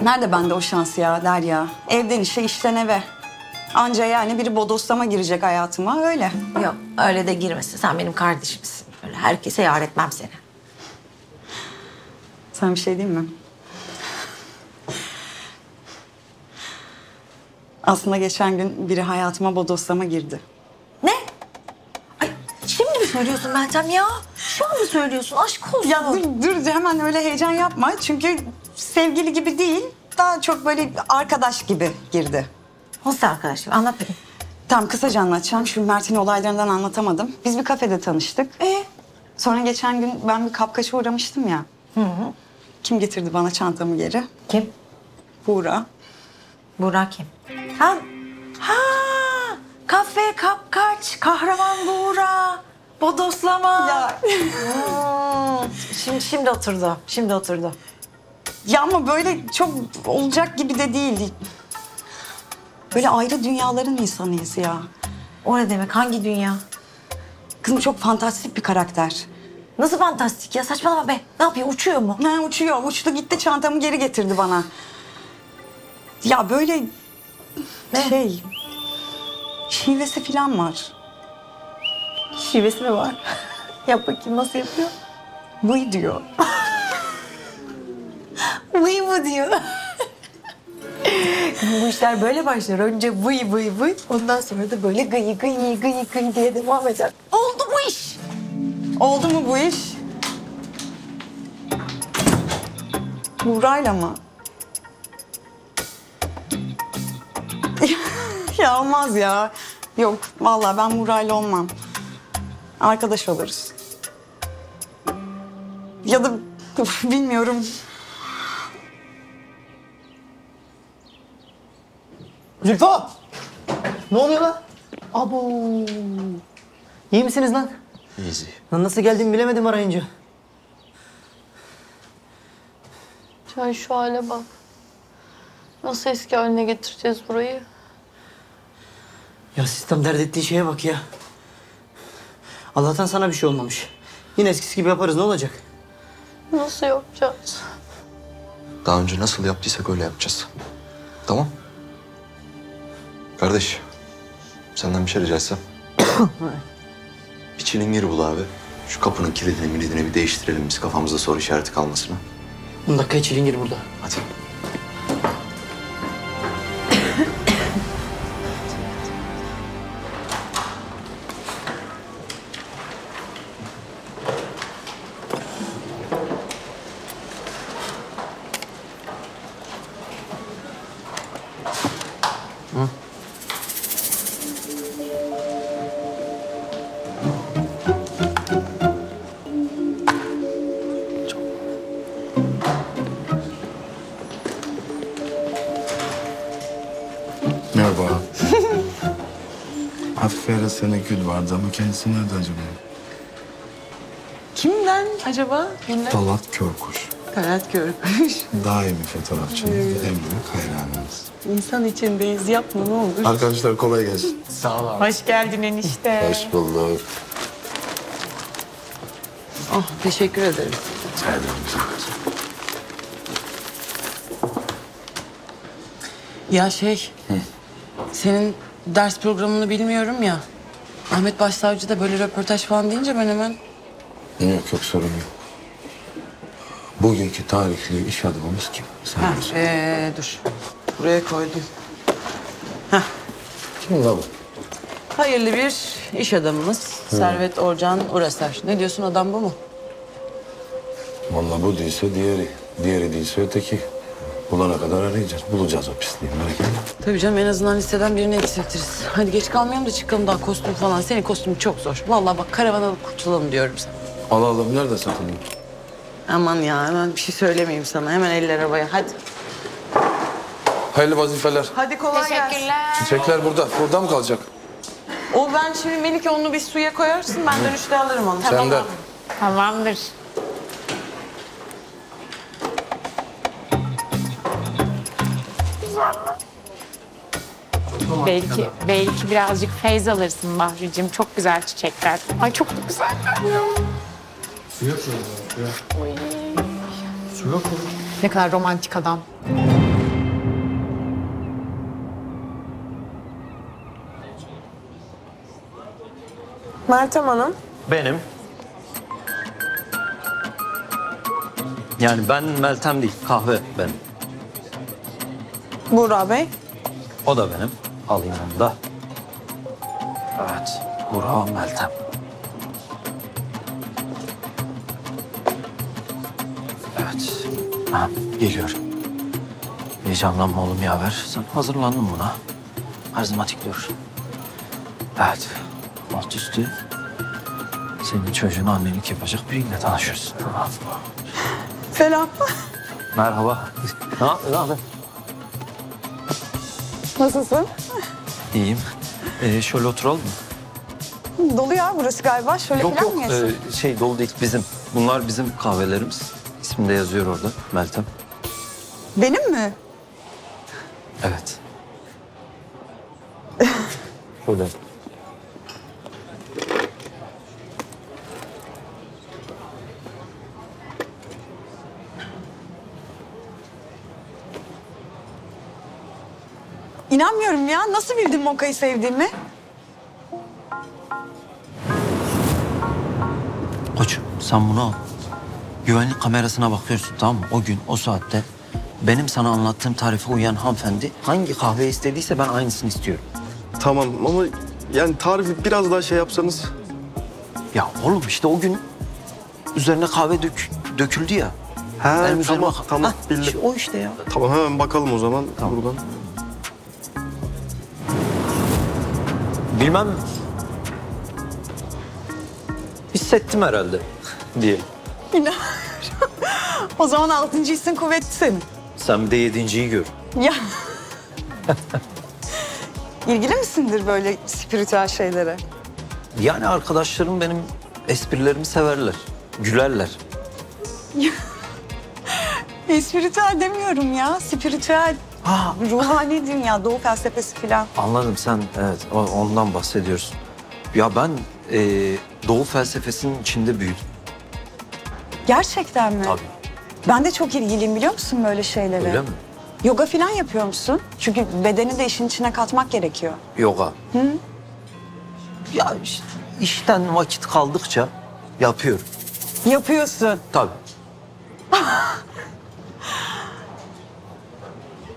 Nerede bende o şans ya Derya? Evden işe, işten eve. Anca yani biri bodoslama girecek hayatıma öyle. Yok öyle de girmesin. Sen benim kardeşimsin. Öyle herkese yar etmem seni. Sen bir şey diyeyim mi? Aslında geçen gün biri hayatıma bodoslama girdi. Ne? Ay, şimdi mi söylüyorsun Meltem ya? Şu an mı söylüyorsun? Aşk olsun. Ya dur hemen öyle heyecan yapma. Çünkü sevgili gibi değil, daha çok böyle arkadaş gibi girdi. Nasıl arkadaşım? Anlat bakayım. Tamam, kısaca anlatacağım. Şu Mert'in olaylarından anlatamadım. Biz bir kafede tanıştık. Sonra geçen gün ben bir kapkaça uğramıştım ya. Hı hı. Kim getirdi bana çantamı geri? Kim? Buğra. Buğra kim? Ha! Kafe kapkaç, kahraman Buğra. Bodoslama. Ya. Şimdi oturdu. Şimdi oturdu. Ya ama böyle çok olacak gibi de değil. Böyle ayrı dünyaların insanıyız ya. O ne demek? Hangi dünya? Kızım çok fantastik bir karakter. Nasıl fantastik ya? Saçmalama be. Ne yapıyor? Uçuyor mu? Ha, uçuyor. Uçtu gitti, çantamı geri getirdi bana. Ya böyle ne? Şivesi falan var. Şivesi mi var? Yap bakayım, nasıl yapıyor? Vıy diyor. Vıy mı diyor? Bu işler böyle başlar. Önce vıy vıy vıy, ondan sonra da böyle gıy gıy gıy gıy diye devam eder. Oldu bu iş. Oldu mu bu iş? Buğra'yla mı? Ya olmaz ya. Yok vallahi ben Buğra'yla olmam. Arkadaş oluruz. Ya da bilmiyorum. Zülfo! Ne oluyor lan? Abo! İyi misiniz lan? İyiyiz. Lan nasıl geldiğimi bilemedim arayınca. Can şu hale bak. Nasıl eski haline getireceğiz burayı? Ya sistem dert ettiği şeye bak ya. Allah'tan sana bir şey olmamış. Yine eskisi gibi yaparız, ne olacak? Nasıl yapacağız? Daha önce nasıl yaptıysak öyle yapacağız. Tamam? Kardeş, senden bir şey rica etsem. Bir çilingir bul abi. Şu kapının kilidini bir değiştirelim biz, kafamızda soru işareti kalmasına. 10 dakikaya çilingir burada. Hadi. Afife Elesen'e kül vardı ama kendisi nerede acaba? Kimden acaba? Kimden? Talat Körküş. Talat Körküş. Daimi fotoğrafçımız, evet. En büyük hayranımız. İnsan içindeyiz, yapma ne olur. Arkadaşlar kolay gelsin. Sağ ol abi. Hoş geldin enişte. Hoş bulduk. Oh, teşekkür ederim. Serdar güzel. Ya senin ders programını bilmiyorum ya. Ahmet Başsavcı da böyle röportaj falan deyince ben hemen... Yok sorun yok. Bugünkü tarihli iş adamımız kim? Dur. Buraya koydum. Kim la bu? Hayırlı bir iş adamımız. Servet Orcan Urasar. Ne diyorsun, adam bu mu? Vallahi bu değilse diğeri. Diğeri değilse öteki. Bulana kadar arayacağız. Bulacağız o pisliği. Merak etme. Tabii canım, en azından listeden birini eksiltiriz. Hadi geç kalmayalım da çıkalım daha kostüm falan. Senin kostümün çok zor. Vallahi bak karavan alıp kurtulalım diyorum sana. Allah Allah, nerede satılıyor? Aman ya, hemen bir şey söylemeyeyim sana. Hemen eller arabaya hadi. Hayırlı vazifeler. Hadi kolay gelsin. Teşekkürler. Çiçekler burada. Burada mı kalacak? O ben şimdi Melike onu bir suya koyarsın. Ben dönüşte alırım onu. Tamam. Sen de. Tamamdır. Belki birazcık feyz alırsın Bahri'cim. Çok güzel çiçekler. Ay çok da güzel. Su yok ya. Su yok. Ne kadar romantik adam. Meltem Hanım. Benim. Yani ben Meltem değil, kahve benim. Buğra Bey. O da benim. Alayım onu da. Evet. Buğra, Meltem. Evet. Ha, geliyorum. Heyecanlanma oğlum yaver. Sen hazırlandın buna. Arzmatik dur. Evet. Alt üstü. Senin çocuğun annelik yapacak biriyle tanışıyorsun. Selam. Merhaba. Ne haber? Nasılsın? İyiyim. Şöyle oturalım mı? Dolu ya burası galiba. Şöyle falan mı geçsin? Yok dolu değil bizim. Bunlar bizim kahvelerimiz. İsmini de yazıyor orada Meltem. Benim mi? Evet. Şöyle. İnanmıyorum ya. Nasıl bildin mokayı sevdiğimi? Koç, sen bunu al. Güvenlik kamerasına bakıyorsun, tamam mı? O gün, o saatte benim sana anlattığım tarife uyan hanımefendi hangi kahve istediyse ben aynısını istiyorum. Tamam ama yani tarifi biraz daha yapsanız. Ya oğlum işte o gün üzerine kahve döküldü ya. He, tamam. İşte, o işte ya. Tamam, hemen bakalım o zaman buradan. Bilmem, hissettim herhalde diyelim. İnanmıyorum. O zaman 6. hissin kuvvetli senin. Sen bir de 7.'yi gör. Ya. İlgili misindir böyle spiritüel şeylere? Yani arkadaşlarım benim esprilerimi severler, gülerler. Spiritüel demiyorum ya, spiritüel. Ruhani dünya, doğu felsefesi filan. Anladım, sen evet ondan bahsediyorsun. Ya ben doğu felsefesinin içinde büyüdüm. Gerçekten mi? Tabii. Ben de çok ilgiliyim, biliyor musun böyle şeylere? Öyle mi? Yoga filan yapıyor musun? Çünkü bedeni de işin içine katmak gerekiyor. Yoga? Hı? Ya işte, işten vakit kaldıkça yapıyorum. Yapıyorsun? Tabii.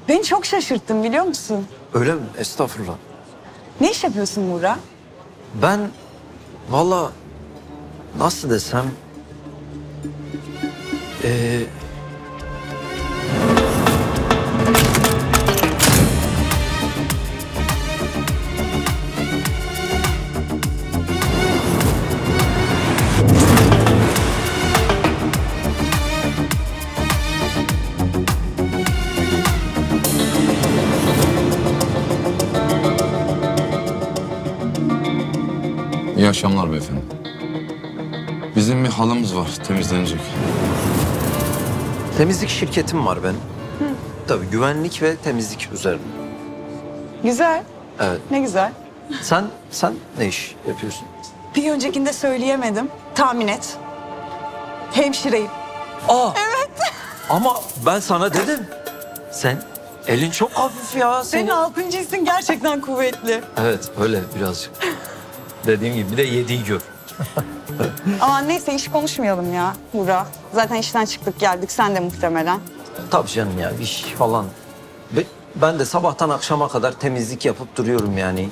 Beni çok şaşırttın, biliyor musun? Öyle mi? Estağfurullah. Ne iş yapıyorsun Buğra? Ben valla nasıl desem... İyi akşamlar beyefendi. Bizim bir halımız var, temizlenecek. Temizlik şirketim var benim. Hı. Tabii güvenlik ve temizlik üzerine. Güzel. Evet. Ne güzel. Sen ne iş yapıyorsun? Bir öncekinde söyleyemedim. Tahmin et. Hemşireyim. Aa. Evet. Ama ben sana dedim. Sen elin çok hafif ya. Senin altıncı hissin gerçekten kuvvetli. Evet öyle birazcık. Dediğim gibi bir de yediği gör. Ama neyse iş konuşmayalım ya Buğra. Zaten işten çıktık geldik sen de muhtemelen. Tabii canım ya iş falan. Ben de sabahtan akşama kadar temizlik yapıp duruyorum yani.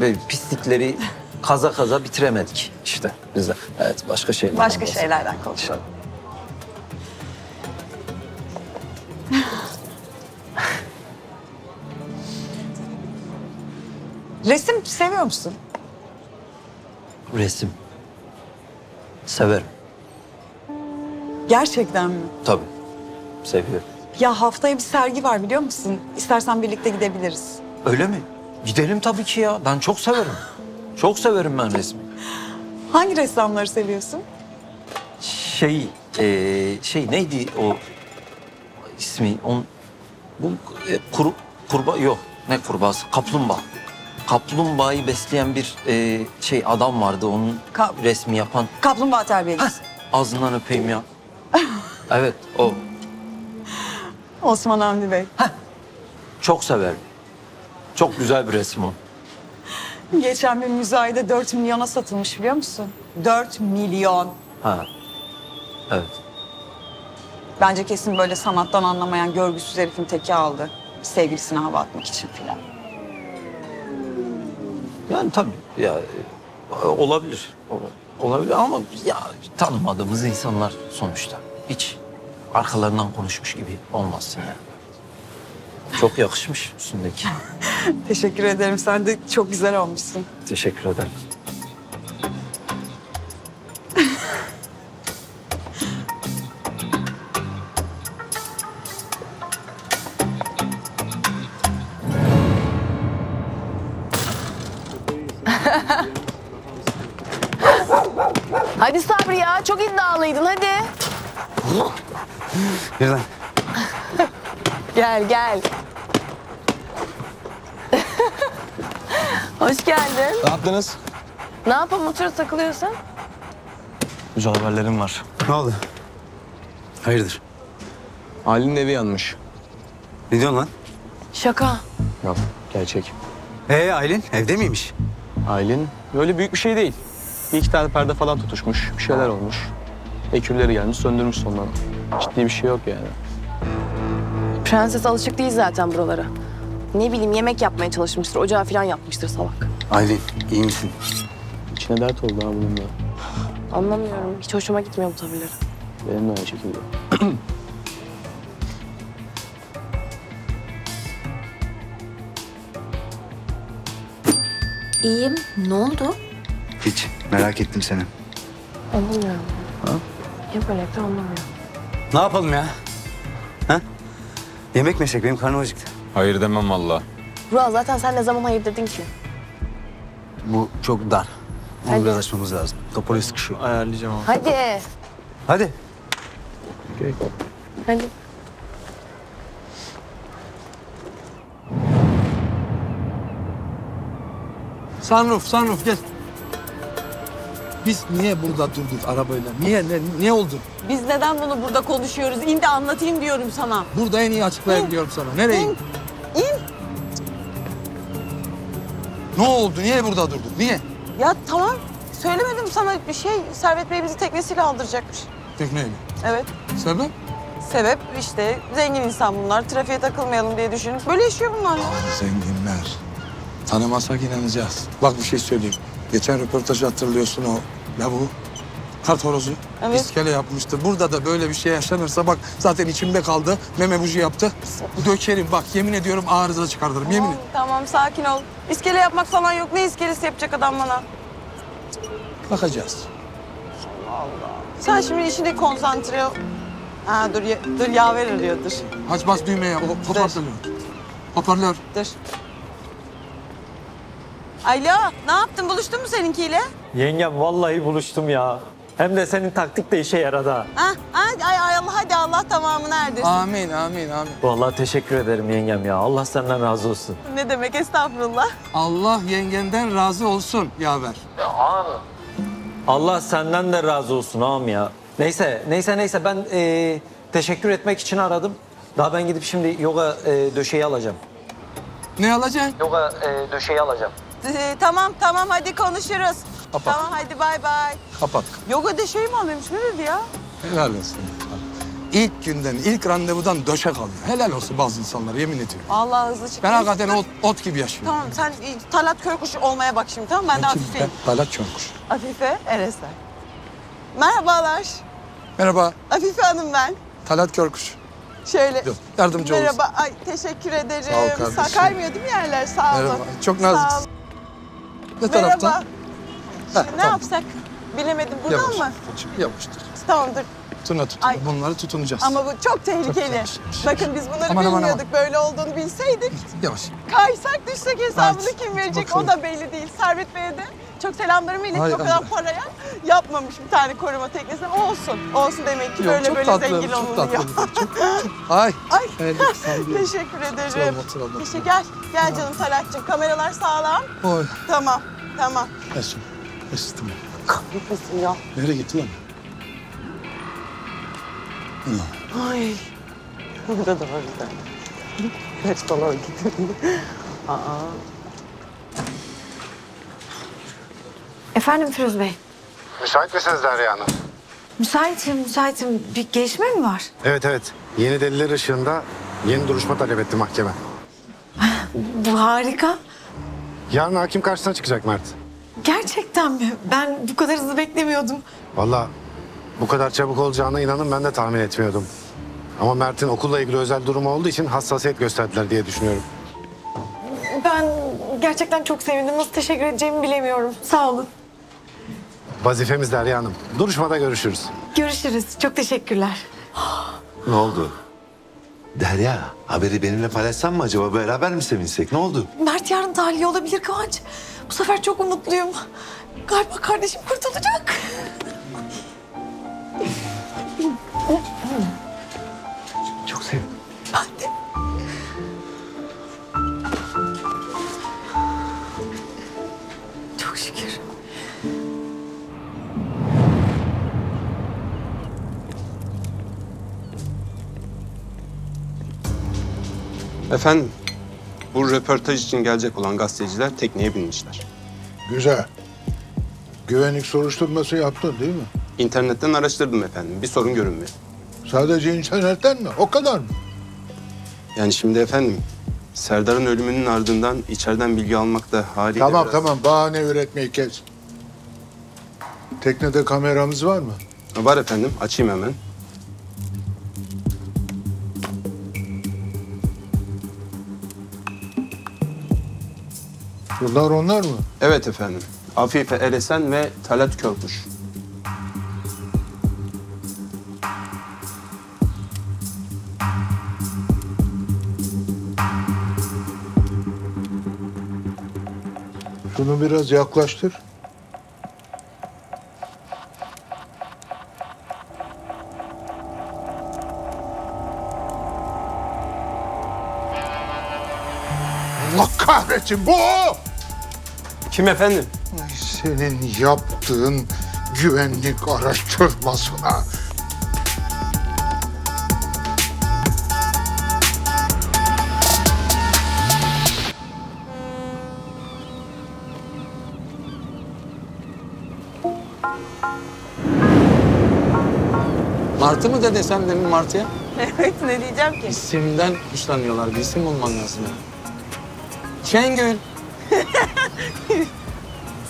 Böyle pislikleri kaza bitiremedik işte biz de. Evet başka şeylerden konuşalım. Resim seviyor musun? Resim. Severim. Gerçekten mi? Tabii. Seviyorum. Ya haftaya bir sergi var biliyor musun? İstersen birlikte gidebiliriz. Öyle mi? Gidelim tabii ki ya. Ben çok severim. Çok severim ben resmi. Hangi ressamları seviyorsun? Şey neydi o ismi? Kurbağası. Kaplumbağa. Kaplumbağayı besleyen bir adam vardı. Onun resmi yapan. Kaplumbağa terbiyecisi. Ağzından öpeyim ya. Evet o. Osman Hamdi Bey. Heh. Çok severim. Çok güzel bir resim o. Geçen bir müzayede 4 milyona satılmış biliyor musun? 4 milyon. Ha. Evet. Bence kesin böyle sanattan anlamayan görgüsüz herifin teki aldı. Sevgilisine hava atmak için filan. Yani tabii ya olabilir. Olabilir ama ya tanımadığımız insanlar sonuçta. Hiç arkalarından konuşmuş gibi olmazsın yani. Çok yakışmış üstündeki. Teşekkür ederim. Sen de çok güzel olmuşsun. Teşekkür ederim. Hadi Sabri ya. Çok iddialıydın. Hadi. Birden. Gel. Hoş geldin. Ne yaptınız? Ne yapalım? Oturup takılıyorsun. Güzel haberlerim var. Ne oldu? Hayırdır? Aylin'in evi yanmış. Ne diyorsun lan? Şaka. Yok, gerçek. Aylin evde miymiş? Aylin böyle büyük bir şey değil. Bir iki tane perde falan tutuşmuş. Bir şeyler olmuş. Ekürleri gelmiş, söndürmüş sonradan. Ciddi bir şey yok yani. Prenses alışık değil zaten buralara. Ne bileyim yemek yapmaya çalışmıştır, ocağı falan yapmıştır salak. Aylin, iyi misin? İçine dert oldu ha bunun da. Anlamıyorum, hiç hoşuma gitmiyor bu tavırları. Benim de aynı şekilde. İyiyim, ne oldu? Hiç, merak ettim seni. Anlamıyorum. Ha? Ya böyle de anlamıyorum. Ne yapalım ya? Ha? Yemek mi yesek? Benim karnım acıktı. Hayır demem valla. Burak zaten sen ne zaman hayır dedin ki? Bu çok dar. Onu biraz açmamız lazım. Toparlı sıkışıyor. Ayarlayacağım onu. Hadi. Okay. Hadi. Sunroof gel. Biz niye burada durduk arabayla? Ne oldu? Biz neden bunu burada konuşuyoruz? İn de anlatayım diyorum sana. Burada en iyi açıklayabiliyorum sana. Nereye? İn. Ne oldu? Niye burada durduk? Niye? Ya tamam. Söylemedim sana bir şey. Servet Bey bizi teknesiyle aldıracakmış. Tekneyle? Evet. Sebep? Sebep işte zengin insan bunlar. Trafiğe takılmayalım diye düşünüp böyle yaşıyor bunlar. Zenginler. Tanımasak inanacağız. Bak bir şey söyleyeyim. Geçen röportajı hatırlıyorsun o lavuğu. Kart horozu. Evet. İskele yapmıştı. Burada da böyle bir şey yaşanırsa bak zaten içimde kaldı. Meme buji yaptı. Dökerim bak yemin ediyorum arıza çıkartırım yemin ederim. Tamam sakin ol. İskele yapmak falan yok. Ne iskelesi yapacak adam bana? Bakacağız. Allah. Sen şimdi işine konsantre ol. Ha dur yaver arıyor dur. Aç bas düğmeye hoparlör. Hoparlör. Dur. Alo, ne yaptın? Buluştun mu seninkiyle? Yengem vallahi buluştum ya. Hem de senin taktik de işe yaradı ha. Ay Allah, hadi Allah tamamını erdirsin. Amin, amin, amin. Vallahi teşekkür ederim yengem ya. Allah senden razı olsun. Ne demek, estağfurullah. Allah yengenden razı olsun yaver. Allah senden de razı olsun ağam ya. Neyse ben teşekkür etmek için aradım. Daha ben gidip şimdi yoga döşeği alacağım. Ne alacaksın? Yoga döşeği alacağım. Tamam hadi konuşuruz. Kapat. Tamam hadi bay bay. Kapat. Yoga döşeği mi alıyormuş? Ne dedi ya? Helal olsun. İlk günden, ilk randevudan döşek alıyor. Helal olsun bazı insanlara, yemin ediyorum. Allah hızlı çıkıyor. Ben hakikaten ot gibi yaşıyorum. Tamam sen Talat Körküş olmaya bak şimdi, tamam? Ben de Afife'yim. Talat Körküş. Afife Elesen. Merhabalar. Merhaba. Afife Hanım ben. Talat Körküş. Şöyle. Dur, yardımcı olursun. Merhaba. Ay, teşekkür ederim. Sağ ol kardeşim. Kaymıyor değil mi yerler? Sağ olun. Merhaba. Çok naziksiniz. Ne taraftan? Merhaba. Şimdi ne yapsak? Bilemedim. Buradan yavaş, mı? Yavaştır. Tamamdır. Tuna tutun. Ay. Bunları tutunacağız. Ama bu çok tehlikeli. Bakın biz bunları bilmiyorduk. Böyle olduğunu bilseydik. Yavaş. Kaysak düşsek hesabını evet. Kim verecek bakalım. O da belli değil. Servet Bey'e de çok selamlarımı iletti. O kadar paraya yapmamış bir tane koruma teknesine. Olsun. Olsun demek ki. Yok, böyle tatlı, zengin olunuyor. Ay. Teşekkür ederim. Gel canım Talat'cığım. Kameralar sağlam. Oy. Tamam. Esra. Kahretmesin ya. Nereye gitti lan? Ay. Burada da var bir tane. Kaç falan gidiyor. Efendim Firuz Bey. Müsait misiniz Derya Hanım? Müsaitim. Bir gelişme mi var? Evet. Yeni deliller ışığında yeni duruşma talep etti mahkeme. Bu harika. Yarın hakim karşısına çıkacak Mert. Gerçekten mi? Ben bu kadar hızlı beklemiyordum. Vallahi bu kadar çabuk olacağına inanın ben de tahmin etmiyordum. Ama Mert'in okulla ilgili özel durumu olduğu için hassasiyet gösterdiler diye düşünüyorum. Ben gerçekten çok sevindim. Nasıl teşekkür edeceğimi bilemiyorum. Sağ olun. Vazifemiz Derya Hanım. Duruşmada görüşürüz. Görüşürüz. Çok teşekkürler. Ne oldu? Derya, haberi benimle paylaşsam mı acaba? Beraber mi sevinsek? Ne oldu? Mert yarın tahliye olabilir Kıvanç. Bu sefer çok umutluyum. Galiba kardeşim kurtulacak. Çok sevindim. Ben de. Çok şükür. Efendim, bu röportaj için gelecek olan gazeteciler tekneye binmişler. Güzel. Güvenlik soruşturması yaptın değil mi? İnternetten araştırdım efendim. Bir sorun görünmüyor. Sadece internetten mi? O kadar mı? Yani şimdi efendim, Serdar'ın ölümünün ardından içeriden bilgi almak da haliyle Tamam, bahane üretmeyi kes. Teknede kameramız var mı? Var efendim, açayım hemen. Onlar mı? Evet efendim. Afife Elesen ve Talat Körküş. Şunu biraz yaklaştır. Allah kahretsin, bu o! Kim efendim? Senin yaptığın güvenlik araştırmasına. Martı mı de desem demin Martı'ya? Evet, ne diyeceğim ki? İsimden hoşlanıyorlar, bir isim bulman lazım ya. Şengül.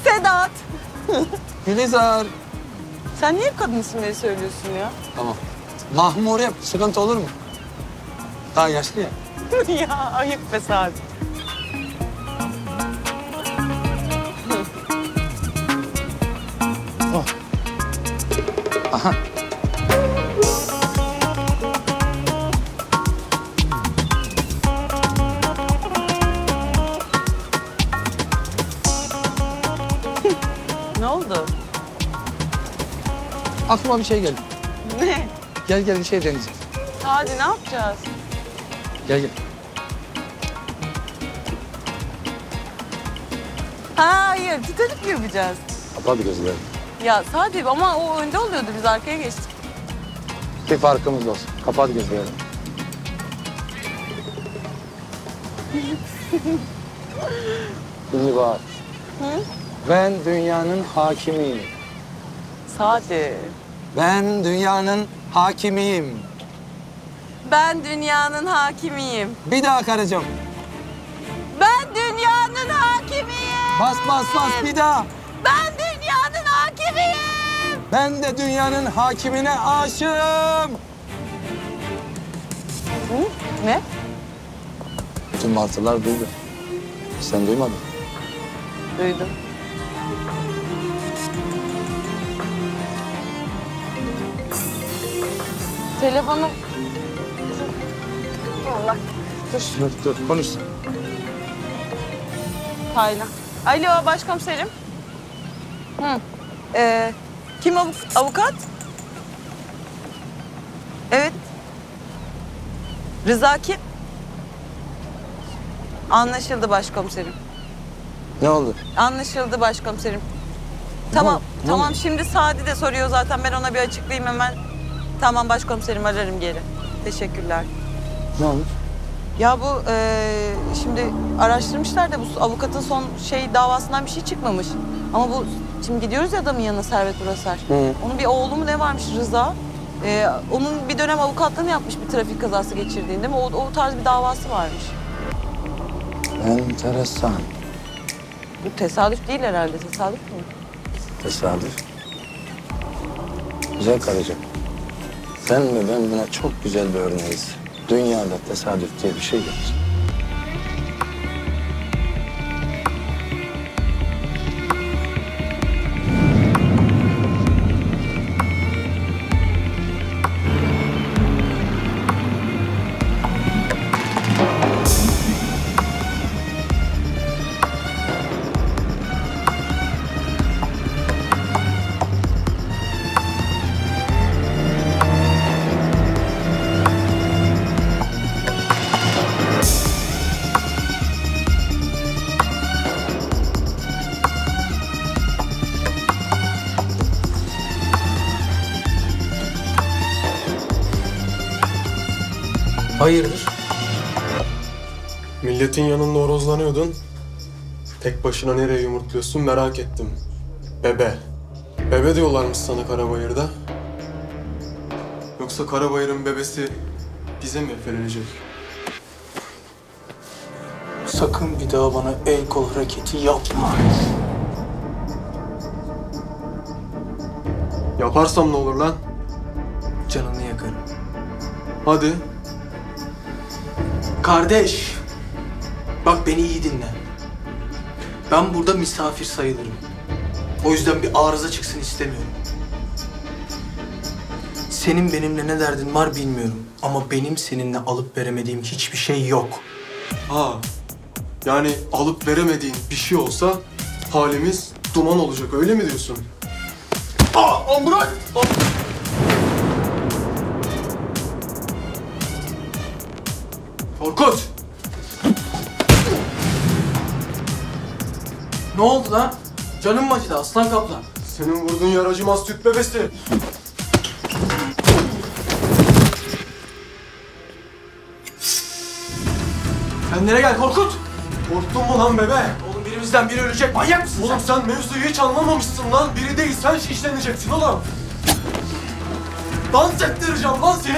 Sedat. Gülizar. Sen niye kadın isimleri söylüyorsun ya? Tamam. Mahmure, sıkıntı olur mu? Daha yaşlı ya. Ya ayıp be Sadi. Oh. Aha. Ne oldu? Aklıma bir şey geldi. Ne? Gel bir şey deneyeceğiz. Hadi ne yapacağız? Gel. Hayır, Titanik mi yapacağız? Hadi gözlerim. Ya Sadi ama o önde oluyordu, biz arkaya geçtik. Bir farkımız olsun. Kapat gözlerim. İyi bak. Hı? Ben dünyanın hakimiyim. Sadi. Ben dünyanın hakimiyim. Ben dünyanın hakimiyim. Bir daha karıcığım. Ben dünyanın hakimiyim. Bas bir daha. Ben dünyanın hakimiyim. Ben de dünyanın hakimine aşığım. Hı? Ne? Bütün martılar duydu. Sen duymadın. Duydum. Telefonum. Allah. Dur. Konuş. Hayla. Alo başkomiserim. Hı. Kim avukat? Evet. Rıza kim? Anlaşıldı başkomiserim. Ne oldu? Anlaşıldı başkomiserim. Tamam, şimdi Sadi de soruyor zaten. Ben ona bir açıklayayım hemen. Tamam başkomiserim, ararım geri. Teşekkürler. Ne olmuş? Ya bu şimdi araştırmışlar da bu avukatın son davasından bir şey çıkmamış. Ama bu şimdi gidiyoruz ya adamın yanına, Servet Urasar. Onun bir oğlu mu ne varmış, Rıza. Onun bir dönem avukatlığını yapmış, bir trafik kazası geçirdiğinde mi? O tarz bir davası varmış. Enteresan. Bu tesadüf değil herhalde, tesadüf mü? Tesadüf. Güzel karıcığım. Sen mi ben buna çok güzel bir örneğiz. Dünyada tesadüf diye bir şey yok. Hayırdır? Milletin yanında horozlanıyordun. Tek başına nereye yumurtluyorsun merak ettim. Bebe. Bebe diyorlarmış sana Karabayır'da. Yoksa Karabayır'ın bebesi bize mi efelenecek? Sakın bir daha bana el kol hareketi yapma. Yaparsam ne olur lan? Canını yakarım. Hadi. Kardeş, bak beni iyi dinle. Ben burada misafir sayılırım. O yüzden bir arıza çıksın istemiyorum. Senin benimle ne derdin var bilmiyorum. Ama benim seninle alıp veremediğim hiçbir şey yok. Ha, yani alıp veremediğin bir şey olsa halimiz duman olacak, öyle mi diyorsun? Aa, bırak! Korkut! Ne oldu lan? Canım mı acıdı aslan kaplan? Senin vurduğun yer acımaz tüp bebesi. Kendine gel Korkut! Korktun mu lan bebe? Oğlum birimizden biri ölecek, manyak mısın oğlum sen? Oğlum sen mevzuyu hiç anlamamışsın lan. Biri değil, sen şişleneceksin oğlum. Dans ettireceğim lan seni!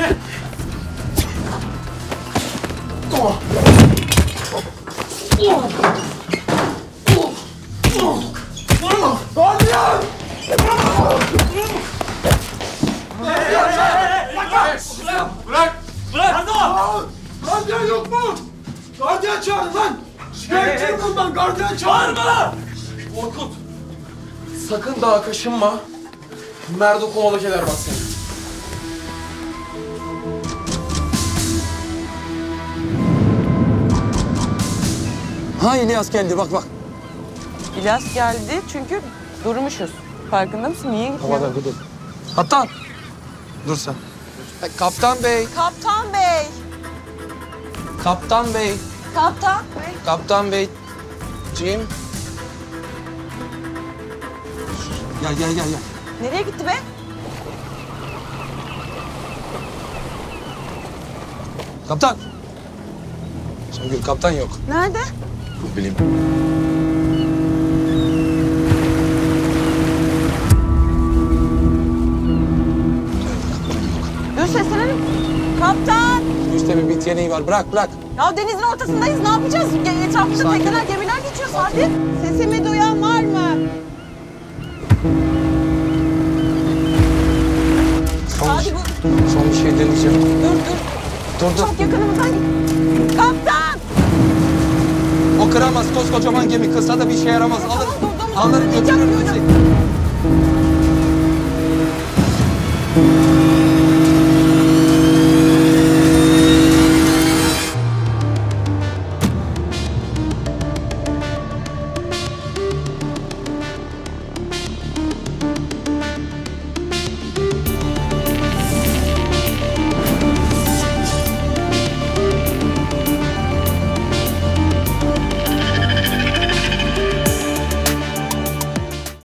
Bırak! Gardiyan yok mu? Gardiyan çağırın lan! Şikayetçiyim bundan, gardiyan çağırın bana! Korkut! Sakın daha kaşınma. Merdo kovalık eder bak seni. Ha, İlyas geldi, bak. İlyas geldi çünkü durmuşuz. Farkında mısın? Niye gitmiyor? Havada gidin. Kaptan! Dur sen. Kaptan Bey! Kaptan Bey! Kaptan Bey! Kaptan Bey! Kaptan Beyciğim. Gel. Nereye gitti be? Kaptan! Songül, kaptan yok. Nerede? Ne bileyim. Dur seslenelim. Kaptan! Üstte bir bit yeneği var. Bırak. Ya denizin ortasındayız. Ne yapacağız? Etrafımızda tekneler, gemiler geçiyor Sadi. Sesimi duyan var mı? Sadi bu... Son bir şey deneyeceğim. Dur. Çok yakınımızdan git. Kaptan! O kıramaz. Koskocaman gemi kırsa da bir işe yaramaz. Alır. Alır götürür bizi.